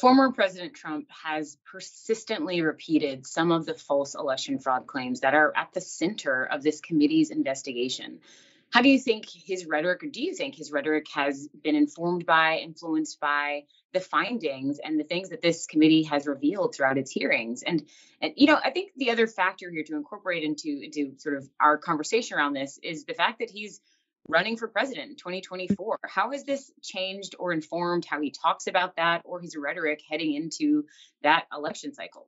Former President Trump has persistently repeated some of the false election fraud claims that are at the center of this committee's investigation. How do you think his rhetoric, or do you think his rhetoric has been informed by, influenced by the findings and the things that this committee has revealed throughout its hearings? And, and you know, I think the other factor here to incorporate into, into sort of our conversation around this is the fact that he's running for president in twenty twenty-four. How has this changed or informed how he talks about that or his rhetoric heading into that election cycle?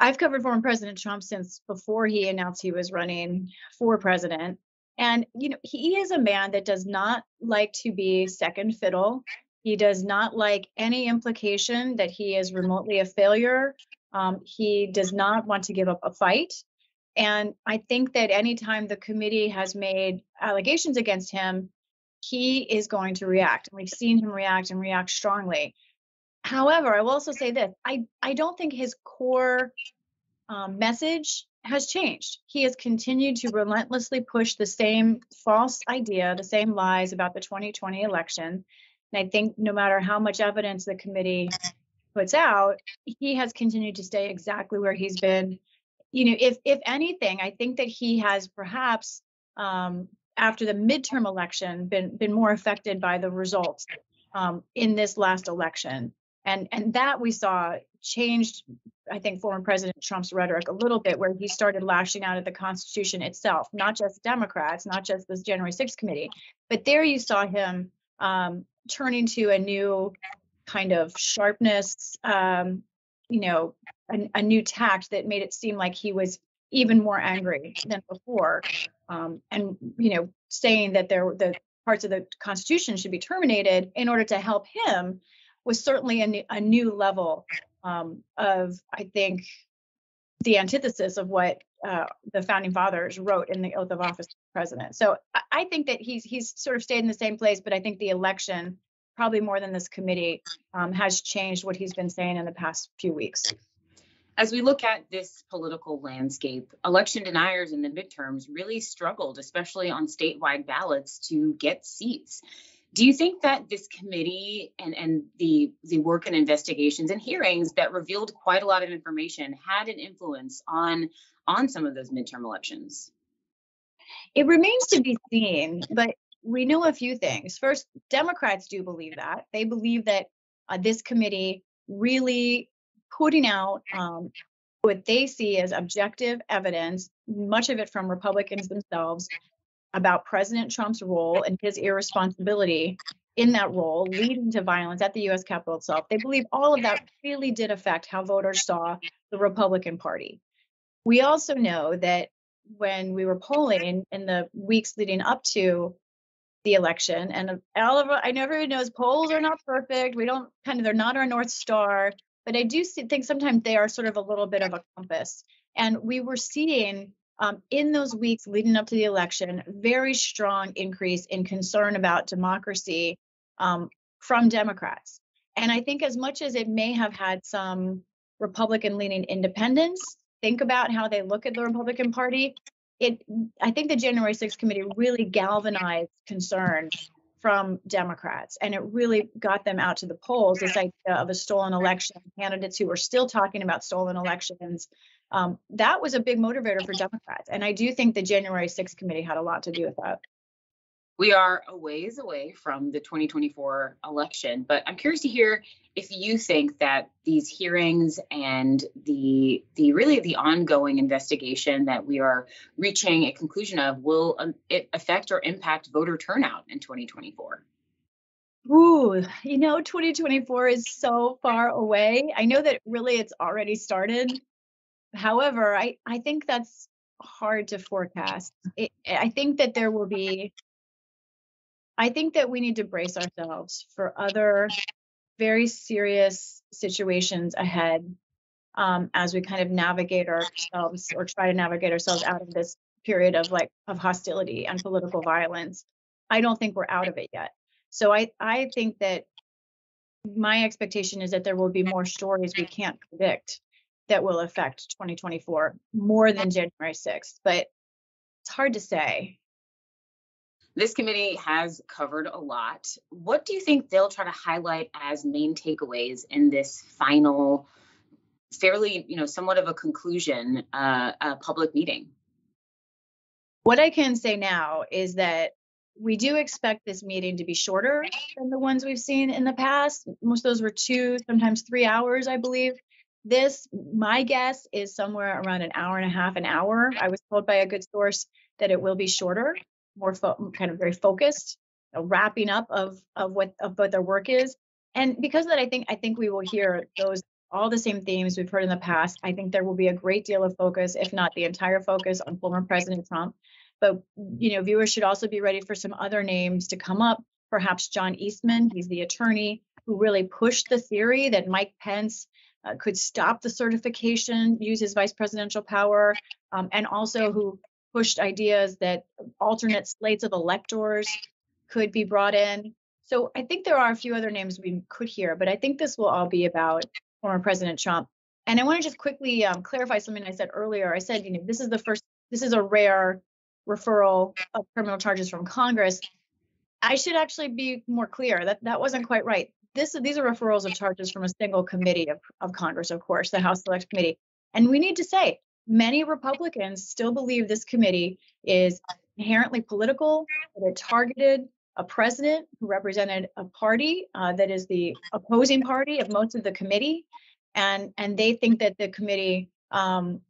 I've covered former President Trump since before he announced he was running for president. And, you know, he is a man that does not like to be second fiddle. He does not like any implication that he is remotely a failure. Um, he does not want to give up a fight. And I think that anytime the committee has made allegations against him, he is going to react. And we've seen him react and react strongly. However, I will also say this. I, I don't think his core um, message has changed. He has continued to relentlessly push the same false idea, the same lies about the twenty twenty election. And I think no matter how much evidence the committee puts out, he has continued to stay exactly where he's been. You know, if if anything, I think that he has perhaps, um, after the midterm election, been been more affected by the results um, in this last election. And, and that we saw changed, I think, former President Trump's rhetoric a little bit, where he started lashing out at the Constitution itself, not just Democrats, not just this January sixth committee. But there you saw him um, turning to a new kind of sharpness, um, you know, A, a new tact that made it seem like he was even more angry than before, um, and you know, saying that there the parts of the Constitution should be terminated in order to help him was certainly a new, a new level um, of, I think, the antithesis of what uh, the founding fathers wrote in the oath of office of the president. So I, I think that he's he's sort of stayed in the same place, but I think the election, probably more than this committee, um, has changed what he's been saying in the past few weeks. As we look at this political landscape, election deniers in the midterms really struggled, especially on statewide ballots, to get seats. Do you think that this committee and, and the, the work and investigations and hearings that revealed quite a lot of information had an influence on, on some of those midterm elections? It remains to be seen, but we know a few things. First, Democrats do believe that. They believe that uh, this committee really putting out um, what they see as objective evidence, much of it from Republicans themselves, about President Trump's role and his irresponsibility in that role, leading to violence at the U S Capitol itself. They believe all of that really did affect how voters saw the Republican Party. We also know that when we were polling in, in the weeks leading up to the election, and all of I know everybody knows polls are not perfect. We don't kind of, they're not our North Star, but I do see, think sometimes they are sort of a little bit of a compass. And we were seeing um, in those weeks leading up to the election, very strong increase in concern about democracy um, from Democrats. And I think as much as it may have had some Republican-leaning independents think about how they look at the Republican Party, it, I think the January sixth committee really galvanized concern from Democrats, and it really got them out to the polls, this idea of a stolen election, candidates who were still talking about stolen elections. Um, that was a big motivator for Democrats. And I do think the January sixth committee had a lot to do with that. We are a ways away from the twenty twenty-four election, but I'm curious to hear if you think that these hearings and the the really the ongoing investigation that we are reaching a conclusion of will um, it affect or impact voter turnout in twenty twenty-four? Ooh, you know, twenty twenty-four is so far away. I know that really it's already started. However, I, I think that's hard to forecast. It, I think that there will be I think that we need to brace ourselves for other very serious situations ahead um, as we kind of navigate ourselves or try to navigate ourselves out of this period of like of hostility and political violence. I don't think we're out of it yet. So I, I think that my expectation is that there will be more stories we can't predict that will affect twenty twenty-four more than January sixth, but it's hard to say. This committee has covered a lot. What do you think they'll try to highlight as main takeaways in this final, fairly, you know, somewhat of a conclusion uh, uh, public meeting? What I can say now is that we do expect this meeting to be shorter than the ones we've seen in the past. Most of those were two, sometimes three hours, I believe. This, my guess, is somewhere around an hour and a half, an hour. I was told by a good source that it will be shorter, more fo- kind of very focused, a wrapping up of of what of what their work is. And because of that, I think I think we will hear those all the same themes we've heard in the past. I think there will be a great deal of focus, if not the entire focus, on former President Trump. But you know, viewers should also be ready for some other names to come up. Perhaps John Eastman, he's the attorney who really pushed the theory that Mike Pence uh, could stop the certification, use his vice presidential power, um, and also who pushed ideas that alternate slates of electors could be brought in. So I think there are a few other names we could hear, but I think this will all be about former President Trump. And I want to just quickly um, clarify something I said earlier. I said, you know, this is the first, this is a rare referral of criminal charges from Congress. I should actually be more clear that that wasn't quite right. This, these are referrals of charges from a single committee of, of Congress, of course, the House Select Committee. And we need to say, many Republicans still believe this committee is inherently political, that it targeted a president who represented a party uh, that is the opposing party of most of the committee. And, and they think that the committee um,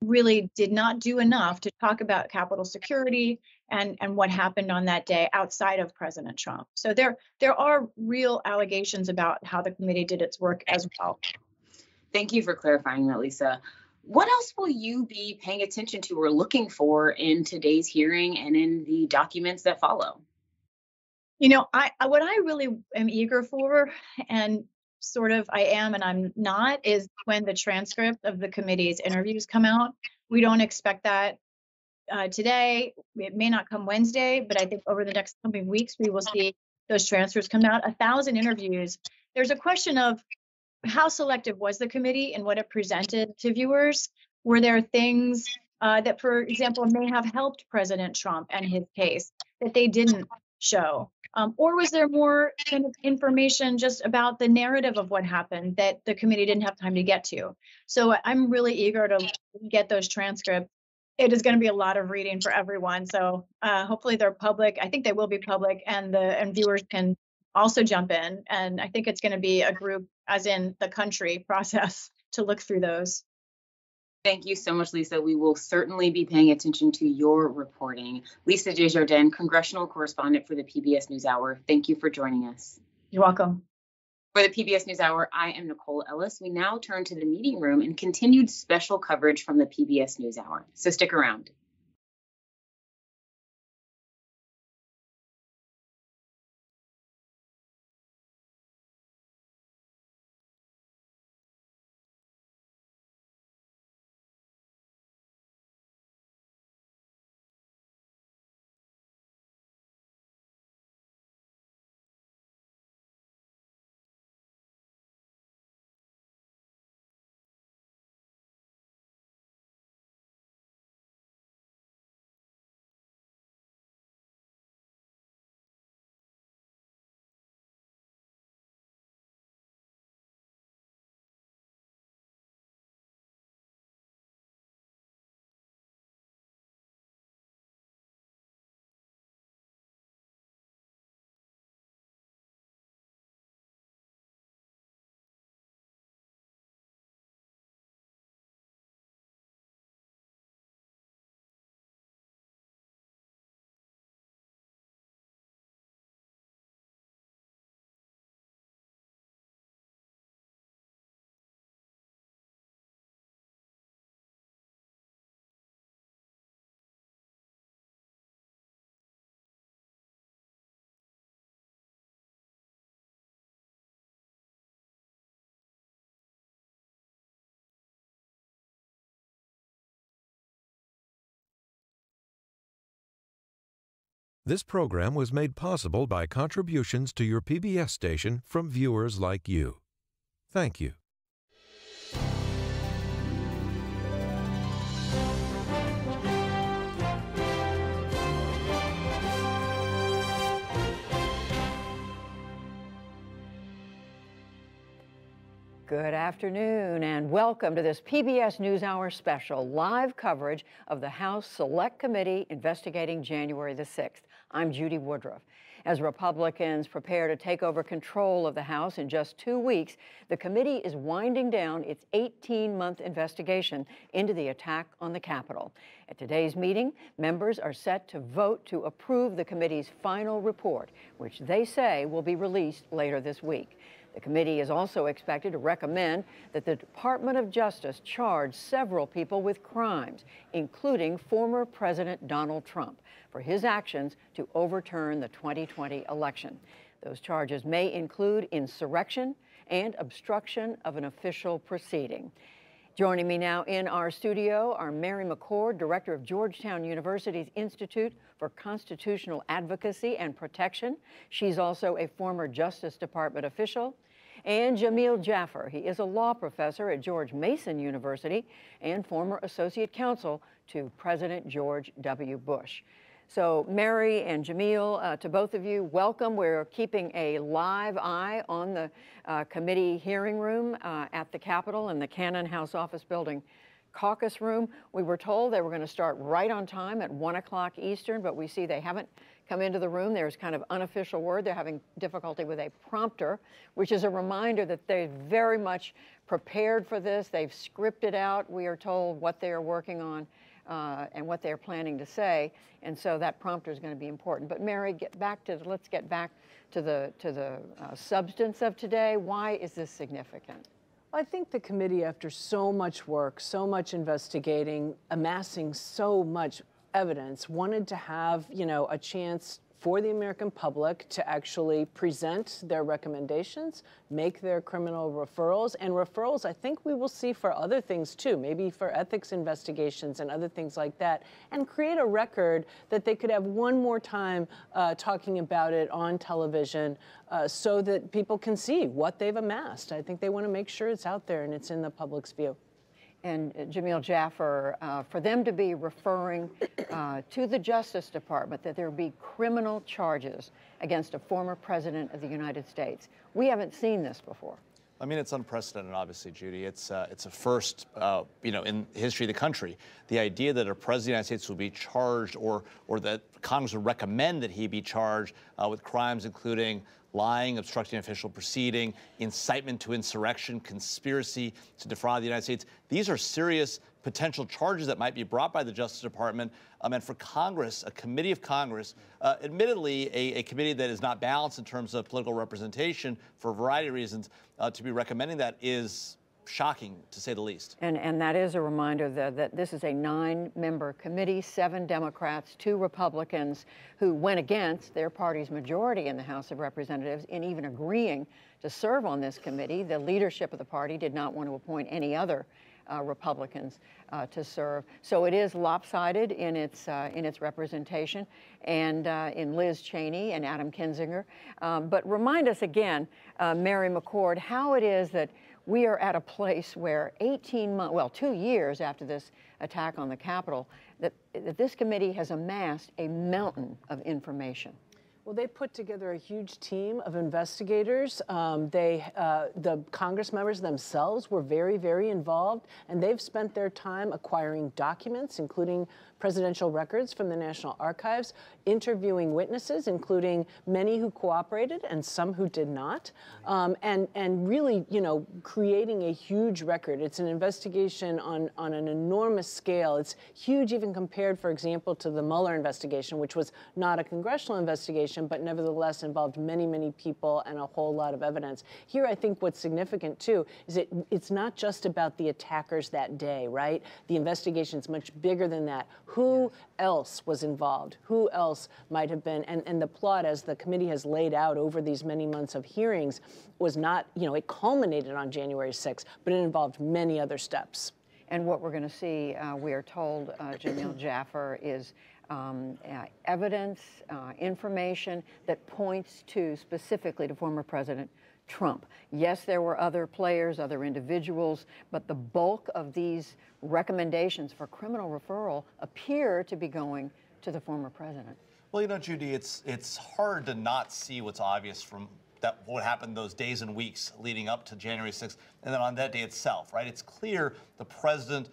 really did not do enough to talk about Capitol security and, and what happened on that day outside of President Trump. So there, there are real allegations about how the committee did its work as well. Thank you for clarifying that, Lisa. What else will you be paying attention to or looking for in today's hearing and in the documents that follow? You know, I, what I really am eager for, and sort of I am and I'm not, is when the transcript of the committee's interviews come out. We don't expect that uh, today. It may not come Wednesday, but I think over the next coming weeks, we will see those transcripts come out. A thousand interviews. There's a question of, how selective was the committee and what it presented to viewers? Were there things uh, that, for example, may have helped President Trump and his case that they didn't show? Um, or was there more kind of information just about the narrative of what happened that the committee didn't have time to get to? So I'm really eager to get those transcripts. It is going to be a lot of reading for everyone. So uh, hopefully they're public. I think they will be public, and the and viewers can also jump in. And I think it's going to be a group, as in the country, process to look through those. Thank you so much, Lisa. We will certainly be paying attention to your reporting. Lisa Desjardins, congressional correspondent for the P B S NewsHour. Thank you for joining us. You're welcome. For the P B S NewsHour, I am Nicole Ellis. We now turn to the meeting room and continued special coverage from the P B S NewsHour. So stick around. This program was made possible by contributions to your P B S station from viewers like you. Thank you. Good afternoon and welcome to this P B S NewsHour special, live coverage of the House Select Committee investigating January the sixth. I'm Judy Woodruff. As Republicans prepare to take over control of the House in just two weeks, the committee is winding down its eighteen-month investigation into the attack on the Capitol. At today's meeting, members are set to vote to approve the committee's final report, which they say will be released later this week. The committee is also expected to recommend that the Department of Justice charge several people with crimes, including former President Donald Trump, for his actions to overturn the twenty twenty election. Those charges may include insurrection and obstruction of an official proceeding. Joining me now in our studio are Mary McCord, Director of Georgetown University's Institute for Constitutional Advocacy and Protection. She's also a former Justice Department official. And Jamil Jaffer. He is a law professor at George Mason University and former associate counsel to President George W. Bush. So Mary and Jamil, uh, to both of you, welcome. We're keeping a live eye on the uh, committee hearing room uh, at the Capitol in the Cannon House Office Building caucus room. We were told they were going to start right on time at one o'clock Eastern, but we see they haven't come into the room. There's kind of unofficial word. They're having difficulty with a prompter, which is a reminder that they're very much prepared for this. They've scripted out, we are told, what they are working on uh, and what they're planning to say. And so that prompter is going to be important. But Mary, get back to, let's get back to the, to the uh, substance of today. Why is this significant? I think the committee, after so much work, so much investigating, amassing so much evidence, wanted to have, you know, a chance for the American public to actually present their recommendations, make their criminal referrals, and referrals I think we will see for other things too, maybe for ethics investigations and other things like that, and create a record that they could have one more time uh, talking about it on television uh, so that people can see what they've amassed. I think they want to make sure it's out there and it's in the public's view. And Jamil Jaffer, uh, for them to be referring uh, to the Justice Department that there be criminal charges against a former president of the United States. We haven't seen this before. I mean, it's unprecedented, obviously, Judy. It's uh, it's a first, uh, you know, in the history of the country. The idea that a president of the United States will be charged, or or that Congress would recommend that he be charged uh, with crimes including lying, obstructing official proceeding, incitement to insurrection, conspiracy to defraud the United States. These are serious potential charges that might be brought by the Justice Department, um, and for Congress, a committee of Congress, uh, admittedly a, a committee that is not balanced in terms of political representation for a variety of reasons, uh, to be recommending that is shocking, to say the least. And, and that is a reminder that, that this is a nine-member committee, seven Democrats, two Republicans, who went against their party's majority in the House of Representatives in even agreeing to serve on this committee. The leadership of the party did not want to appoint any other uh, Republicans uh, to serve. So it is lopsided in its, uh, in its representation, and uh, in Liz Cheney and Adam Kinzinger. Um, but remind us again, uh, Mary McCord, how it is that we are at a place where eighteen months, well, two years after this attack on the Capitol, that, that this committee has amassed a mountain of information. Well, they put together a huge team of investigators. Um, they, uh, the Congress members themselves were very, very involved, and they've spent their time acquiring documents, including presidential records from the National Archives, interviewing witnesses, including many who cooperated and some who did not, um, and, and really, you know, creating a huge record. It's an investigation on, on an enormous scale. It's huge even compared, for example, to the Mueller investigation, which was not a congressional investigation, but nevertheless involved many, many people and a whole lot of evidence. Here, I think what's significant, too, is it, it's not just about the attackers that day, right? The investigation's much bigger than that. Who yeah. else was involved? Who else might have been? And, and the plot, as the committee has laid out over these many months of hearings, was not, you know, it culminated on January sixth, but it involved many other steps. And what we're going to see, uh, we are told, uh, Jamil Jaffer, is Um, uh, evidence, uh, information that points to specifically to former President Trump. Yes, there were other players, other individuals, but the bulk of these recommendations for criminal referral appear to be going to the former president. Well, you know, Judy, it's it's hard to not see what's obvious from that what happened those days and weeks leading up to January sixth, and then on that day itself, right? It's clear the president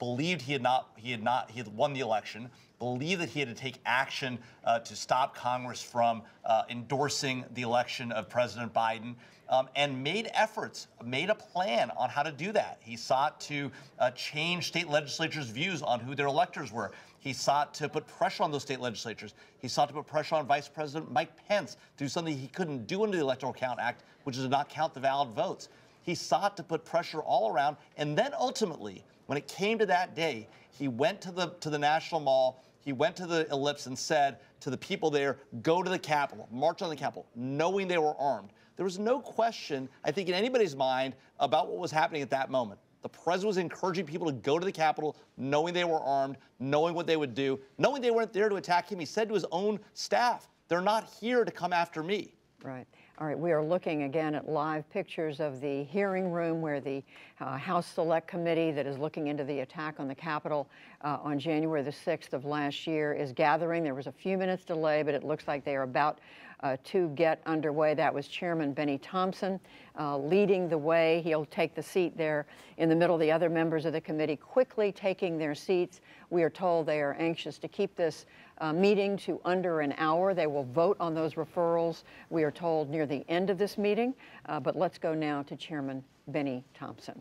believed he had not he had not he had won the election, believed that he had to take action uh, to stop Congress from uh, endorsing the election of President Biden, um, and made efforts, made a plan on how to do that. He sought to uh, change state legislatures' views on who their electors were. He sought to put pressure on those state legislatures. He sought to put pressure on Vice President Mike Pence to do something he couldn't do under the Electoral Count Act, which is to not count the valid votes. He sought to put pressure all around, and then ultimately, when it came to that day, he went to the to the National Mall, he went to the Ellipse and said to the people there, go to the Capitol, march on the Capitol, knowing they were armed. There was no question, I think, in anybody's mind about what was happening at that moment. The president was encouraging people to go to the Capitol, knowing they were armed, knowing what they would do, knowing they weren't there to attack him. He said to his own staff, they're not here to come after me. Right. All right, we are looking again at live pictures of the hearing room where the uh, House Select Committee that is looking into the attack on the Capitol uh, on January the sixth of last year is gathering. There was a few minutes delay, but it looks like they are about uh, to get underway. That was Chairman Bennie Thompson uh, leading the way. He'll take the seat there in the middle. The other members of the committee quickly taking their seats. We are told they are anxious to keep this Uh, meeting to under an hour. They will vote on those referrals, we are told, near the end of this meeting. Uh, but let's go now to Chairman Bennie Thompson.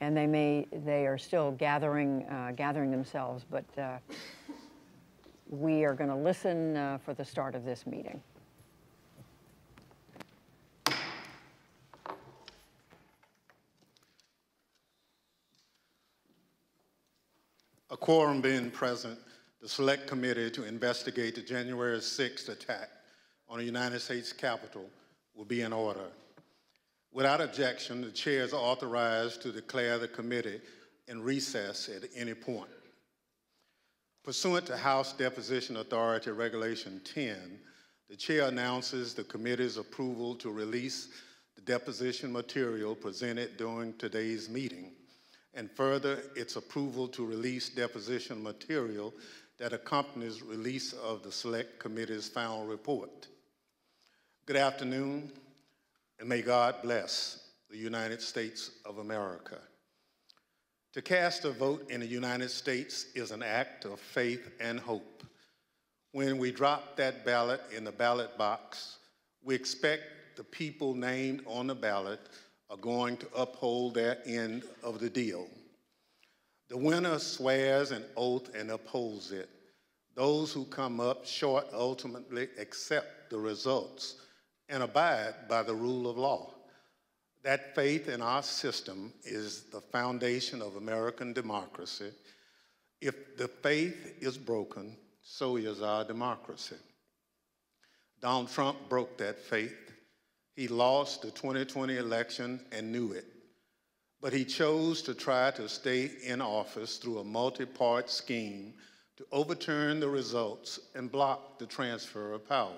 And they may, they are still gathering, uh, gathering themselves, but uh, we are going to listen uh, for the start of this meeting. A quorum being present, the Select Committee to investigate the January sixth attack on the United States Capitol will be in order. Without objection, the chair is authorized to declare the committee in recess at any point. Pursuant to House Deposition Authority Regulation ten, the chair announces the committee's approval to release the deposition material presented during today's meeting, and further, its approval to release deposition material that accompanies release of the Select Committee's final report. Good afternoon, and may God bless the United States of America. To cast a vote in the United States is an act of faith and hope. When we drop that ballot in the ballot box, we expect the people named on the ballot are going to uphold their end of the deal. The winner swears an oath and upholds it. Those who come up short ultimately accept the results and abide by the rule of law. That faith in our system is the foundation of American democracy. If the faith is broken, so is our democracy. Donald Trump broke that faith. He lost the twenty twenty election and knew it. But he chose to try to stay in office through a multi-part scheme to overturn the results and block the transfer of power.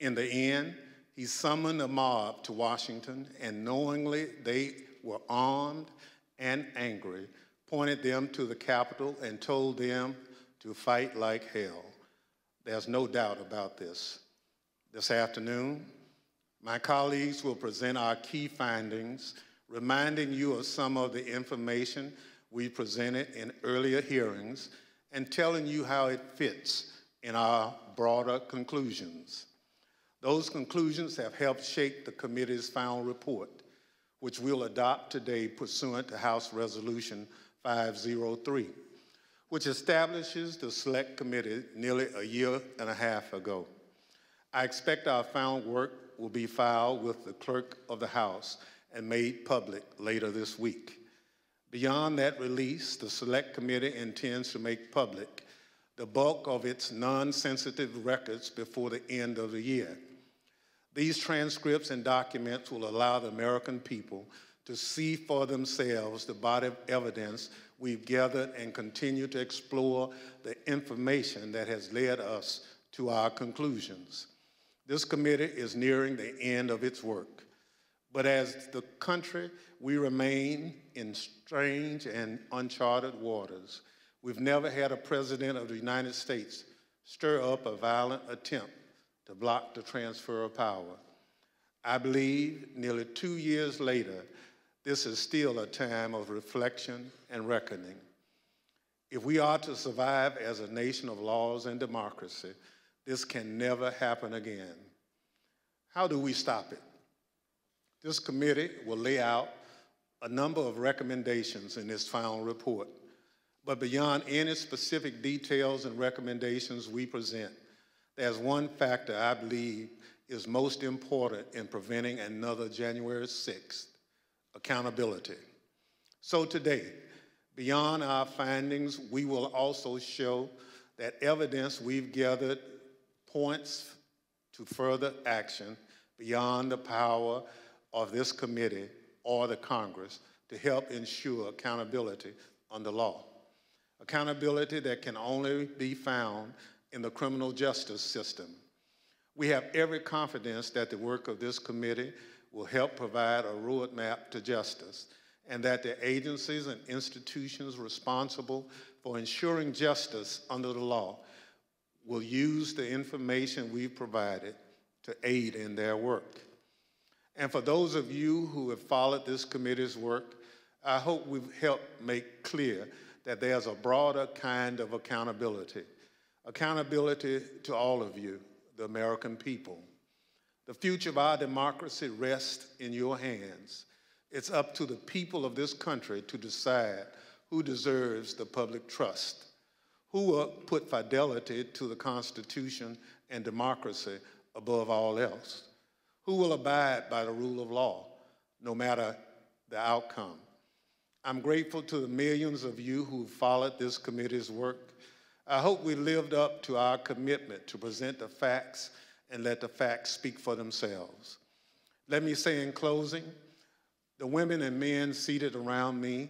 In the end, he summoned a mob to Washington, and knowingly they were armed and angry, pointed them to the Capitol and told them to fight like hell. There's no doubt about this. This afternoon, my colleagues will present our key findings, reminding you of some of the information we presented in earlier hearings and telling you how it fits in our broader conclusions. Those conclusions have helped shape the committee's final report, which we'll adopt today pursuant to House Resolution five oh three, which establishes the Select Committee nearly a year and a half ago. I expect our final work will be filed with the clerk of the House and made public later this week. Beyond that release, the Select Committee intends to make public the bulk of its non-sensitive records before the end of the year. These transcripts and documents will allow the American people to see for themselves the body of evidence we've gathered and continue to explore the information that has led us to our conclusions. This committee is nearing the end of its work. But as the country, we remain in strange and uncharted waters. We've never had a president of the United States stir up a violent attempt to block the transfer of power. I believe nearly two years later, this is still a time of reflection and reckoning. If we are to survive as a nation of laws and democracy, this can never happen again. How do we stop it? This committee will lay out a number of recommendations in its final report. But beyond any specific details and recommendations we present, there's one factor I believe is most important in preventing another January sixth, accountability. So today, beyond our findings, we will also show that evidence we've gathered points to further action beyond the power of this committee or the Congress to help ensure accountability under law. Accountability that can only be found in the criminal justice system. We have every confidence that the work of this committee will help provide a roadmap to justice and that the agencies and institutions responsible for ensuring justice under the law will use the information we've provided to aid in their work. And for those of you who have followed this committee's work, I hope we've helped make clear that there's a broader kind of accountability. Accountability to all of you, the American people. The future of our democracy rests in your hands. It's up to the people of this country to decide who deserves the public trust, who will put fidelity to the Constitution and democracy above all else, who will abide by the rule of law, no matter the outcome. I'm grateful to the millions of you who followed this committee's work. I hope we lived up to our commitment to present the facts and let the facts speak for themselves. Let me say in closing, the women and men seated around me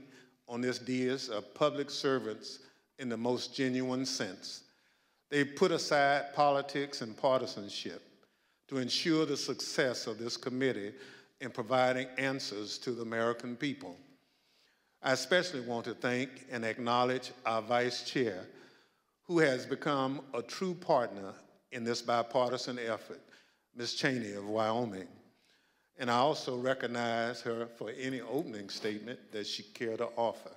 on this dais are public servants in the most genuine sense. They put aside politics and partisanship to ensure the success of this committee in providing answers to the American people. I especially want to thank and acknowledge our vice chair, who has become a true partner in this bipartisan effort, Miz Cheney of Wyoming. And I also recognize her for any opening statement that she cared to offer.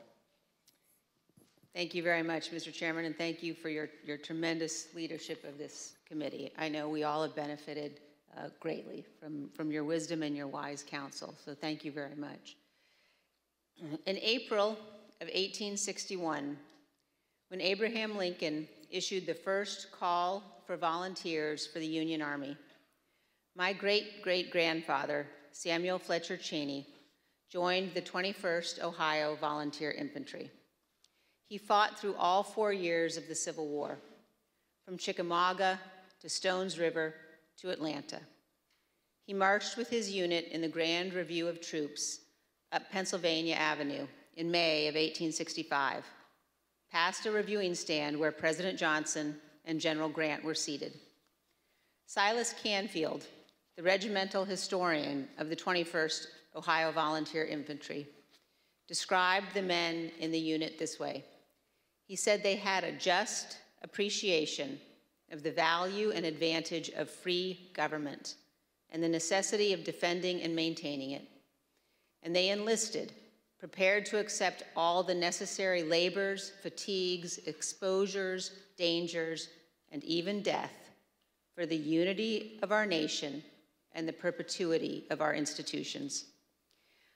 Thank you very much, Mister Chairman, and thank you for your, your tremendous leadership of this committee. I know we all have benefited uh, greatly from, from your wisdom and your wise counsel. So thank you very much. In April of eighteen sixty-one, when Abraham Lincoln issued the first call for volunteers for the Union Army, my great-great-grandfather, Samuel Fletcher Cheney, joined the twenty-first Ohio Volunteer Infantry. He fought through all four years of the Civil War, from Chickamauga to Stones River to Atlanta. He marched with his unit in the Grand Review of Troops up Pennsylvania Avenue in May of eighteen sixty-five, past a reviewing stand where President Johnson and General Grant were seated. Silas Canfield, the regimental historian of the twenty-first Ohio Volunteer Infantry, described the men in the unit this way. He said they had a just appreciation of the value and advantage of free government and the necessity of defending and maintaining it. And they enlisted, prepared to accept all the necessary labors, fatigues, exposures, dangers, and even death for the unity of our nation and the perpetuity of our institutions.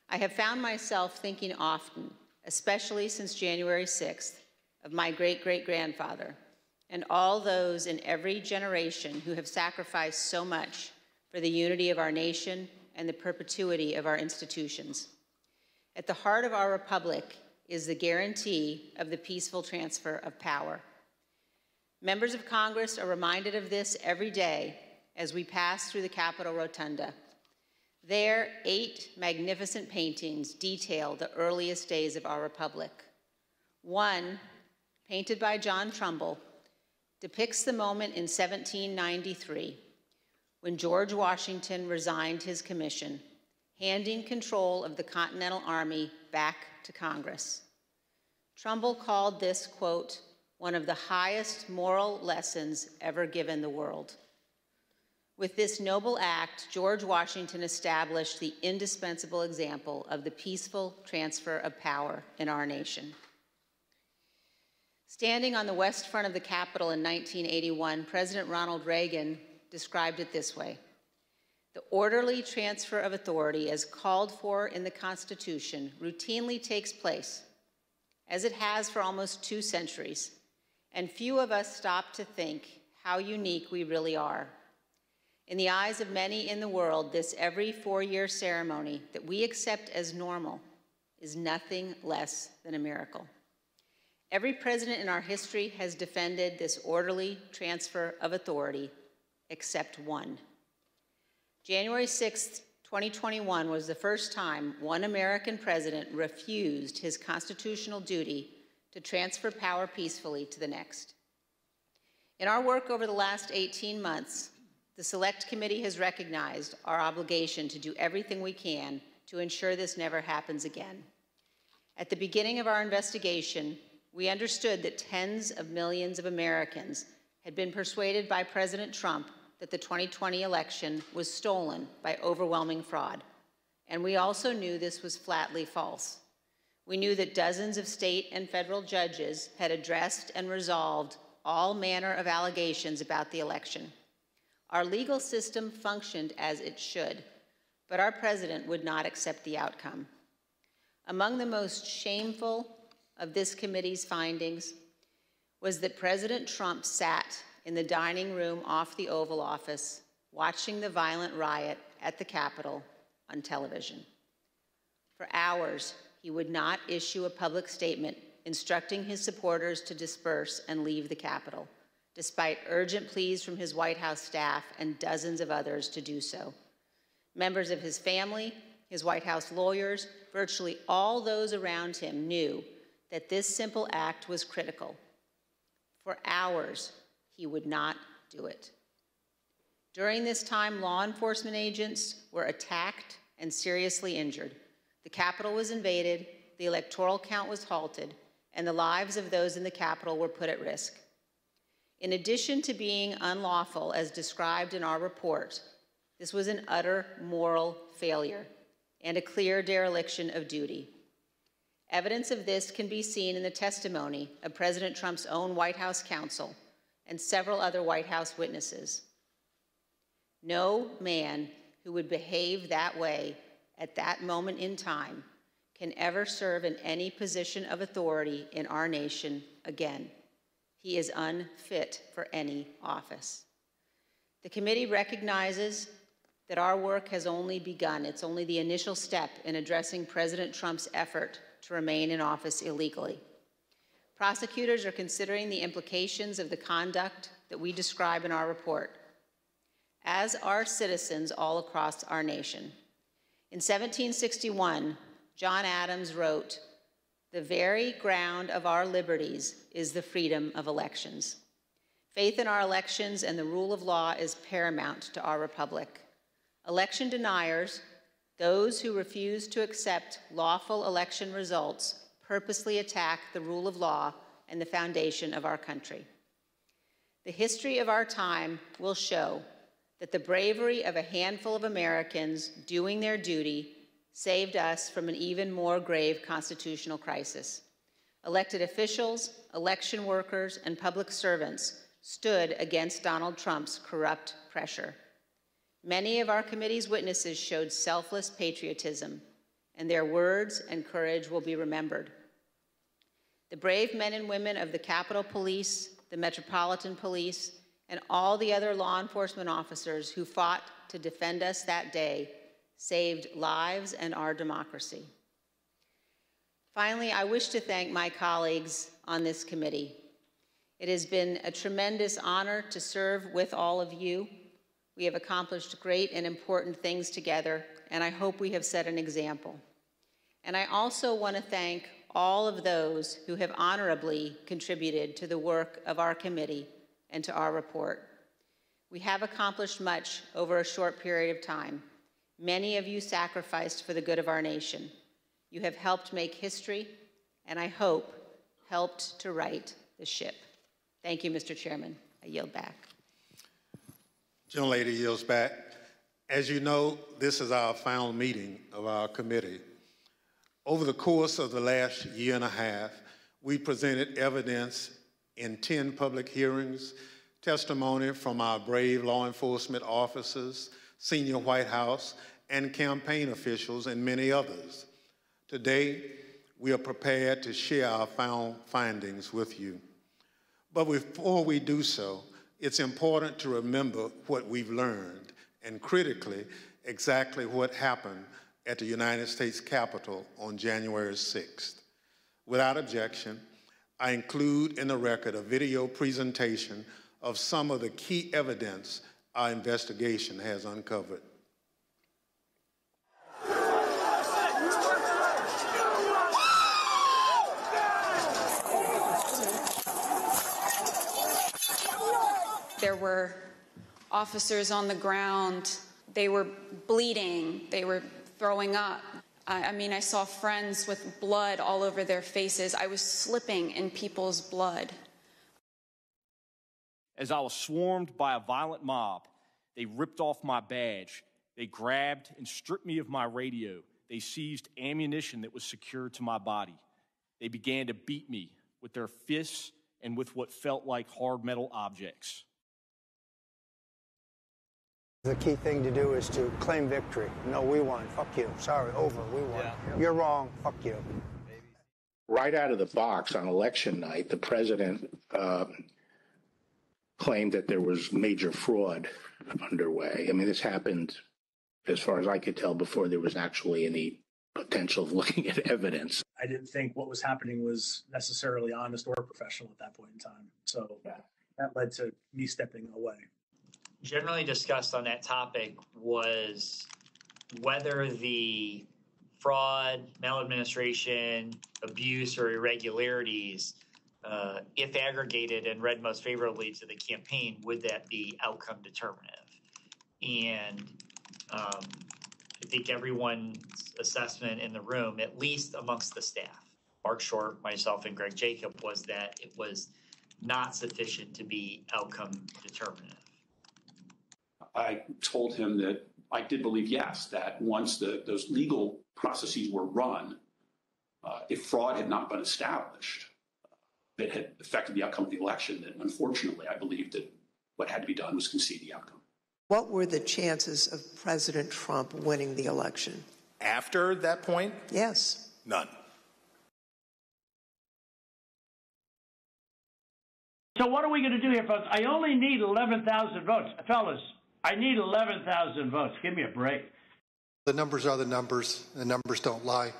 I have found myself thinking often, especially since January sixth, of my great-great-grandfather and all those in every generation who have sacrificed so much for the unity of our nation and the perpetuity of our institutions. At the heart of our republic is the guarantee of the peaceful transfer of power. Members of Congress are reminded of this every day as we pass through the Capitol Rotunda. There, eight magnificent paintings detail the earliest days of our republic. One, painted by John Trumbull, depicts the moment in seventeen ninety-three when George Washington resigned his commission, handing control of the Continental Army back to Congress. Trumbull called this, quote, one of the highest moral lessons ever given the world. With this noble act, George Washington established the indispensable example of the peaceful transfer of power in our nation. Standing on the west front of the Capitol in nineteen eighty-one, President Ronald Reagan described it this way. The orderly transfer of authority as called for in the Constitution routinely takes place, as it has for almost two centuries, and few of us stop to think how unique we really are. In the eyes of many in the world, this every four-year ceremony that we accept as normal is nothing less than a miracle. Every president in our history has defended this orderly transfer of authority, except one. January sixth, twenty twenty-one was the first time one American president refused his constitutional duty to transfer power peacefully to the next. In our work over the last eighteen months, the Select Committee has recognized our obligation to do everything we can to ensure this never happens again. At the beginning of our investigation, we understood that tens of millions of Americans had been persuaded by President Trump that the twenty twenty election was stolen by overwhelming fraud. And we also knew this was flatly false. We knew that dozens of state and federal judges had addressed and resolved all manner of allegations about the election. Our legal system functioned as it should, but our president would not accept the outcome. Among the most shameful of this committee's findings was that President Trump sat in the dining room off the Oval Office, watching the violent riot at the Capitol on television. For hours, he would not issue a public statement instructing his supporters to disperse and leave the Capitol, despite urgent pleas from his White House staff and dozens of others to do so. Members of his family, his White House lawyers, virtually all those around him knew that this simple act was critical. For hours, he would not do it. During this time, law enforcement agents were attacked and seriously injured. The Capitol was invaded, the electoral count was halted, and the lives of those in the Capitol were put at risk. In addition to being unlawful, as described in our report, this was an utter moral failure and a clear dereliction of duty. Evidence of this can be seen in the testimony of President Trump's own White House counsel and several other White House witnesses. No man who would behave that way at that moment in time can ever serve in any position of authority in our nation again. He is unfit for any office. The committee recognizes that our work has only begun. It's only the initial step in addressing President Trump's effort to remain in office illegally. Prosecutors are considering the implications of the conduct that we describe in our report, as are citizens all across our nation. In seventeen sixty-one, John Adams wrote, "The very ground of our liberties is the freedom of elections." Faith in our elections and the rule of law is paramount to our republic. Election deniers, those who refuse to accept lawful election results, purposely attack the rule of law and the foundation of our country. The history of our time will show that the bravery of a handful of Americans doing their duty saved us from an even more grave constitutional crisis. Elected officials, election workers, and public servants stood against Donald Trump's corrupt pressure. Many of our committee's witnesses showed selfless patriotism, and their words and courage will be remembered. The brave men and women of the Capitol Police, the Metropolitan Police, and all the other law enforcement officers who fought to defend us that day saved lives and our democracy. Finally, I wish to thank my colleagues on this committee. It has been a tremendous honor to serve with all of you. We have accomplished great and important things together, and I hope we have set an example. And I also want to thank all of those who have honorably contributed to the work of our committee and to our report. We have accomplished much over a short period of time. Many of you sacrificed for the good of our nation. You have helped make history, and I hope helped to right the ship. Thank you, Mister Chairman. I yield back. Gentlelady yields back. As you know, this is our final meeting of our committee. Over the course of the last year and a half, we presented evidence in ten public hearings, testimony from our brave law enforcement officers, senior White House, and campaign officials, and many others. Today, we are prepared to share our final findings with you. But before we do so, it's important to remember what we've learned, and critically, exactly what happened at the United States Capitol on January sixth. Without objection, I include in the record a video presentation of some of the key evidence our investigation has uncovered. There were officers on the ground. They were bleeding. They were throwing up. I, I mean, I saw friends with blood all over their faces. I was slipping in people's blood. As I was swarmed by a violent mob, they ripped off my badge. They grabbed and stripped me of my radio. They seized ammunition that was secured to my body. They began to beat me with their fists and with what felt like hard metal objects. The key thing to do is to claim victory. No, we won. Fuck you. Sorry, over. We won. Yeah. You're wrong. Fuck you. Right out of the box on election night, the president uh, claimed that there was major fraud underway. I mean, this happened, as far as I could tell, before there was actually any potential of looking at evidence. I didn't think what was happening was necessarily honest or professional at that point in time. So yeah, that led to me stepping away. Generally discussed on that topic was whether the fraud, maladministration, abuse, or irregularities, Uh, if aggregated and read most favorably to the campaign, would that be outcome determinative? And um, I think everyone's assessment in the room, at least amongst the staff, Mark Short, myself, and Greg Jacob, was that it was not sufficient to be outcome determinative. I told him that I did believe, yes, that once the, those legal processes were run, uh, if fraud had not been established, that had affected the outcome of the election, that unfortunately I believed that what had to be done was concede the outcome. What were the chances of President Trump winning the election? After that point? Yes. None. So what are we going to do here, folks? I only need eleven thousand votes. Fellas, I need eleven thousand votes. Give me a break. The numbers are the numbers. The numbers don't lie.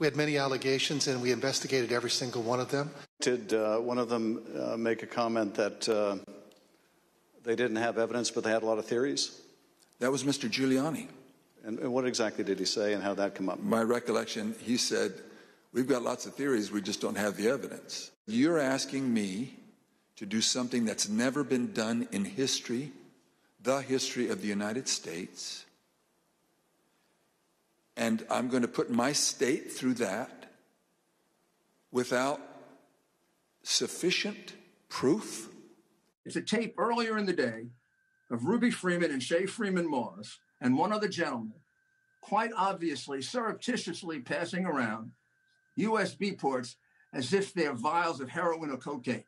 We had many allegations, and we investigated every single one of them. Did uh, one of them uh, make a comment that uh, they didn't have evidence, but they had a lot of theories? That was Mister Giuliani. And, and what exactly did he say, and how that come up? My recollection, he said, we've got lots of theories, we just don't have the evidence. You're asking me to do something that's never been done in history, the history of the United States. And I'm going to put my state through that without sufficient proof. It's a tape earlier in the day of Ruby Freeman and Shea Freeman Morris and one other gentleman quite obviously, surreptitiously passing around U S B ports as if they're vials of heroin or cocaine.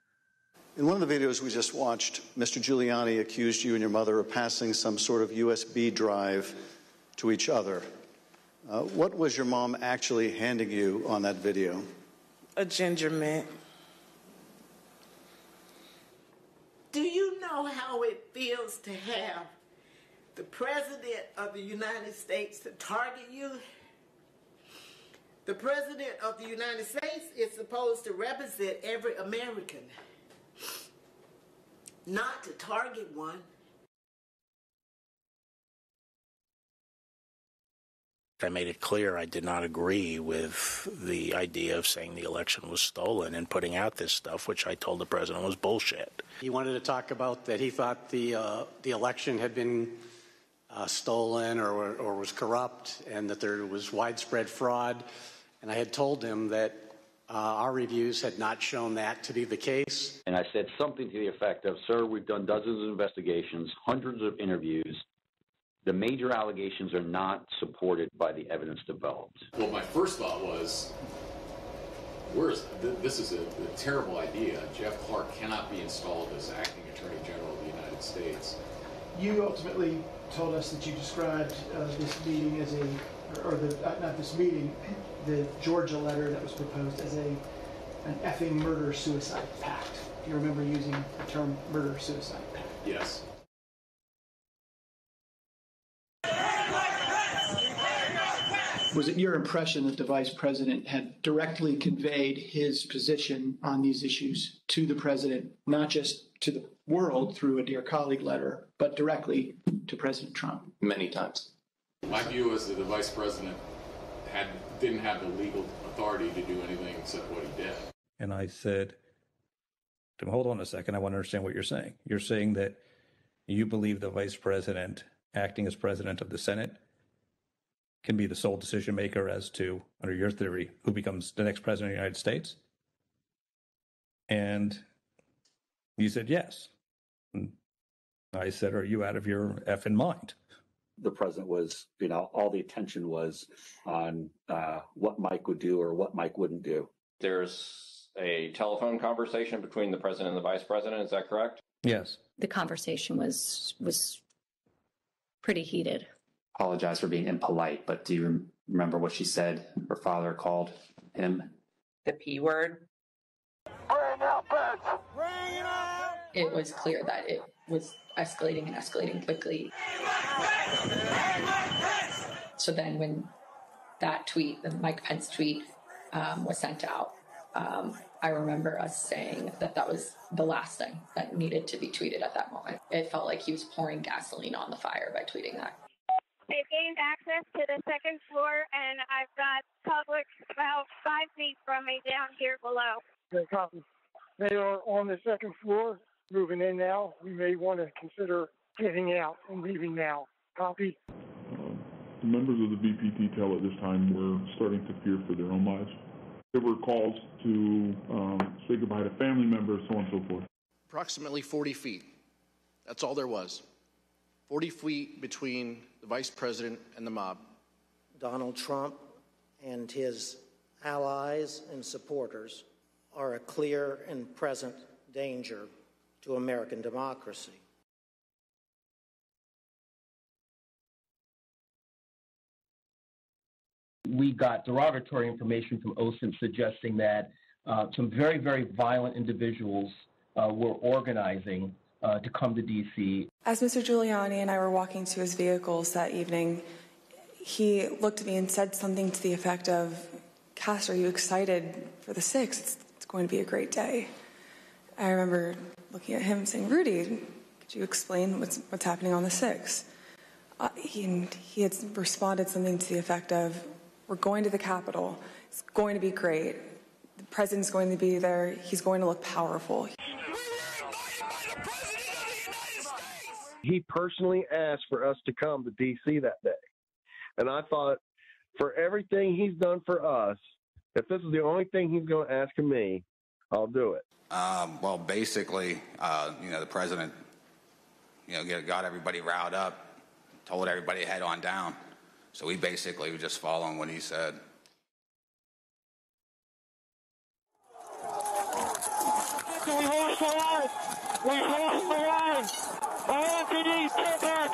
In one of the videos we just watched, Mister Giuliani accused you and your mother of passing some sort of U S B drive to each other. Uh, what was your mom actually handing you on that video? A ginger mint. Do you know how it feels to have the President of the United States to target you? The President of the United States is supposed to represent every American, not to target one. I made it clear I did not agree with the idea of saying the election was stolen and putting out this stuff, which I told the president was bullshit. He wanted to talk about that he thought the uh, the election had been uh, stolen or, or was corrupt and that there was widespread fraud. And I had told him that uh, our reviews had not shown that to be the case. And I said something to the effect of, sir, we've done dozens of investigations, hundreds of interviews. The major allegations are not supported by the evidence developed. Well, my first thought was, where's th this is a, a terrible idea. Jeff Clark cannot be installed as acting Attorney General of the United States. You ultimately told us that you described uh, this meeting as a, or the, uh, not this meeting, the Georgia letter that was proposed as a an effing murder-suicide pact. Do you remember using the term murder-suicide pact? Yes. Was it your impression that the vice president had directly conveyed his position on these issues to the president, not just to the world through a dear colleague letter, but directly to President Trump? Many times. My view is that the vice president had, didn't have the legal authority to do anything except what he did. And I said, hold on a second, I want to understand what you're saying. You're saying that you believe the vice president, acting as president of the Senate, can be the sole decision maker as to, under your theory, who becomes the next president of the United States? And you said yes. And I said, are you out of your effing mind? The president was, you know, all the attention was on uh, what Mike would do or what Mike wouldn't do. There's a telephone conversation between the president and the vice president, is that correct? Yes. The conversation was was pretty heated. Apologize for being impolite, but do you rem remember what she said? Her father called him the P word. Bring up it. Bring it up. It was clear that it was escalating and escalating quickly. So then, when that tweet, the Mike Pence tweet, um, was sent out, um, I remember us saying that that was the last thing that needed to be tweeted at that moment. It felt like he was pouring gasoline on the fire by tweeting that. They've gained access to the second floor, and I've got Publix about five feet from me down here below. They are on the second floor, moving in now. We may want to consider getting out and leaving now. Copy. Uh, the members of the B P T Tel at this time were starting to fear for their own lives. There were calls to um, say goodbye to family members, so on and so forth. Approximately forty feet. That's all there was. forty feet between the vice president and the mob. Donald Trump and his allies and supporters are a clear and present danger to American democracy. We got derogatory information from O S I N T suggesting that uh, some very, very violent individuals uh, were organizing uh, to come to D C As Mister Giuliani and I were walking to his vehicles that evening, he looked at me and said something to the effect of, "Cass, are you excited for the sixth? It's, it's going to be a great day." I remember looking at him and saying, "Rudy, could you explain what's, what's happening on the sixth? Uh, he, and he had responded something to the effect of, "We're going to the Capitol. It's going to be great. The president's going to be there. He's going to look powerful." He personally asked for us to come to D C that day. And I thought, for everything he's done for us, if this is the only thing he's going to ask of me, I'll do it. Um, well, basically, uh, you know, the president, you know, got everybody riled up, told everybody head on down. So we basically were just following what he said. We lost the line. We lost the line. R P D, get back.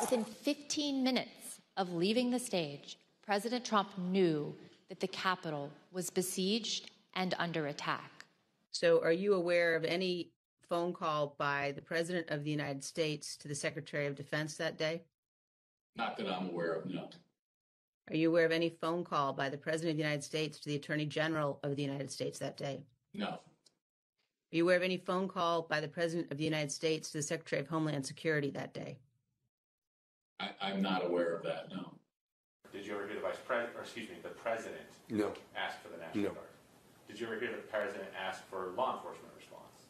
Within fifteen minutes of leaving the stage, President Trump knew that the Capitol was besieged and under attack. So are you aware of any phone call by the President of the United States to the Secretary of Defense that day? Not that I'm aware of, no. Are you aware of any phone call by the President of the United States to the Attorney General of the United States that day? No. Are you aware of any phone call by the President of the United States to the Secretary of Homeland Security that day? I, I'm not aware of that, no. Did you ever hear the Vice President, or excuse me, the President no. ask for the National no. Guard? Did you ever hear the President ask for law enforcement response?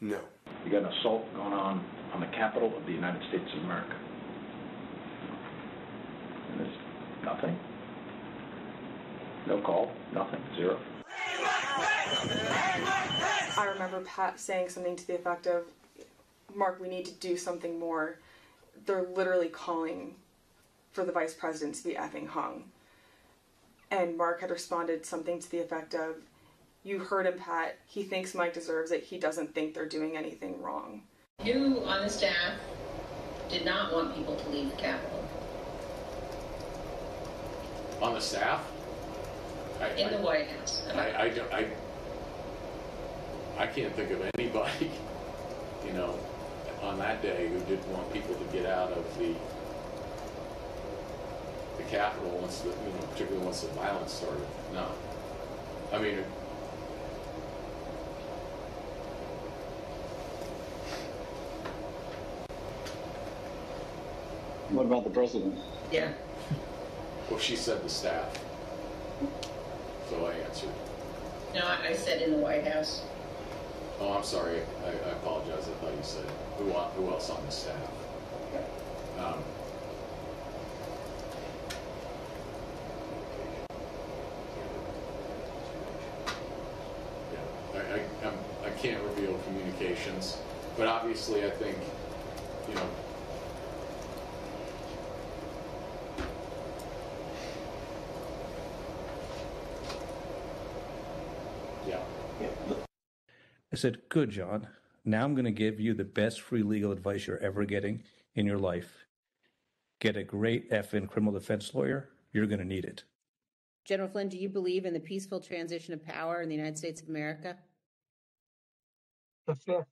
No. You got an assault going on on the Capitol of the United States of America. And there's nothing. No call, nothing, zero. I remember Pat saying something to the effect of, "Mark, we need to do something more. They're literally calling for the Vice President to be effing hung." And Mark had responded something to the effect of, "You heard him, Pat. He thinks Mike deserves it. He doesn't think they're doing anything wrong." You on the staff did not want people to leave the Capitol. On the staff? I, In I, the White House. I, I, I, I can't think of anybody, you know, on that day who didn't want people to get out of the the Capitol once the, you know, particularly once the violence started. No. I mean, what about the president? Yeah. Well, she said the staff, so I answered. No, I said in the White House. Oh, I'm sorry. I, I apologize. I thought you said who, who else on the staff. Um, yeah, I, I, I'm, I can't reveal communications, but obviously I think, you know, I said, "Good, John. Now I'm going to give you the best free legal advice you're ever getting in your life. Get a great effing criminal defense lawyer. You're going to need it." General Flynn, do you believe in the peaceful transition of power in the United States of America? Yes, sir.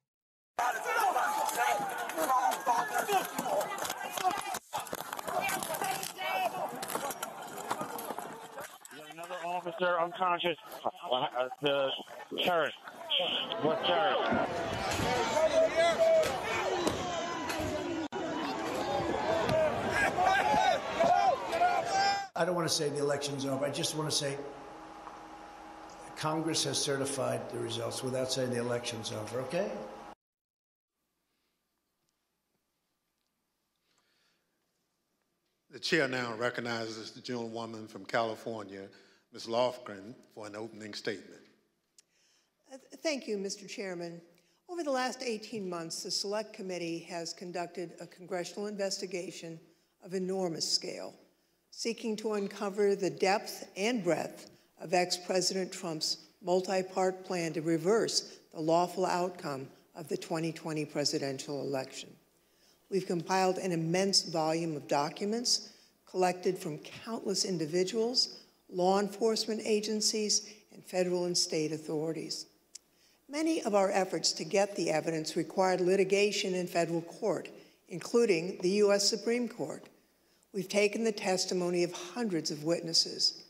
Another officer unconscious. Uh, the terrorist. What terror? I don't want to say the election's over. I just want to say Congress has certified the results without saying the election's over, okay? The chair now recognizes the gentlewoman from California, Miz Lofgren, for an opening statement. Thank you, Mister Chairman. Over the last eighteen months, the Select Committee has conducted a congressional investigation of enormous scale, seeking to uncover the depth and breadth of ex-President Trump's multi-part plan to reverse the lawful outcome of the twenty twenty presidential election. We've compiled an immense volume of documents collected from countless individuals, law enforcement agencies, and federal and state authorities. Many of our efforts to get the evidence required litigation in federal court, including the U S Supreme Court. We've taken the testimony of hundreds of witnesses.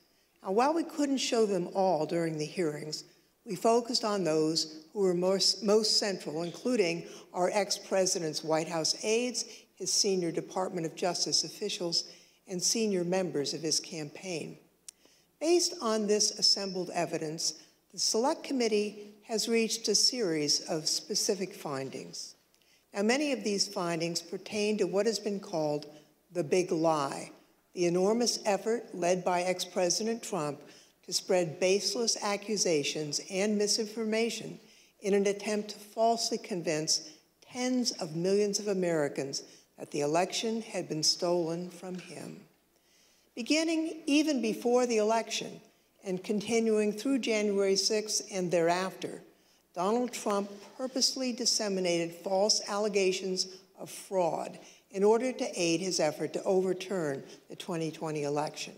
Now, while we couldn't show them all during the hearings, we focused on those who were most, most central, including our ex-president's White House aides, his senior Department of Justice officials, and senior members of his campaign. Based on this assembled evidence, the Select Committee has reached a series of specific findings. Now, many of these findings pertain to what has been called the big lie, the enormous effort led by ex-President Trump to spread baseless accusations and misinformation in an attempt to falsely convince tens of millions of Americans that the election had been stolen from him. Beginning even before the election and continuing through January sixth and thereafter, Donald Trump purposely disseminated false allegations of fraud in order to aid his effort to overturn the twenty twenty election.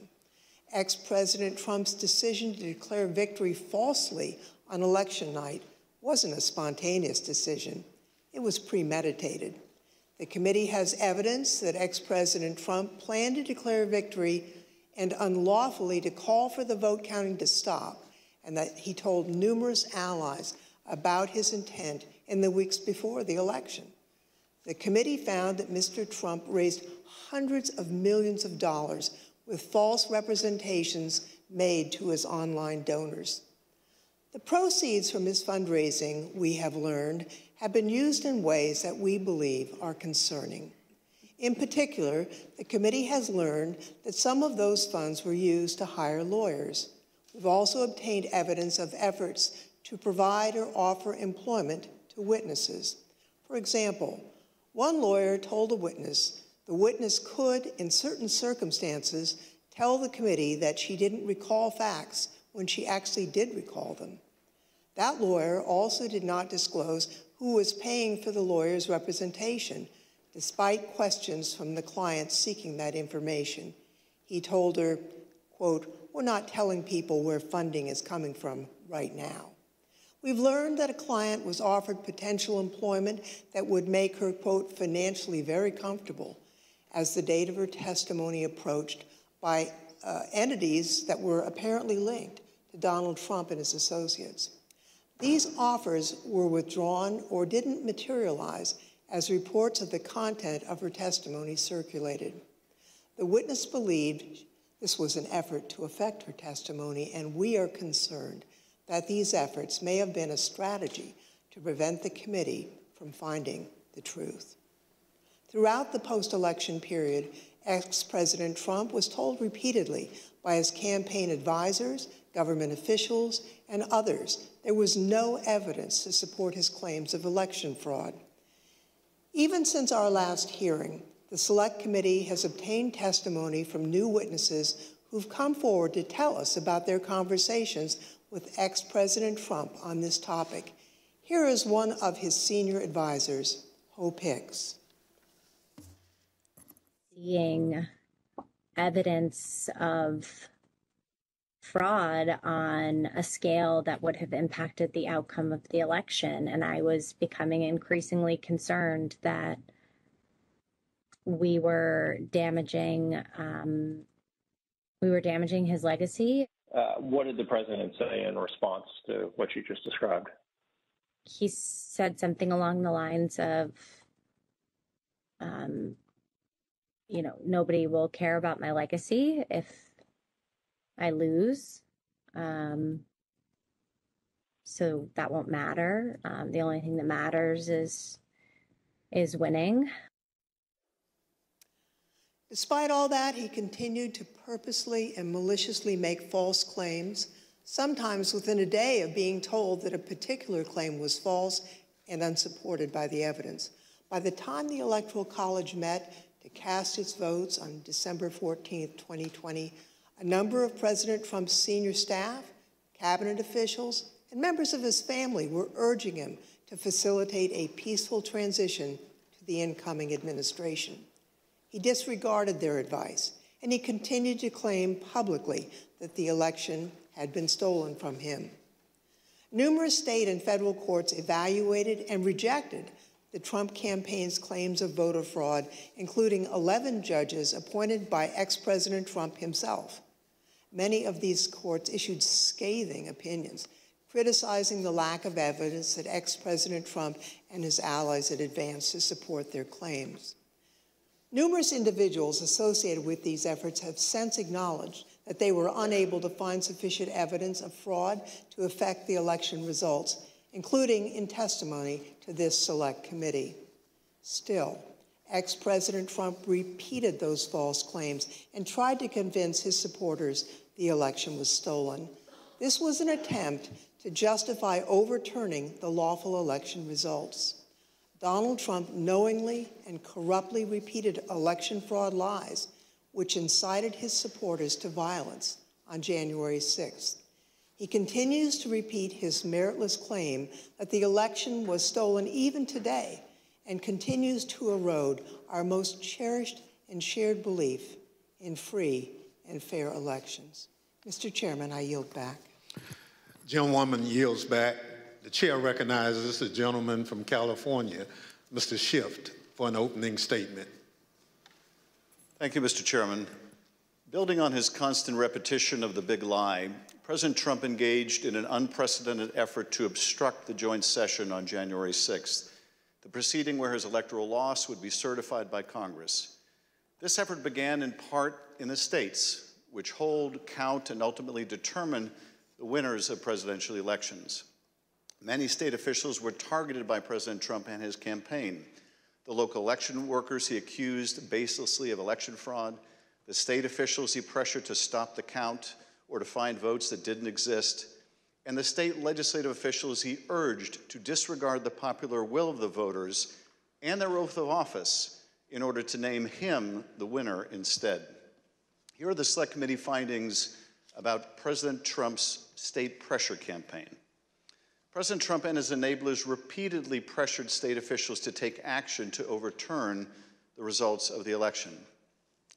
Ex-President Trump's decision to declare victory falsely on election night wasn't a spontaneous decision. It was premeditated. The committee has evidence that ex-President Trump planned to declare victory and unlawfully to call for the vote counting to stop, and that he told numerous allies about his intent in the weeks before the election. The committee found that Mister Trump raised hundreds of millions of dollars with false representations made to his online donors. The proceeds from his fundraising, we have learned, have been used in ways that we believe are concerning. In particular, the committee has learned that some of those funds were used to hire lawyers. We've also obtained evidence of efforts to provide or offer employment to witnesses. For example, one lawyer told a witness the witness could, in certain circumstances, tell the committee that she didn't recall facts when she actually did recall them. That lawyer also did not disclose who was paying for the lawyer's representation, despite questions from the client seeking that information. He told her, quote, "We're not telling people where funding is coming from right now." We've learned that a client was offered potential employment that would make her, quote, "financially very comfortable," as the date of her testimony approached by uh, entities that were apparently linked to Donald Trump and his associates. These offers were withdrawn or didn't materialize as reports of the content of her testimony circulated. The witness believed this was an effort to affect her testimony, and we are concerned that these efforts may have been a strategy to prevent the committee from finding the truth. Throughout the post-election period, ex-President Trump was told repeatedly by his campaign advisors, government officials, and others there was no evidence to support his claims of election fraud. Even since our last hearing, the Select Committee has obtained testimony from new witnesses who've come forward to tell us about their conversations with ex-President Trump on this topic. Here is one of his senior advisors, Hope Hicks. Seeing evidence of fraud on a scale that would have impacted the outcome of the election, and I was becoming increasingly concerned that we were damaging um, we were damaging his legacy. Uh, what did the president say in response to what you just described? He said something along the lines of, um, you know, nobody will care about my legacy if I lose, um, so that won't matter. Um, the only thing that matters is, is winning. Despite all that, he continued to purposely and maliciously make false claims, sometimes within a day of being told that a particular claim was false and unsupported by the evidence. By the time the Electoral College met to cast its votes on December fourteenth, twenty twenty, a number of President Trump's senior staff, cabinet officials, and members of his family were urging him to facilitate a peaceful transition to the incoming administration. He disregarded their advice, and he continued to claim publicly that the election had been stolen from him. Numerous state and federal courts evaluated and rejected the Trump campaign's claims of voter fraud, including eleven judges appointed by ex-President Trump himself. Many of these courts issued scathing opinions, criticizing the lack of evidence that ex-President Trump and his allies had advanced to support their claims. Numerous individuals associated with these efforts have since acknowledged that they were unable to find sufficient evidence of fraud to affect the election results, including in testimony to this select committee. Still, ex-President Trump repeated those false claims and tried to convince his supporters the election was stolen. This was an attempt to justify overturning the lawful election results. Donald Trump knowingly and corruptly repeated election fraud lies, which incited his supporters to violence on January sixth. He continues to repeat his meritless claim that the election was stolen even today and continues to erode our most cherished and shared belief in free and fair elections. Mister Chairman, I yield back. Gentlewoman yields back. The chair recognizes the gentleman from California, Mister Schiff, for an opening statement. Thank you, Mister Chairman. Building on his constant repetition of the big lie, President Trump engaged in an unprecedented effort to obstruct the joint session on January sixth, the proceeding where his electoral loss would be certified by Congress. This effort began in part in the states, which hold, count, and ultimately determine the winners of presidential elections. Many state officials were targeted by President Trump and his campaign. The local election workers he accused baselessly of election fraud, the state officials he pressured to stop the count or to find votes that didn't exist, and the state legislative officials he urged to disregard the popular will of the voters and their oath of office in order to name him the winner instead. Here are the Select Committee findings about President Trump's state pressure campaign. President Trump and his enablers repeatedly pressured state officials to take action to overturn the results of the election.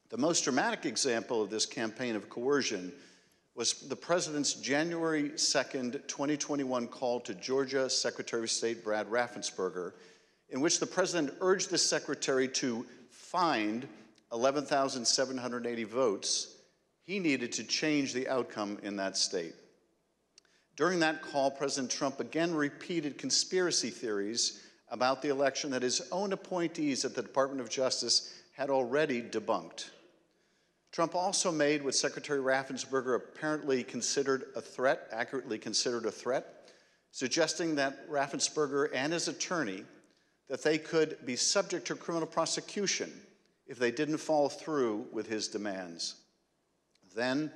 The most dramatic example of this campaign of coercion was the president's January second, twenty twenty-one call to Georgia Secretary of State Brad Raffensperger, in which the president urged the secretary to find eleven thousand seven hundred eighty votes he needed to change the outcome in that state. During that call, President Trump again repeated conspiracy theories about the election that his own appointees at the Department of Justice had already debunked. Trump also made what Secretary Raffensperger apparently considered a threat, accurately considered a threat, suggesting that Raffensperger and his attorney, that they could be subject to criminal prosecution if they didn't follow through with his demands. Then,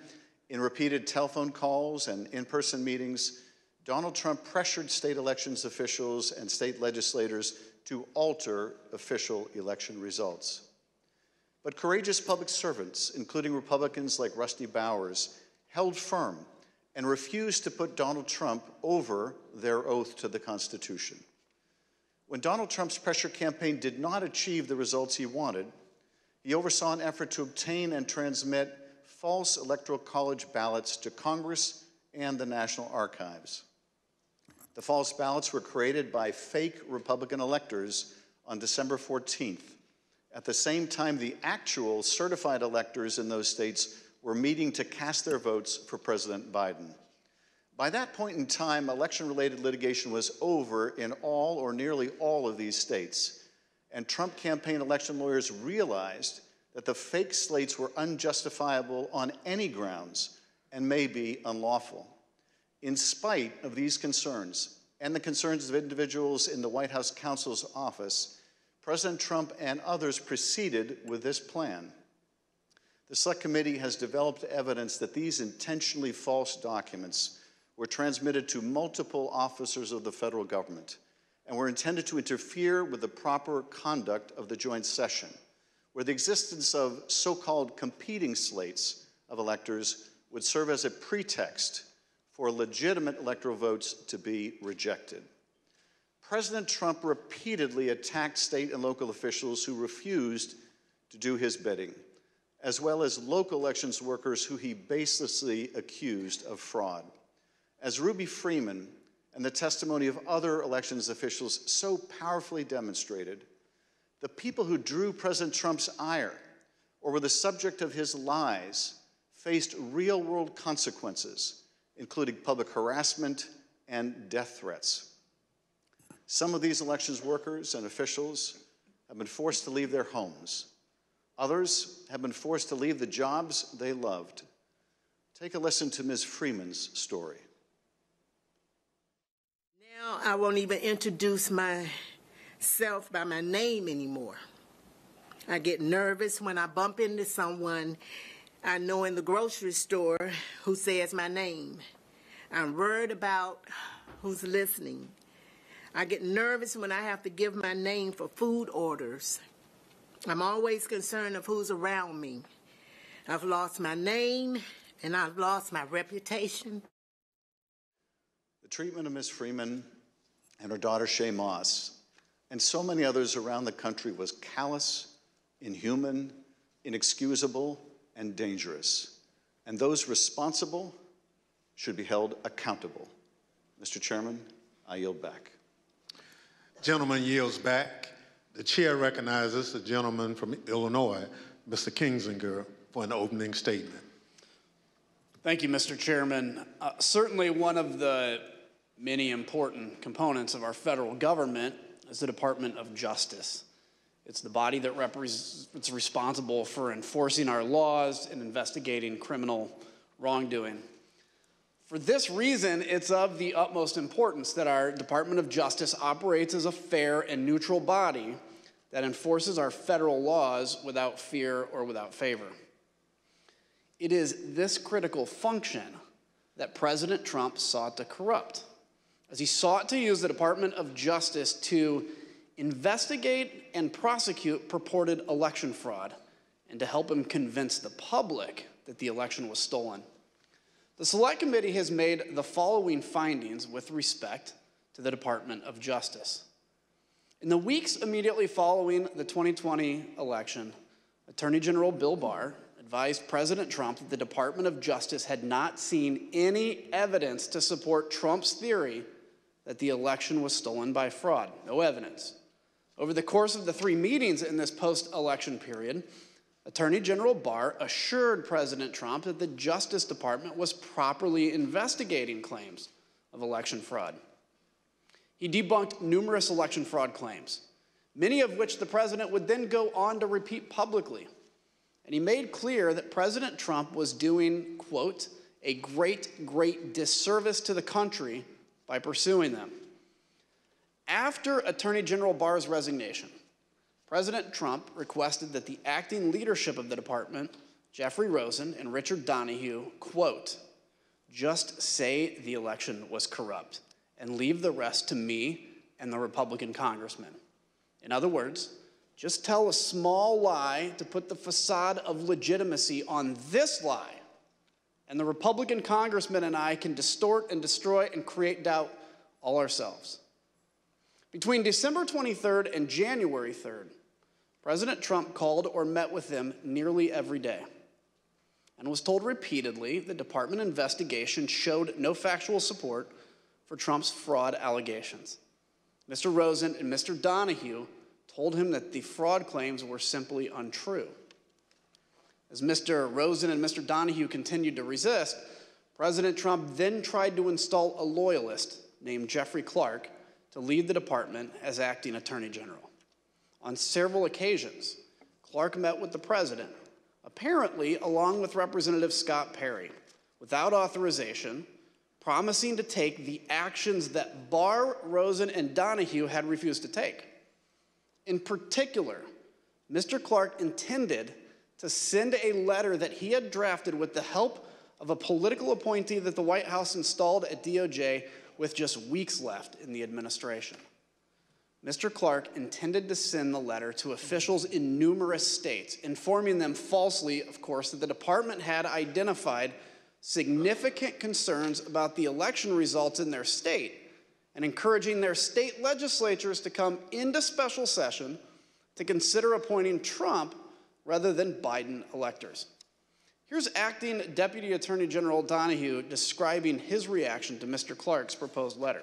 in repeated telephone calls and in-person meetings, Donald Trump pressured state elections officials and state legislators to alter official election results. But courageous public servants, including Republicans like Rusty Bowers, held firm and refused to put Donald Trump over their oath to the Constitution. When Donald Trump's pressure campaign did not achieve the results he wanted, he oversaw an effort to obtain and transmit false electoral college ballots to Congress and the National Archives. The false ballots were created by fake Republican electors on December fourteenth. At the same time, the actual certified electors in those states were meeting to cast their votes for President Biden. By that point in time, election-related litigation was over in all or nearly all of these states, and Trump campaign election lawyers realized that the fake slates were unjustifiable on any grounds and may be unlawful. In spite of these concerns and the concerns of individuals in the White House counsel's office, President Trump and others proceeded with this plan. The Select Committee has developed evidence that these intentionally false documents were transmitted to multiple officers of the federal government and were intended to interfere with the proper conduct of the joint session, where the existence of so-called competing slates of electors would serve as a pretext for legitimate electoral votes to be rejected. President Trump repeatedly attacked state and local officials who refused to do his bidding, as well as local elections workers who he baselessly accused of fraud. As Ruby Freeman and the testimony of other elections officials so powerfully demonstrated, the people who drew President Trump's ire or were the subject of his lies faced real-world consequences, including public harassment and death threats. Some of these elections workers and officials have been forced to leave their homes. Others have been forced to leave the jobs they loved. Take a listen to Miz Freeman's story. Now I won't even introduce myself by my name anymore. I get nervous when I bump into someone I know in the grocery store who says my name. I'm worried about who's listening. I get nervous when I have to give my name for food orders. I'm always concerned of who's around me. I've lost my name and I've lost my reputation. The treatment of Miz Freeman and her daughter Shay Moss and so many others around the country was callous, inhuman, inexcusable, and dangerous. And those responsible should be held accountable. Mister Chairman, I yield back. Gentleman yields back. The chair recognizes the gentleman from Illinois, Mister Kinzinger, for an opening statement. Thank you, Mister Chairman. Uh, certainly one of the many important components of our federal government is the Department of Justice. It's the body that repres- it's responsible for enforcing our laws and investigating criminal wrongdoing. For this reason, it's of the utmost importance that our Department of Justice operates as a fair and neutral body that enforces our federal laws without fear or without favor. It is this critical function that President Trump sought to corrupt, as he sought to use the Department of Justice to investigate and prosecute purported election fraud and to help him convince the public that the election was stolen. The Select Committee has made the following findings with respect to the Department of Justice. In the weeks immediately following the twenty twenty election, Attorney General Bill Barr advised President Trump that the Department of Justice had not seen any evidence to support Trump's theory that the election was stolen by fraud. No evidence. Over the course of the three meetings in this post-election period, Attorney General Barr assured President Trump that the Justice Department was properly investigating claims of election fraud. He debunked numerous election fraud claims, many of which the president would then go on to repeat publicly. And he made clear that President Trump was doing, quote, a great, great disservice to the country by pursuing them. After Attorney General Barr's resignation, President Trump requested that the acting leadership of the department, Jeffrey Rosen and Richard Donahue, quote, just say the election was corrupt and leave the rest to me and the Republican congressman. In other words, just tell a small lie to put the facade of legitimacy on this lie, and the Republican congressman and I can distort and destroy and create doubt all ourselves. Between December twenty-third and January third, President Trump called or met with them nearly every day and was told repeatedly the department investigation showed no factual support for Trump's fraud allegations. Mister Rosen and Mister Donahue told him that the fraud claims were simply untrue. As Mister Rosen and Mister Donahue continued to resist, President Trump then tried to install a loyalist named Jeffrey Clark to lead the department as acting attorney general. On several occasions, Clark met with the president, apparently along with Representative Scott Perry, without authorization, promising to take the actions that Barr, Rosen, and Donahue had refused to take. In particular, Mister Clark intended to send a letter that he had drafted with the help of a political appointee that the White House installed at D O J with just weeks left in the administration. Mister Clark intended to send the letter to officials in numerous states, informing them falsely, of course, that the department had identified significant concerns about the election results in their state and encouraging their state legislatures to come into special session to consider appointing Trump rather than Biden electors. Here's Acting Deputy Attorney General Donahue describing his reaction to Mister Clark's proposed letter.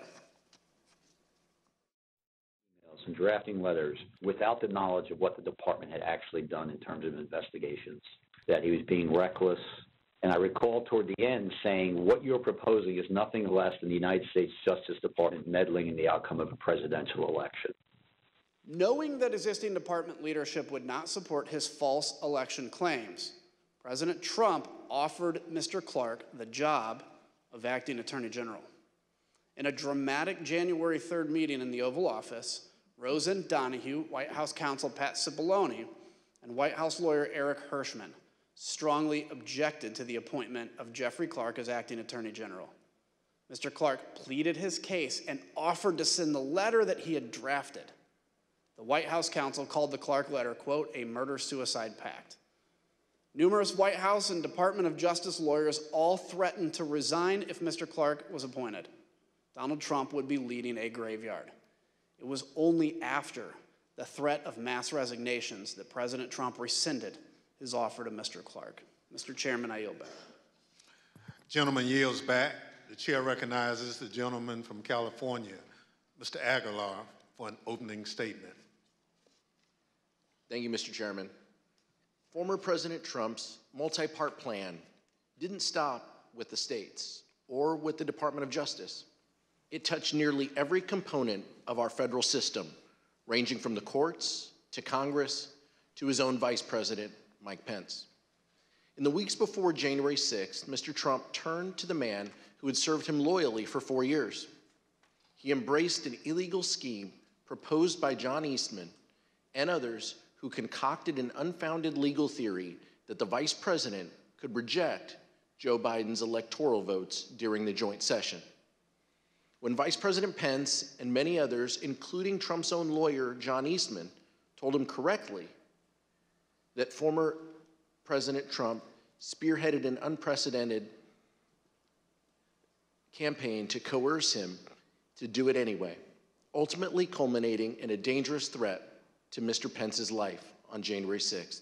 And drafting letters without the knowledge of what the department had actually done in terms of investigations, that he was being reckless. And I recall toward the end saying, what you're proposing is nothing less than the United States Justice Department meddling in the outcome of a presidential election. Knowing that existing department leadership would not support his false election claims, President Trump offered Mister Clark the job of acting attorney general. In a dramatic January third meeting in the Oval Office, Rosen Donahue, White House counsel Pat Cipollone, and White House lawyer Eric Hirschman strongly objected to the appointment of Jeffrey Clark as acting attorney general. Mister Clark pleaded his case and offered to send the letter that he had drafted. The White House counsel called the Clark letter, quote, a murder-suicide pact. Numerous White House and Department of Justice lawyers all threatened to resign if Mister Clark was appointed. Donald Trump would be leading a graveyard. It was only after the threat of mass resignations that President Trump rescinded his offer to Mister Clark. Mister Chairman, I yield back. Gentleman yields back. The chair recognizes the gentleman from California, Mister Aguilar, for an opening statement. Thank you, Mister Chairman. Former President Trump's multi-part plan didn't stop with the states or with the Department of Justice. It touched nearly every component of our federal system, ranging from the courts to Congress to his own Vice President, Mike Pence. In the weeks before January sixth, Mister Trump turned to the man who had served him loyally for four years. He embraced an illegal scheme proposed by John Eastman and others who concocted an unfounded legal theory that the Vice President could reject Joe Biden's electoral votes during the joint session. When Vice President Pence and many others, including Trump's own lawyer, John Eastman, told him correctly that former President Trump spearheaded an unprecedented campaign to coerce him to do it anyway, ultimately culminating in a dangerous threat to Mister Pence's life on January sixth.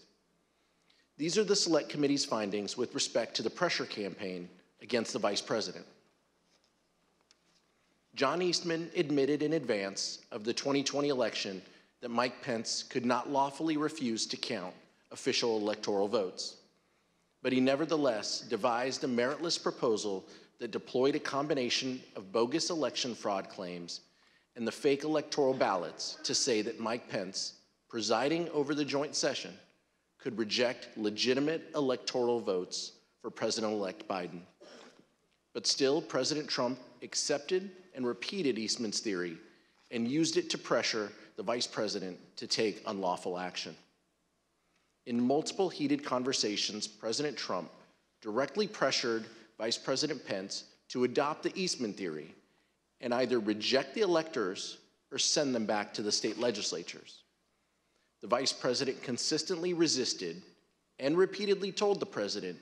These are the Select Committee's findings with respect to the pressure campaign against the Vice President. John Eastman admitted in advance of the twenty twenty election that Mike Pence could not lawfully refuse to count official electoral votes. But he nevertheless devised a meritless proposal that deployed a combination of bogus election fraud claims and the fake electoral ballots to say that Mike Pence, presiding over the joint session, could reject legitimate electoral votes for President-elect Biden. But still, President Trump accepted and repeated Eastman's theory and used it to pressure the Vice President to take unlawful action. In multiple heated conversations, President Trump directly pressured Vice President Pence to adopt the Eastman theory and either reject the electors or send them back to the state legislatures. The Vice President consistently resisted and repeatedly told the President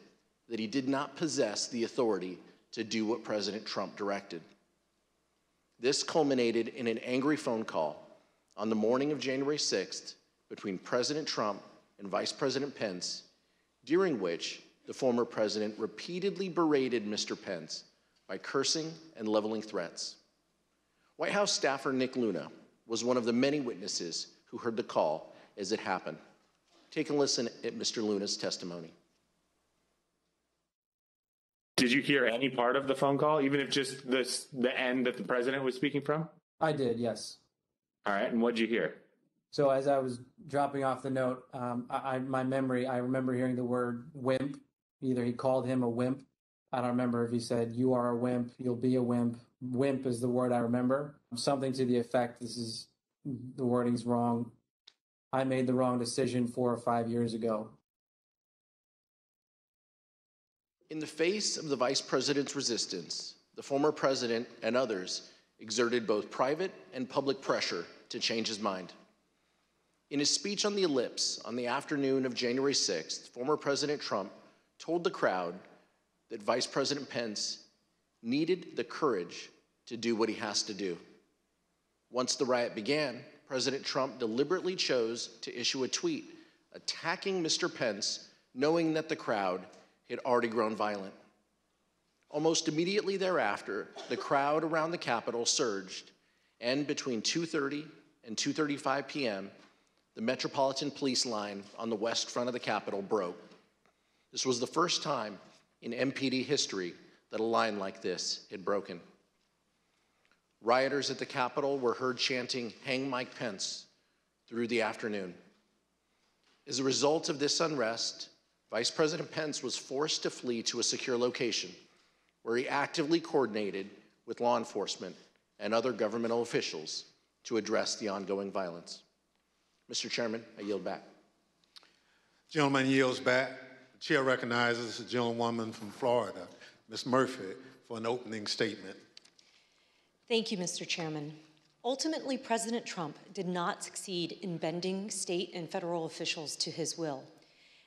that he did not possess the authority to do what President Trump directed. This culminated in an angry phone call on the morning of January sixth between President Trump and Vice President Pence, during which the former president repeatedly berated Mister Pence by cursing and leveling threats. White House staffer Nick Luna was one of the many witnesses who heard the call as it happened. Take a listen at Mister Luna's testimony. Did you hear any part of the phone call, even if just this, the end that the president was speaking from? I did, yes. All right, and what did you hear? So as I was dropping off the note, um, I, I, my memory, I remember hearing the word wimp. Either he called him a wimp. I don't remember if he said, you are a wimp, you'll be a wimp. Wimp is the word I remember. Something to the effect, this is, the wording's wrong. I made the wrong decision four or five years ago. In the face of the Vice President's resistance, the former president and others exerted both private and public pressure to change his mind. In his speech on the Ellipse on the afternoon of January sixth, former President Trump told the crowd that Vice President Pence needed the courage to do what he has to do. Once the riot began, President Trump deliberately chose to issue a tweet attacking Mister Pence, knowing that the crowd had already grown violent. Almost immediately thereafter, the crowd around the Capitol surged, and between two thirty and two thirty-five p m, the Metropolitan Police line on the west front of the Capitol broke. This was the first time in M P D history that a line like this had broken. Rioters at the Capitol were heard chanting, "Hang Mike Pence," through the afternoon. As a result of this unrest, Vice President Pence was forced to flee to a secure location where he actively coordinated with law enforcement and other governmental officials to address the ongoing violence. Mister Chairman, I yield back. The gentleman yields back. The chair recognizes the gentlewoman from Florida, Miz Murphy, for an opening statement. Thank you, Mister Chairman. Ultimately, President Trump did not succeed in bending state and federal officials to his will.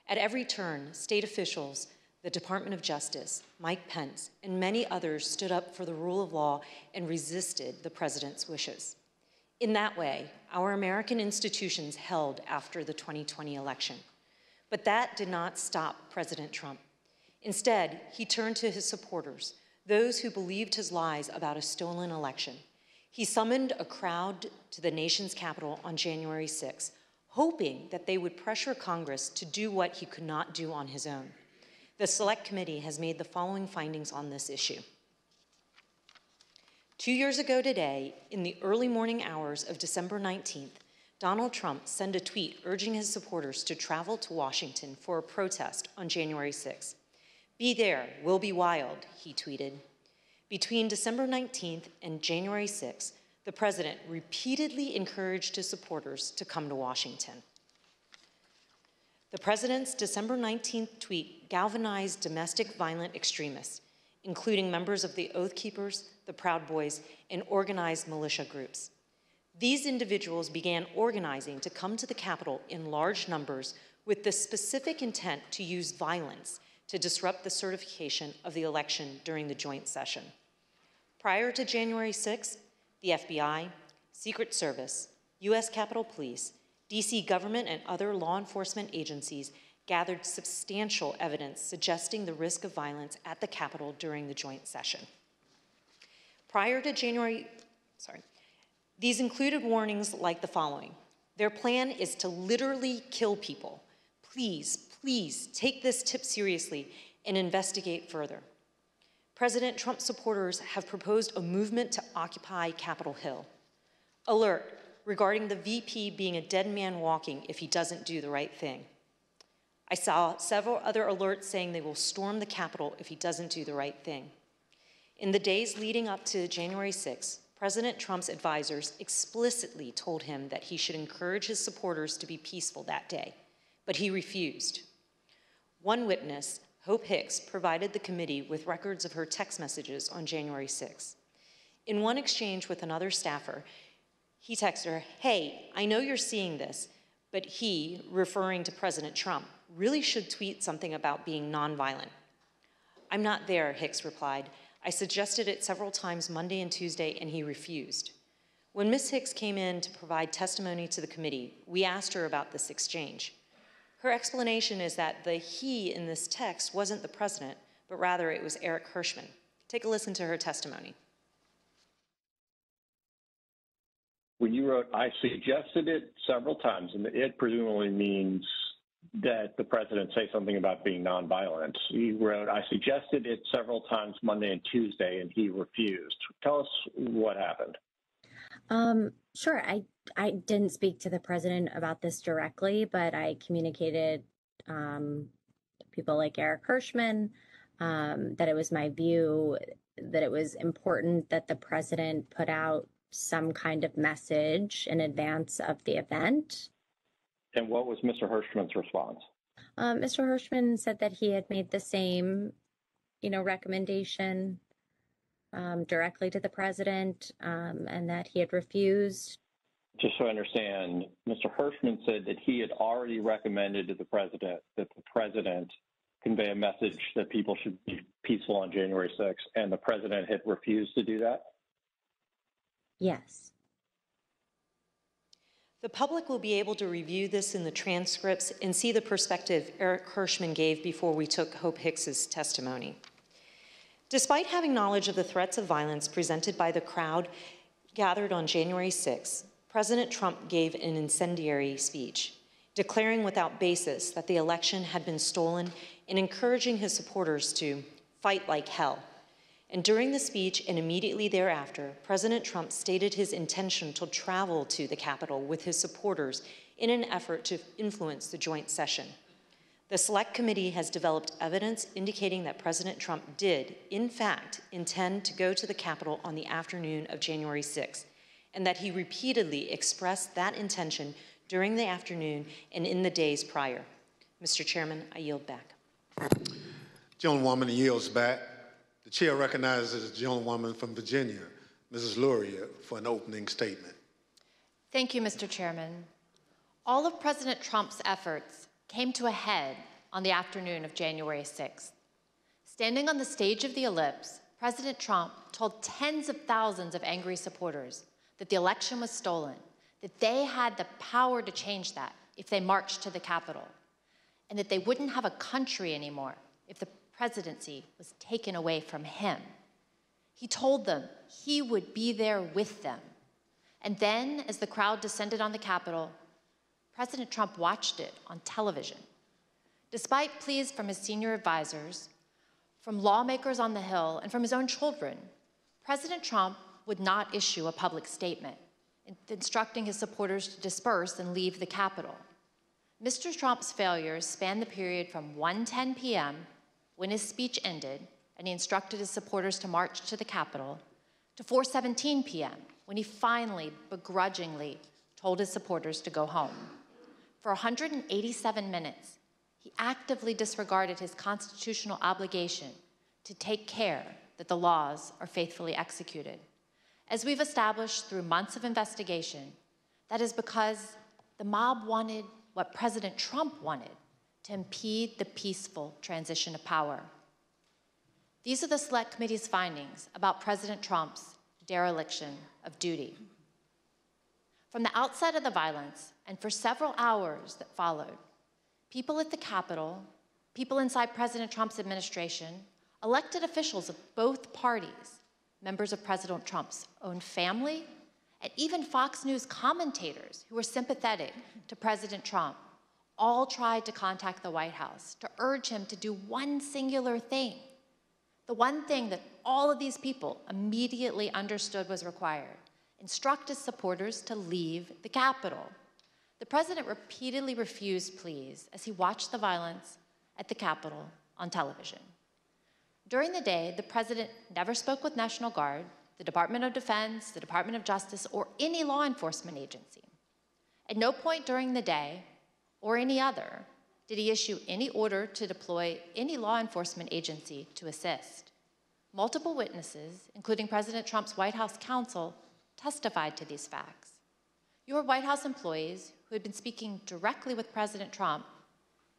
At every turn, state officials, the Department of Justice, Mike Pence, and many others stood up for the rule of law and resisted the president's wishes. In that way, our American institutions held after the twenty twenty election. But that did not stop President Trump. Instead, he turned to his supporters, those who believed his lies about a stolen election. He summoned a crowd to the nation's capital on January sixth, hoping that they would pressure Congress to do what he could not do on his own. The Select Committee has made the following findings on this issue. Two years ago today, in the early morning hours of December nineteenth, Donald Trump sent a tweet urging his supporters to travel to Washington for a protest on January sixth. "Be there, we'll be wild," he tweeted. Between December nineteenth and January sixth, the president repeatedly encouraged his supporters to come to Washington. The president's December nineteenth tweet galvanized domestic violent extremists, including members of the Oath Keepers, the Proud Boys, and organized militia groups. These individuals began organizing to come to the Capitol in large numbers with the specific intent to use violence to disrupt the certification of the election during the joint session. Prior to January sixth, the F B I, Secret Service, U S Capitol Police, D C government and other law enforcement agencies gathered substantial evidence suggesting the risk of violence at the Capitol during the joint session. Prior to January, sorry, these included warnings like the following. "Their plan is to literally kill people. Please, please take this tip seriously and investigate further." President Trump supporters have proposed a movement to occupy Capitol Hill. Alert regarding the V P being a dead man walking if he doesn't do the right thing. I saw several other alerts saying they will storm the Capitol if he doesn't do the right thing. In the days leading up to January sixth, President Trump's advisors explicitly told him that he should encourage his supporters to be peaceful that day, but he refused. One witness, Hope Hicks, provided the committee with records of her text messages on January sixth. In one exchange with another staffer, he texted her, "Hey, I know you're seeing this, but he," referring to President Trump, "really should tweet something about being nonviolent." "I'm not there," Hicks replied. "I suggested it several times Monday and Tuesday, and he refused." When Miz Hicks came in to provide testimony to the committee, we asked her about this exchange. Her explanation is that the "he" in this text wasn't the president, but rather it was Eric Hirschman. Take a listen to her testimony. When you wrote, "I suggested it several times," and it presumably means that the president say something about being nonviolent. You wrote, "I suggested it several times Monday and Tuesday, and he refused." Tell us what happened. Um, sure. I, I didn't speak to the president about this directly, but I communicated um, to people like Eric Hirschman um, that it was my view that it was important that the president put out some kind of message in advance of the event. And what was Mister Hirschman's response? Um, Mister Hirschman said that he had made the same, you know, recommendation Um, directly to the president, um, and that he had refused. Just so I understand, Mister Hirschman said that he had already recommended to the president that the president convey a message that people should be peaceful on January sixth, and the president had refused to do that? Yes. The public will be able to review this in the transcripts and see the perspective Eric Hirschman gave before we took Hope Hicks's testimony. Despite having knowledge of the threats of violence presented by the crowd gathered on January sixth, President Trump gave an incendiary speech, declaring without basis that the election had been stolen and encouraging his supporters to fight like hell. And during the speech and immediately thereafter, President Trump stated his intention to travel to the Capitol with his supporters in an effort to influence the joint session. The Select Committee has developed evidence indicating that President Trump did, in fact, intend to go to the Capitol on the afternoon of January sixth, and that he repeatedly expressed that intention during the afternoon and in the days prior. Mister Chairman, I yield back. Gentlewoman yields back. The chair recognizes the gentlewoman from Virginia, Missus Luria, for an opening statement. Thank you, Mister Chairman. All of President Trump's efforts came to a head on the afternoon of January sixth. Standing on the stage of the Ellipse, President Trump told tens of thousands of angry supporters that the election was stolen, that they had the power to change that if they marched to the Capitol, and that they wouldn't have a country anymore if the presidency was taken away from him. He told them he would be there with them. And then, as the crowd descended on the Capitol, President Trump watched it on television. Despite pleas from his senior advisors, from lawmakers on the Hill, and from his own children, President Trump would not issue a public statement, instructing his supporters to disperse and leave the Capitol. Mister Trump's failures spanned the period from one ten p m, when his speech ended and he instructed his supporters to march to the Capitol, to four seventeen p m, when he finally begrudgingly told his supporters to go home. For one hundred eighty-seven minutes, he actively disregarded his constitutional obligation to take care that the laws are faithfully executed. As we've established through months of investigation, that is because the mob wanted what President Trump wanted, to impede the peaceful transition of power. These are the Select Committee's findings about President Trump's dereliction of duty. From the outset of the violence, and for several hours that followed, people at the Capitol, people inside President Trump's administration, elected officials of both parties, members of President Trump's own family, and even Fox News commentators who were sympathetic to President Trump, all tried to contact the White House to urge him to do one singular thing, the one thing that all of these people immediately understood was required: instruct his supporters to leave the Capitol. The president repeatedly refused pleas as he watched the violence at the Capitol on television. During the day, the president never spoke with National Guard, the Department of Defense, the Department of Justice, or any law enforcement agency. At no point during the day, or any other, did he issue any order to deploy any law enforcement agency to assist. Multiple witnesses, including President Trump's White House counsel, testified to these facts. Your White House employees, who had been speaking directly with President Trump,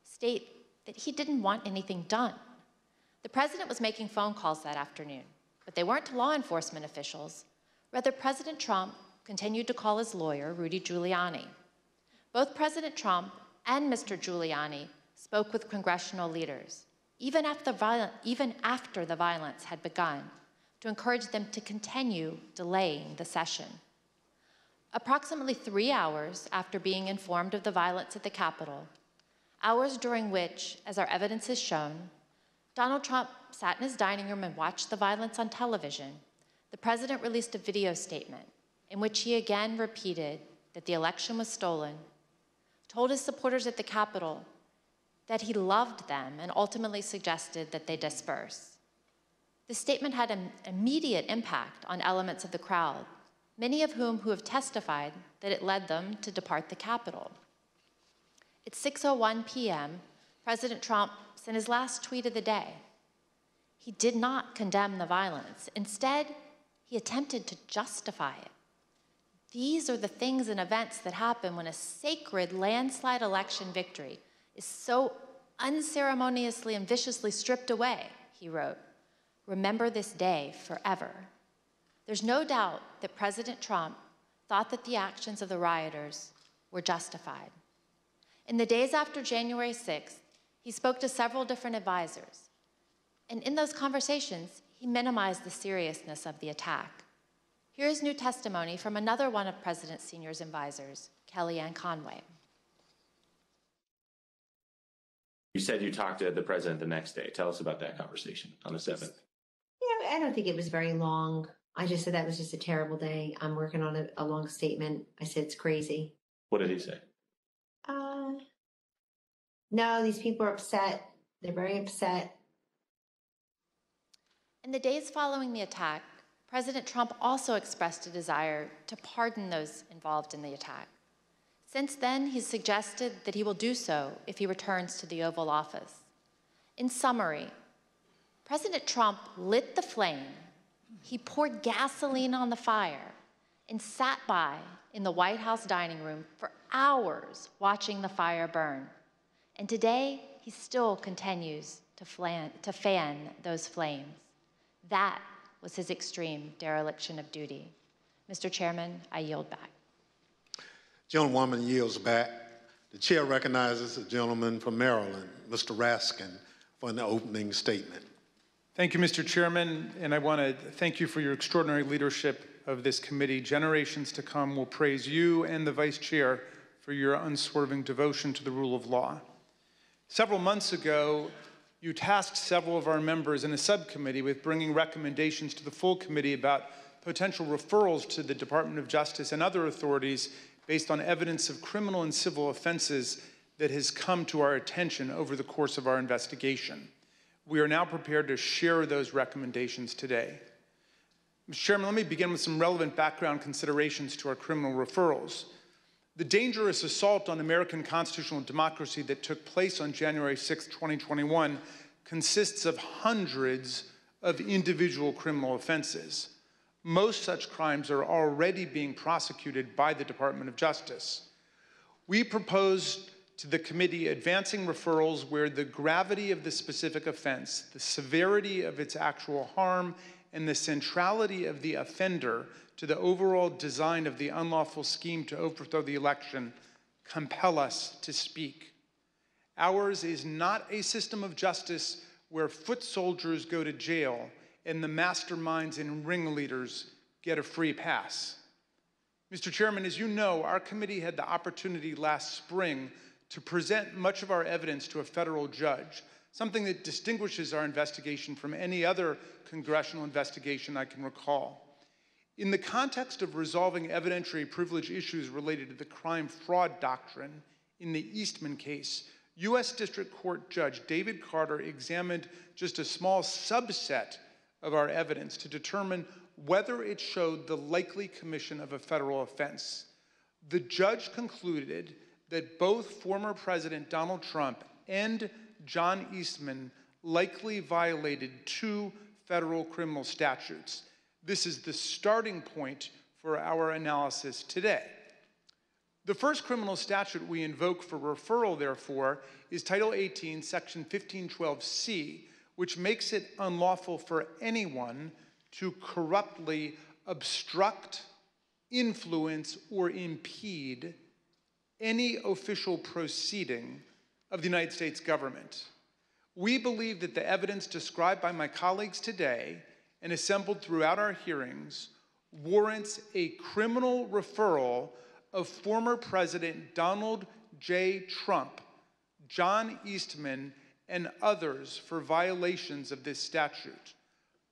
state that he didn't want anything done. The president was making phone calls that afternoon, but they weren't to law enforcement officials. Rather, President Trump continued to call his lawyer, Rudy Giuliani. Both President Trump and Mister Giuliani spoke with congressional leaders, even after, violent, even after the violence had begun, to encourage them to continue delaying the session. Approximately three hours after being informed of the violence at the Capitol, hours during which, as our evidence has shown, Donald Trump sat in his dining room and watched the violence on television, the president released a video statement in which he again repeated that the election was stolen, told his supporters at the Capitol that he loved them, and ultimately suggested that they disperse. The statement had an immediate impact on elements of the crowd, many of whom who have testified that it led them to depart the Capitol. At six oh one p m, President Trump sent his last tweet of the day. He did not condemn the violence. Instead, he attempted to justify it. These are the things and events that happen when a sacred landslide election victory is so unceremoniously and viciously stripped away, he wrote. Remember this day forever. There's no doubt that President Trump thought that the actions of the rioters were justified. In the days after January sixth, he spoke to several different advisors, and in those conversations, he minimized the seriousness of the attack. Here is new testimony from another one of President Senior's advisors, Kellyanne Conway. You said you talked to the president the next day. Tell us about that conversation on the seventh. Yeah, I don't think it was very long. I just said that was just a terrible day. I'm working on a, a long statement. I said, it's crazy. What did he say? Uh, no, these people are upset. They're very upset. In the days following the attack, President Trump also expressed a desire to pardon those involved in the attack. Since then, he's suggested that he will do so if he returns to the Oval Office. In summary, President Trump lit the flame, he poured gasoline on the fire, and sat by in the White House dining room for hours watching the fire burn. And today, he still continues to fan, to fan those flames. That was his extreme dereliction of duty. Mister Chairman, I yield back. Gentlewoman yields back. The chair recognizes the gentleman from Maryland, Mister Raskin, for an opening statement. Thank you, Mister Chairman, and I want to thank you for your extraordinary leadership of this committee. Generations to come will praise you and the Vice Chair for your unswerving devotion to the rule of law. Several months ago, you tasked several of our members in a subcommittee with bringing recommendations to the full committee about potential referrals to the Department of Justice and other authorities based on evidence of criminal and civil offenses that has come to our attention over the course of our investigation. We are now prepared to share those recommendations today. Mister Chairman, let me begin with some relevant background considerations to our criminal referrals. The dangerous assault on American constitutional democracy that took place on January sixth, twenty twenty-one consists of hundreds of individual criminal offenses. Most such crimes are already being prosecuted by the Department of Justice. We proposed to the committee advancing referrals where the gravity of the specific offense, the severity of its actual harm, and the centrality of the offender to the overall design of the unlawful scheme to overthrow the election compel us to speak. Ours is not a system of justice where foot soldiers go to jail and the masterminds and ringleaders get a free pass. Mister Chairman, as you know, our committee had the opportunity last spring to present much of our evidence to a federal judge, something that distinguishes our investigation from any other congressional investigation I can recall. In the context of resolving evidentiary privilege issues related to the crime fraud doctrine in the Eastman case, U S District Court Judge David Carter examined just a small subset of our evidence to determine whether it showed the likely commission of a federal offense. The judge concluded that both former President Donald Trump and John Eastman likely violated two federal criminal statutes. This is the starting point for our analysis today. The first criminal statute we invoke for referral, therefore, is Title eighteen, Section fifteen twelve C, which makes it unlawful for anyone to corruptly obstruct, influence, or impede any official proceeding of the United States government. We believe that the evidence described by my colleagues today and assembled throughout our hearings warrants a criminal referral of former President Donald J. Trump, John Eastman, and others for violations of this statute.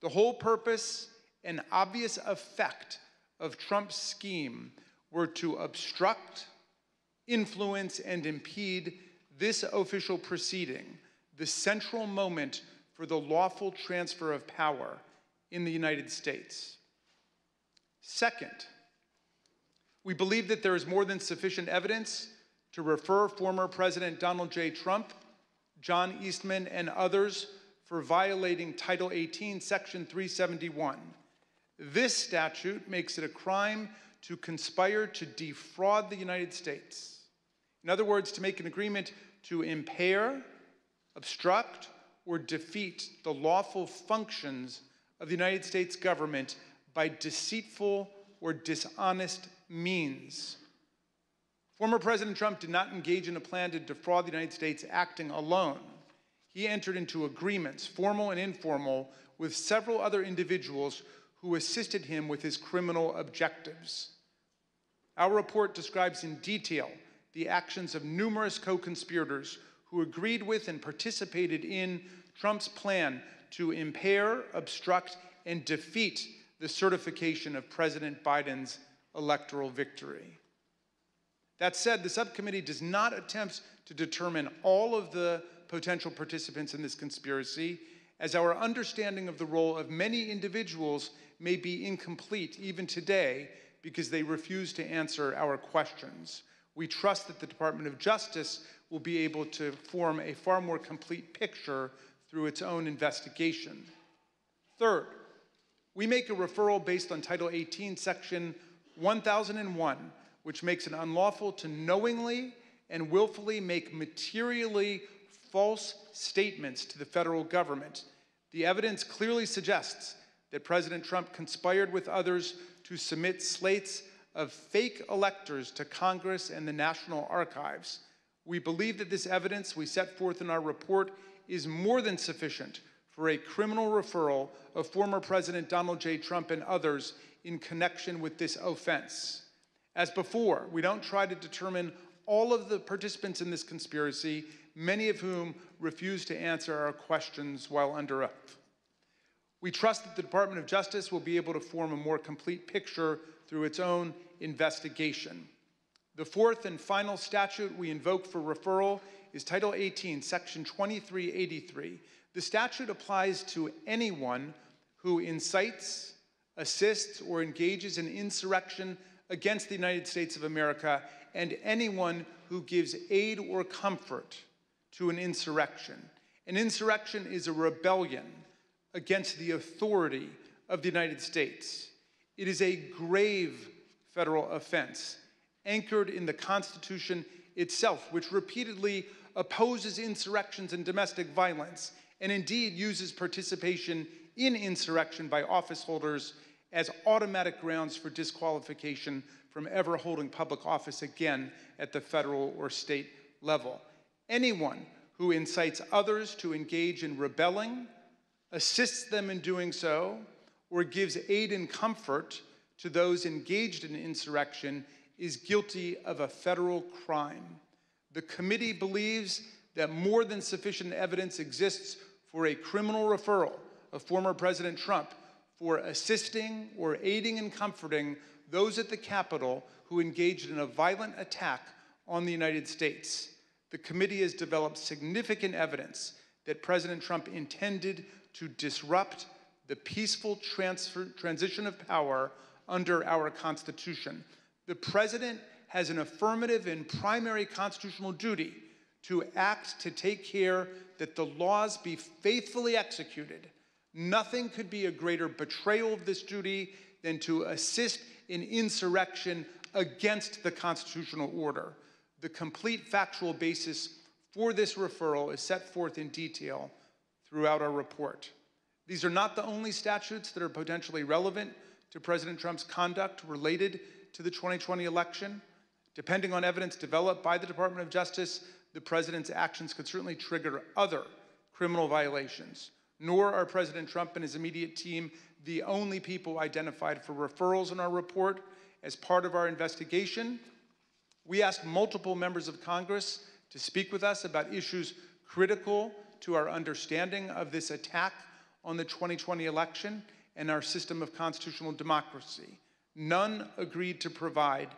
The whole purpose and obvious effect of Trump's scheme were to obstruct, influence, and impede this official proceeding, the central moment for the lawful transfer of power in the United States. Second, we believe that there is more than sufficient evidence to refer former President Donald J. Trump, John Eastman, and others for violating Title eighteen, Section three seventy-one. This statute makes it a crime to conspire to defraud the United States. In other words, to make an agreement to impair, obstruct, or defeat the lawful functions of the United States government by deceitful or dishonest means. Former President Trump did not engage in a plan to defraud the United States acting alone. He entered into agreements, formal and informal, with several other individuals who assisted him with his criminal objectives. Our report describes in detail the actions of numerous co-conspirators who agreed with and participated in Trump's plan to impair, obstruct, and defeat the certification of President Biden's electoral victory. That said, the subcommittee does not attempt to determine all of the potential participants in this conspiracy, as our understanding of the role of many individuals may be incomplete even today because they refuse to answer our questions. We trust that the Department of Justice will be able to form a far more complete picture through its own investigation. Third, we make a referral based on Title eighteen, Section one thousand one, which makes it unlawful to knowingly and willfully make materially false statements to the federal government. The evidence clearly suggests that President Trump conspired with others to submit slates of fake electors to Congress and the National Archives. We believe that this evidence we set forth in our report is more than sufficient for a criminal referral of former President Donald J. Trump and others in connection with this offense. As before, we don't try to determine all of the participants in this conspiracy, many of whom refuse to answer our questions while under oath. We trust that the Department of Justice will be able to form a more complete picture through its own investigation. The fourth and final statute we invoke for referral is Title eighteen, Section twenty-three eighty-three. The statute applies to anyone who incites, assists, or engages in insurrection against the United States of America and anyone who gives aid or comfort to an insurrection. An insurrection is a rebellion against the authority of the United States. It is a grave federal offense, anchored in the Constitution itself, which repeatedly opposes insurrections and domestic violence, and indeed uses participation in insurrection by office holders as automatic grounds for disqualification from ever holding public office again at the federal or state level. Anyone who incites others to engage in rebelling, assists them in doing so, or gives aid and comfort to those engaged in insurrection is guilty of a federal crime. The committee believes that more than sufficient evidence exists for a criminal referral of former President Trump for assisting or aiding and comforting those at the Capitol who engaged in a violent attack on the United States. The committee has developed significant evidence that President Trump intended to disrupt the peaceful transfer, transition of power under our Constitution. The president has an affirmative and primary constitutional duty to act to take care that the laws be faithfully executed. Nothing could be a greater betrayal of this duty than to assist in insurrection against the constitutional order. The complete factual basis for this referral is set forth in detail throughout our report. These are not the only statutes that are potentially relevant to President Trump's conduct related to the twenty twenty election. Depending on evidence developed by the Department of Justice, the president's actions could certainly trigger other criminal violations. Nor are President Trump and his immediate team the only people identified for referrals in our report. As part of our investigation, we asked multiple members of Congress to speak with us about issues critical to our understanding of this attack on the twenty twenty election and our system of constitutional democracy. None agreed to provide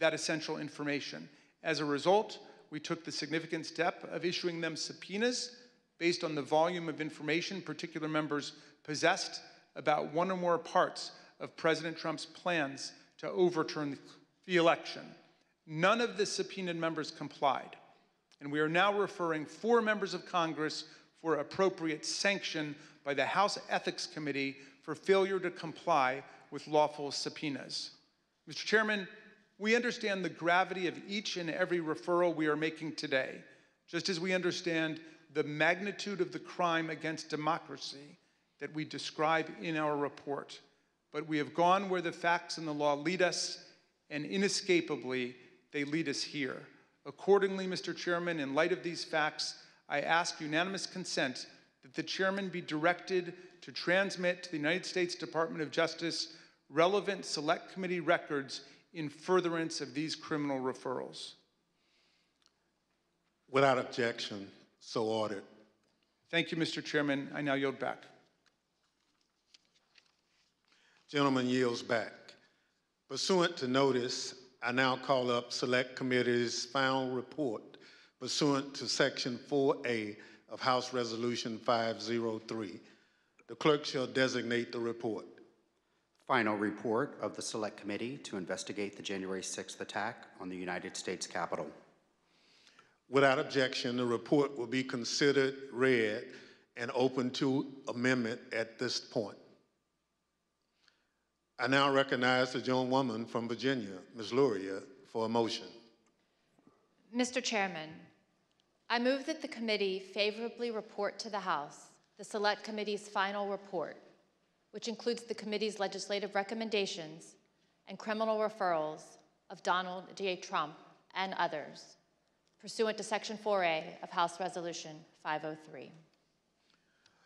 that essential information. As a result, we took the significant step of issuing them subpoenas based on the volume of information particular members possessed about one or more parts of President Trump's plans to overturn the election. None of the subpoenaed members complied, and we are now referring four members of Congress for appropriate sanction by the House Ethics Committee for failure to comply with lawful subpoenas. Mister Chairman, we understand the gravity of each and every referral we are making today, just as we understand the magnitude of the crime against democracy that we describe in our report. But we have gone where the facts and the law lead us, and inescapably, they lead us here. Accordingly, Mister Chairman, in light of these facts, I ask unanimous consent that the Chairman be directed to transmit to the United States Department of Justice relevant select committee records in furtherance of these criminal referrals. Without objection, so ordered. Thank you, Mister Chairman. I now yield back. Gentleman yields back. Pursuant to notice, I now call up Select Committee's final report pursuant to Section four A of House Resolution five oh three. The clerk shall designate the report. Final report of the Select Committee to investigate the January sixth attack on the United States Capitol. Without objection, the report will be considered read and open to amendment at this point. I now recognize the gentlewoman from Virginia, Miz Luria, for a motion. Mister Chairman, I move that the committee favorably report to the House the Select Committee's final report, which includes the committee's legislative recommendations and criminal referrals of Donald J. Trump and others, pursuant to Section four A of House Resolution five oh three.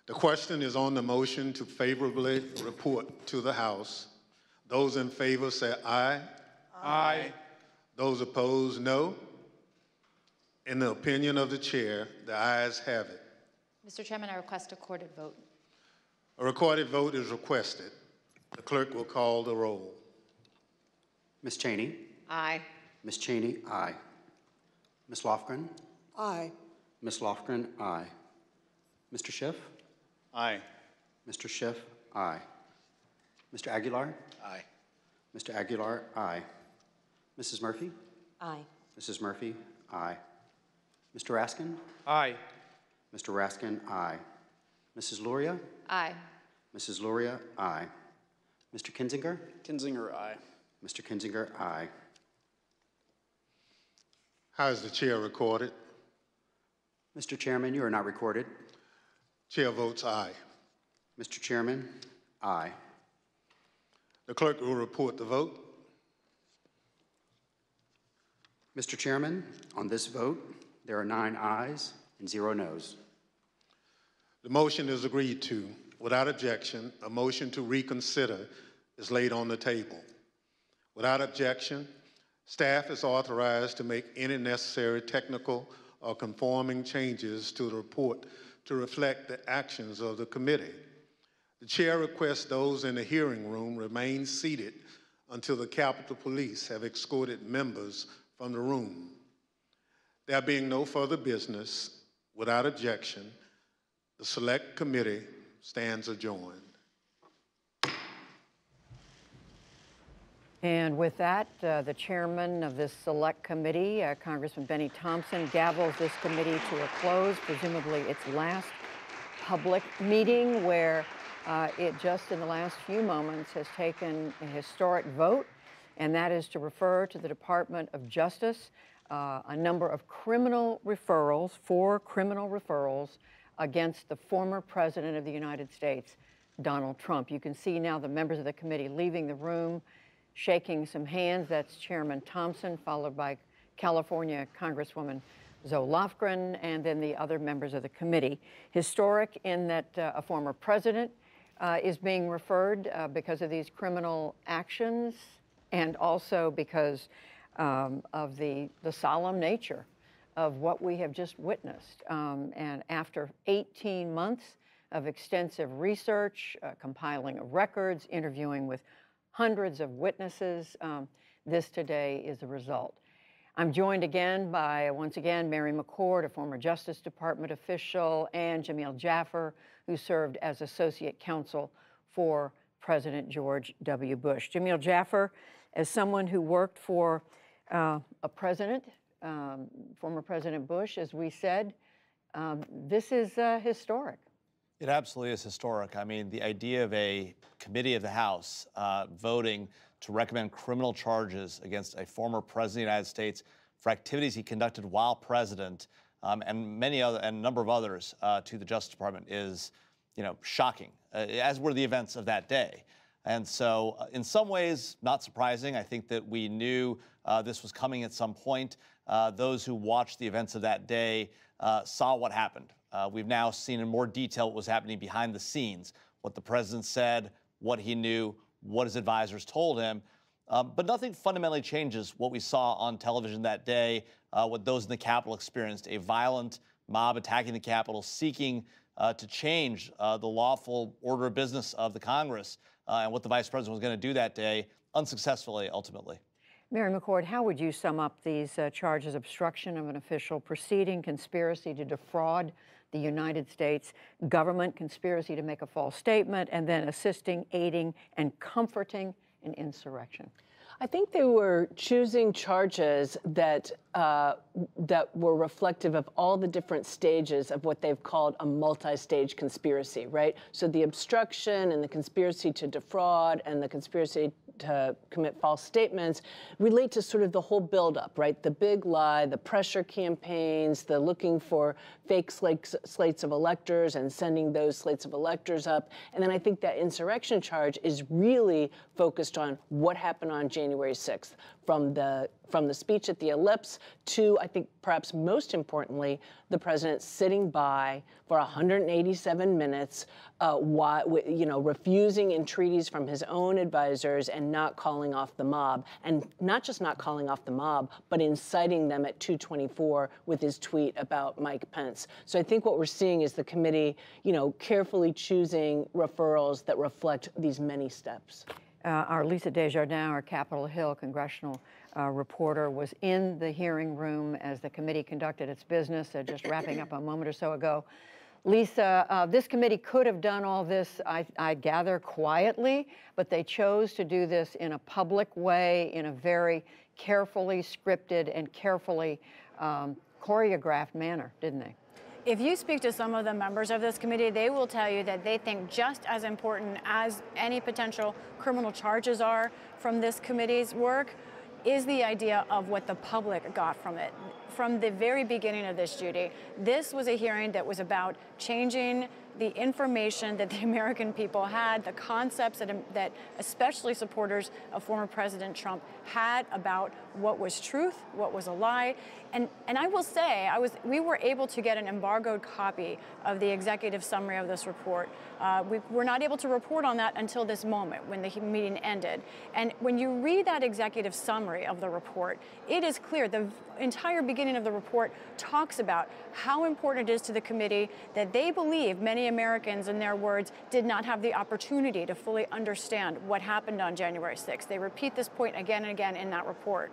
The question is on the motion to favorably report to the House. Those in favor say aye. Aye. Those opposed, no. In the opinion of the chair, the ayes have it. Mister Chairman, I request a recorded vote. A recorded vote is requested. The clerk will call the roll. Miz Cheney? Aye. Miz Cheney, aye. Miz Lofgren? Aye. Miz Lofgren, aye. Mister Schiff? Aye. Mister Schiff, aye. Mister Aguilar? Aye. Mister Aguilar, aye. Missus Murphy? Aye. Missus Murphy, aye. Mister Raskin? Aye. Mister Raskin, aye. Missus Luria? Aye. Missus Luria, aye. Mister Kinzinger? Kinzinger, aye. Mister Kinzinger, aye. How is the chair recorded? Mister Chairman, you are not recorded. Chair votes aye. Mister Chairman, aye. The clerk will report the vote. Mister Chairman, on this vote, there are nine ayes and zero noes. The motion is agreed to. Without objection, a motion to reconsider is laid on the table. Without objection, staff is authorized to make any necessary technical or conforming changes to the report to reflect the actions of the committee. The chair requests those in the hearing room remain seated until the Capitol Police have escorted members from the room. There being no further business, without objection, the Select Committee stands adjourned. And with that, uh, the chairman of this select committee, uh, Congressman Bennie Thompson, gavels this committee to a close, presumably its last public meeting, where uh, it just in the last few moments has taken a historic vote, and that is to refer to the Department of Justice uh, a number of criminal referrals, four criminal referrals against the former president of the United States, Donald Trump. You can see now the members of the committee leaving the room, shaking some hands. That's Chairman Thompson, followed by California Congresswoman Zoe Lofgren, and then the other members of the committee. Historic in that uh, a former president uh, is being referred uh, because of these criminal actions, and also because um, of the, the solemn nature of what we have just witnessed. Um, and after eighteen months of extensive research, uh, compiling of records, interviewing with hundreds of witnesses, um, this today is the result. I'm joined again by, once again, Mary McCord, a former Justice Department official, and Jameel Jaffer, who served as associate counsel for President George W. Bush. Jameel Jaffer, as someone who worked for uh, a president, um, former President Bush, as we said, um, this is uh, historic. It absolutely is historic. I mean, the idea of a committee of the House uh, voting to recommend criminal charges against a former president of the United States for activities he conducted while president, um, and many other, and a number of others, uh, to the Justice Department is, you know, shocking, uh, as were the events of that day. And so uh, in some ways, not surprising. I think that we knew uh, this was coming at some point. Uh, those who watched the events of that day uh, saw what happened. Uh, we've now seen in more detail what was happening behind the scenes, what the president said, what he knew, what his advisors told him. Um, but nothing fundamentally changes what we saw on television that day, uh, what those in the Capitol experienced, a violent mob attacking the Capitol, seeking uh, to change uh, the lawful order of business of the Congress, uh, and what the vice president was going to do that day, unsuccessfully, ultimately. Mary McCord, how would you sum up these uh, charges? Obstruction of an official proceeding, conspiracy to defraud the United States government, conspiracy to make a false statement, and then assisting, aiding, and comforting an insurrection. I think they were choosing charges that uh, that were reflective of all the different stages of what they've called a multi-stage conspiracy, right? So the obstruction and the conspiracy to defraud and the conspiracy to commit false statements relate to sort of the whole buildup, right? The big lie, the pressure campaigns, the looking for fake slates, slates of electors and sending those slates of electors up. And then I think that insurrection charge is really focused on what happened on January sixth, from the from the speech at the Ellipse to, I think perhaps most importantly, the president sitting by for one hundred eighty-seven minutes, uh, why, you know, refusing entreaties from his own advisors and not calling off the mob, and not just not calling off the mob, but inciting them at two twenty-four with his tweet about Mike Pence. So I think what we're seeing is the committee, you know, carefully choosing referrals that reflect these many steps. Uh, our Lisa Desjardins, our Capitol Hill congressional uh, reporter, was in the hearing room as the committee conducted its business, uh, just wrapping up a moment or so ago. Lisa, uh, this committee could have done all this, I, I gather, quietly, but they chose to do this in a public way, in a very carefully scripted and carefully um, choreographed manner, didn't they? If you speak to some of the members of this committee, they will tell you that they think just as important as any potential criminal charges are from this committee's work is the idea of what the public got from it. From the very beginning of this, Judy, this was a hearing that was about changing the information that the American people had, the concepts that, that especially supporters of former President Trump had about what was truth, what was a lie. And, and I will say, I was, we were able to get an embargoed copy of the executive summary of this report. Uh, we were not able to report on that until this moment when the meeting ended. And when you read that executive summary of the report, it is clear, the entire beginning of the report talks about how important it is to the committee that they believe many Americans, in their words, did not have the opportunity to fully understand what happened on January sixth. They repeat this point again and again in that report.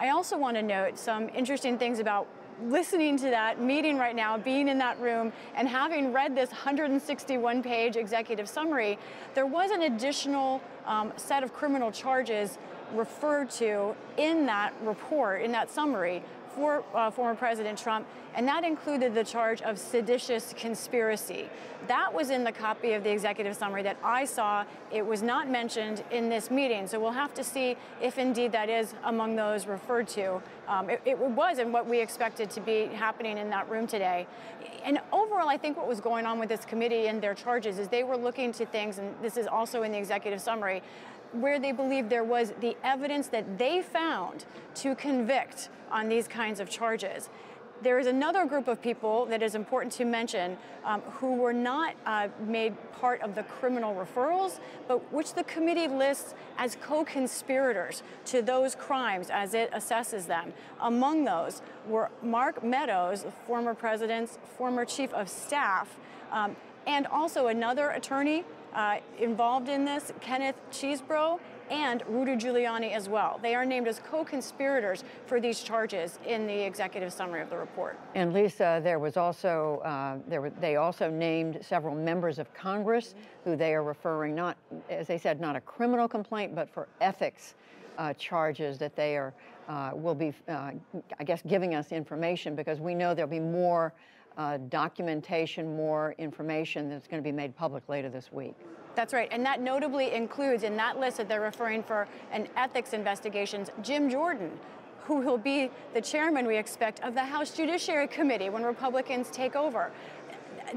I also want to note some interesting things about listening to that meeting right now, being in that room, and having read this one hundred sixty-one page executive summary. There was an additional um, set of criminal charges referred to in that report, in that summary, for uh, former President Trump, and that included the charge of seditious conspiracy. That was in the copy of the executive summary that I saw. It was not mentioned in this meeting, so we'll have to see if indeed that is among those referred to. Um, it, it was in what we expected to be happening in that room today. And overall, I think what was going on with this committee and their charges is they were looking to things, and this is also in the executive summary, where they believed there was the evidence that they found to convict on these kinds of charges. There is another group of people that is important to mention um, who were not uh, made part of the criminal referrals, but which the committee lists as co-conspirators to those crimes as it assesses them. Among those were Mark Meadows, the former president's former chief of staff, um, and also another attorney Uh, involved in this, Kenneth Chesebro, and Rudy Giuliani as well. They are named as co-conspirators for these charges in the executive summary of the report. And Lisa, there was also, uh, there were, they also named several members of Congress who they are referring, not, as they said, not a criminal complaint, but for ethics uh, charges that they are, uh, will be, uh, I guess, giving us information, because we know there'll be more Uh, documentation, more information that's going to be made public later this week. That's right, and that notably includes in that list that they're referring for an ethics investigations, Jim Jordan, who will be the chairman, we expect, of the House Judiciary Committee when Republicans take over.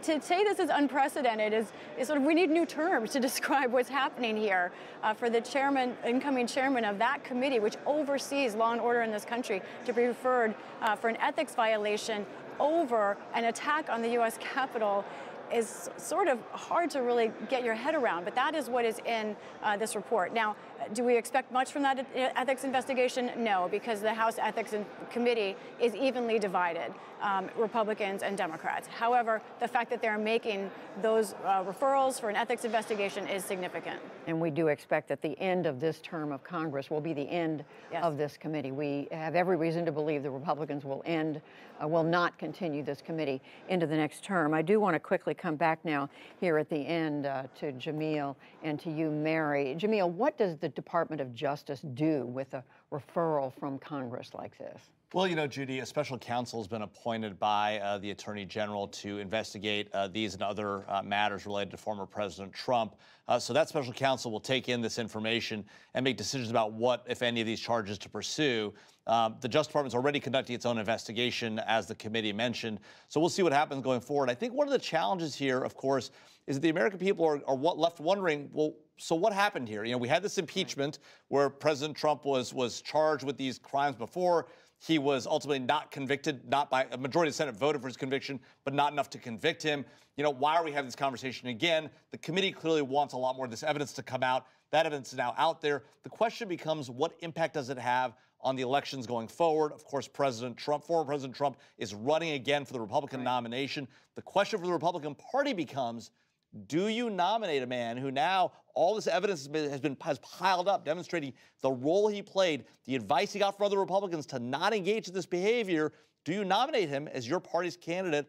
to say this is unprecedented is, is sort of, we need new terms to describe what's happening here uh, for the chairman, incoming chairman of that committee, which oversees law and order in this country, to be referred uh, for an ethics violation over an attack on the U S Capitol is sort of hard to really get your head around, but that is what is in uh, this report. Now, do we expect much from that ethics investigation? No, because the House Ethics Committee is evenly divided, um, Republicans and Democrats. However, the fact that they're making those uh, referrals for an ethics investigation is significant. And we do expect that the end of this term of Congress will be the end yes. of this committee. We have every reason to believe the Republicans will end, uh, will not continue this committee into the next term. I do want to quickly come back now here at the end uh, to Jamil and to you, Mary. Jamil, what does the Department of Justice do with a referral from Congress like this? Well, you know, Judy, a special counsel has been appointed by uh, the Attorney General to investigate uh, these and other uh, matters related to former President Trump. Uh, so that special counsel will take in this information and make decisions about what, if any, of these charges to pursue. Uh, the Justice Department is already conducting its own investigation, as the committee mentioned. So we'll see what happens going forward. I think one of the challenges here, of course, is that the American people are, are left wondering, well, so what happened here? You know, we had this impeachment where President Trump was, was charged with these crimes before. He was ultimately not convicted, not by a majority of the Senate voted for his conviction, but not enough to convict him. You know, why are we having this conversation again? The committee clearly wants a lot more of this evidence to come out. That evidence is now out there. The question becomes, what impact does it have on the elections going forward? Of course, President Trump, former President Trump, is running again for the Republican right. nomination. The question for the Republican Party becomes, do you nominate a man who now all this evidence has been, has been has piled up, demonstrating the role he played, the advice he got from other Republicans to not engage in this behavior? Do you nominate him as your party's candidate,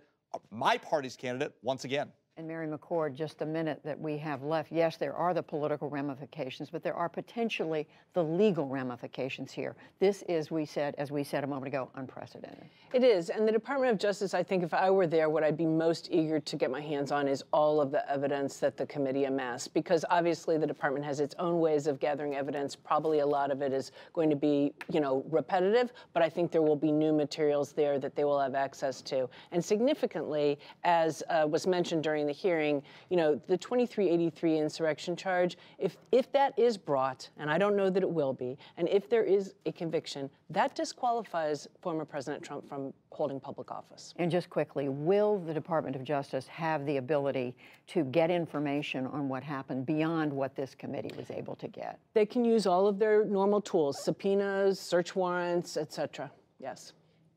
my party's candidate, once again? And Mary McCord, just a minute that we have left. Yes, there are the political ramifications, but there are potentially the legal ramifications here. This is, we said, as we said a moment ago, unprecedented. It is, and the Department of Justice, I think if I were there, what I'd be most eager to get my hands on is all of the evidence that the committee amassed, because obviously the department has its own ways of gathering evidence. Probably a lot of it is going to be, you know, repetitive, but I think there will be new materials there that they will have access to. And significantly, as uh, was mentioned during the hearing, you know, the twenty-three eighty-three insurrection charge, if if that is brought, and I don't know that it will be, and if there is a conviction, that disqualifies former President Trump from holding public office. And just quickly, will the Department of Justice have the ability to get information on what happened beyond what this committee was able to get? They can use all of their normal tools, subpoenas, search warrants, et cetera. Yes.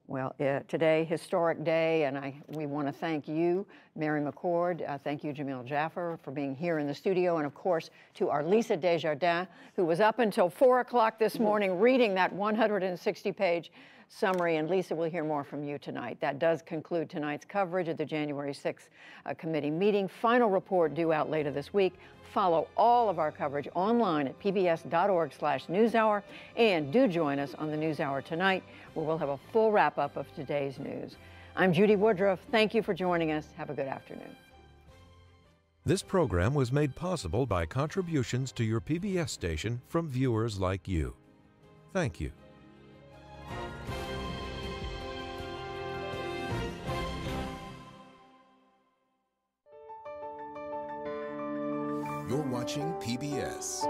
Well, uh, today, historic day, and I, we want to thank you, Mary McCord. Uh, thank you, Jamil Jaffer, for being here in the studio, and of course, to our Lisa Desjardins, who was up until four o'clock this morning reading that one hundred sixty page summary. And Lisa, we'll hear more from you tonight. That does conclude tonight's coverage of the January sixth uh, committee meeting. Final report due out later this week. Follow all of our coverage online at p b s dot org slash newshour, and do join us on the NewsHour tonight, where we'll have a full wrap-up of today's news. I'm Judy Woodruff. Thank you for joining us. Have a good afternoon. This program was made possible by contributions to your P B S station from viewers like you. Thank you. You're watching P B S.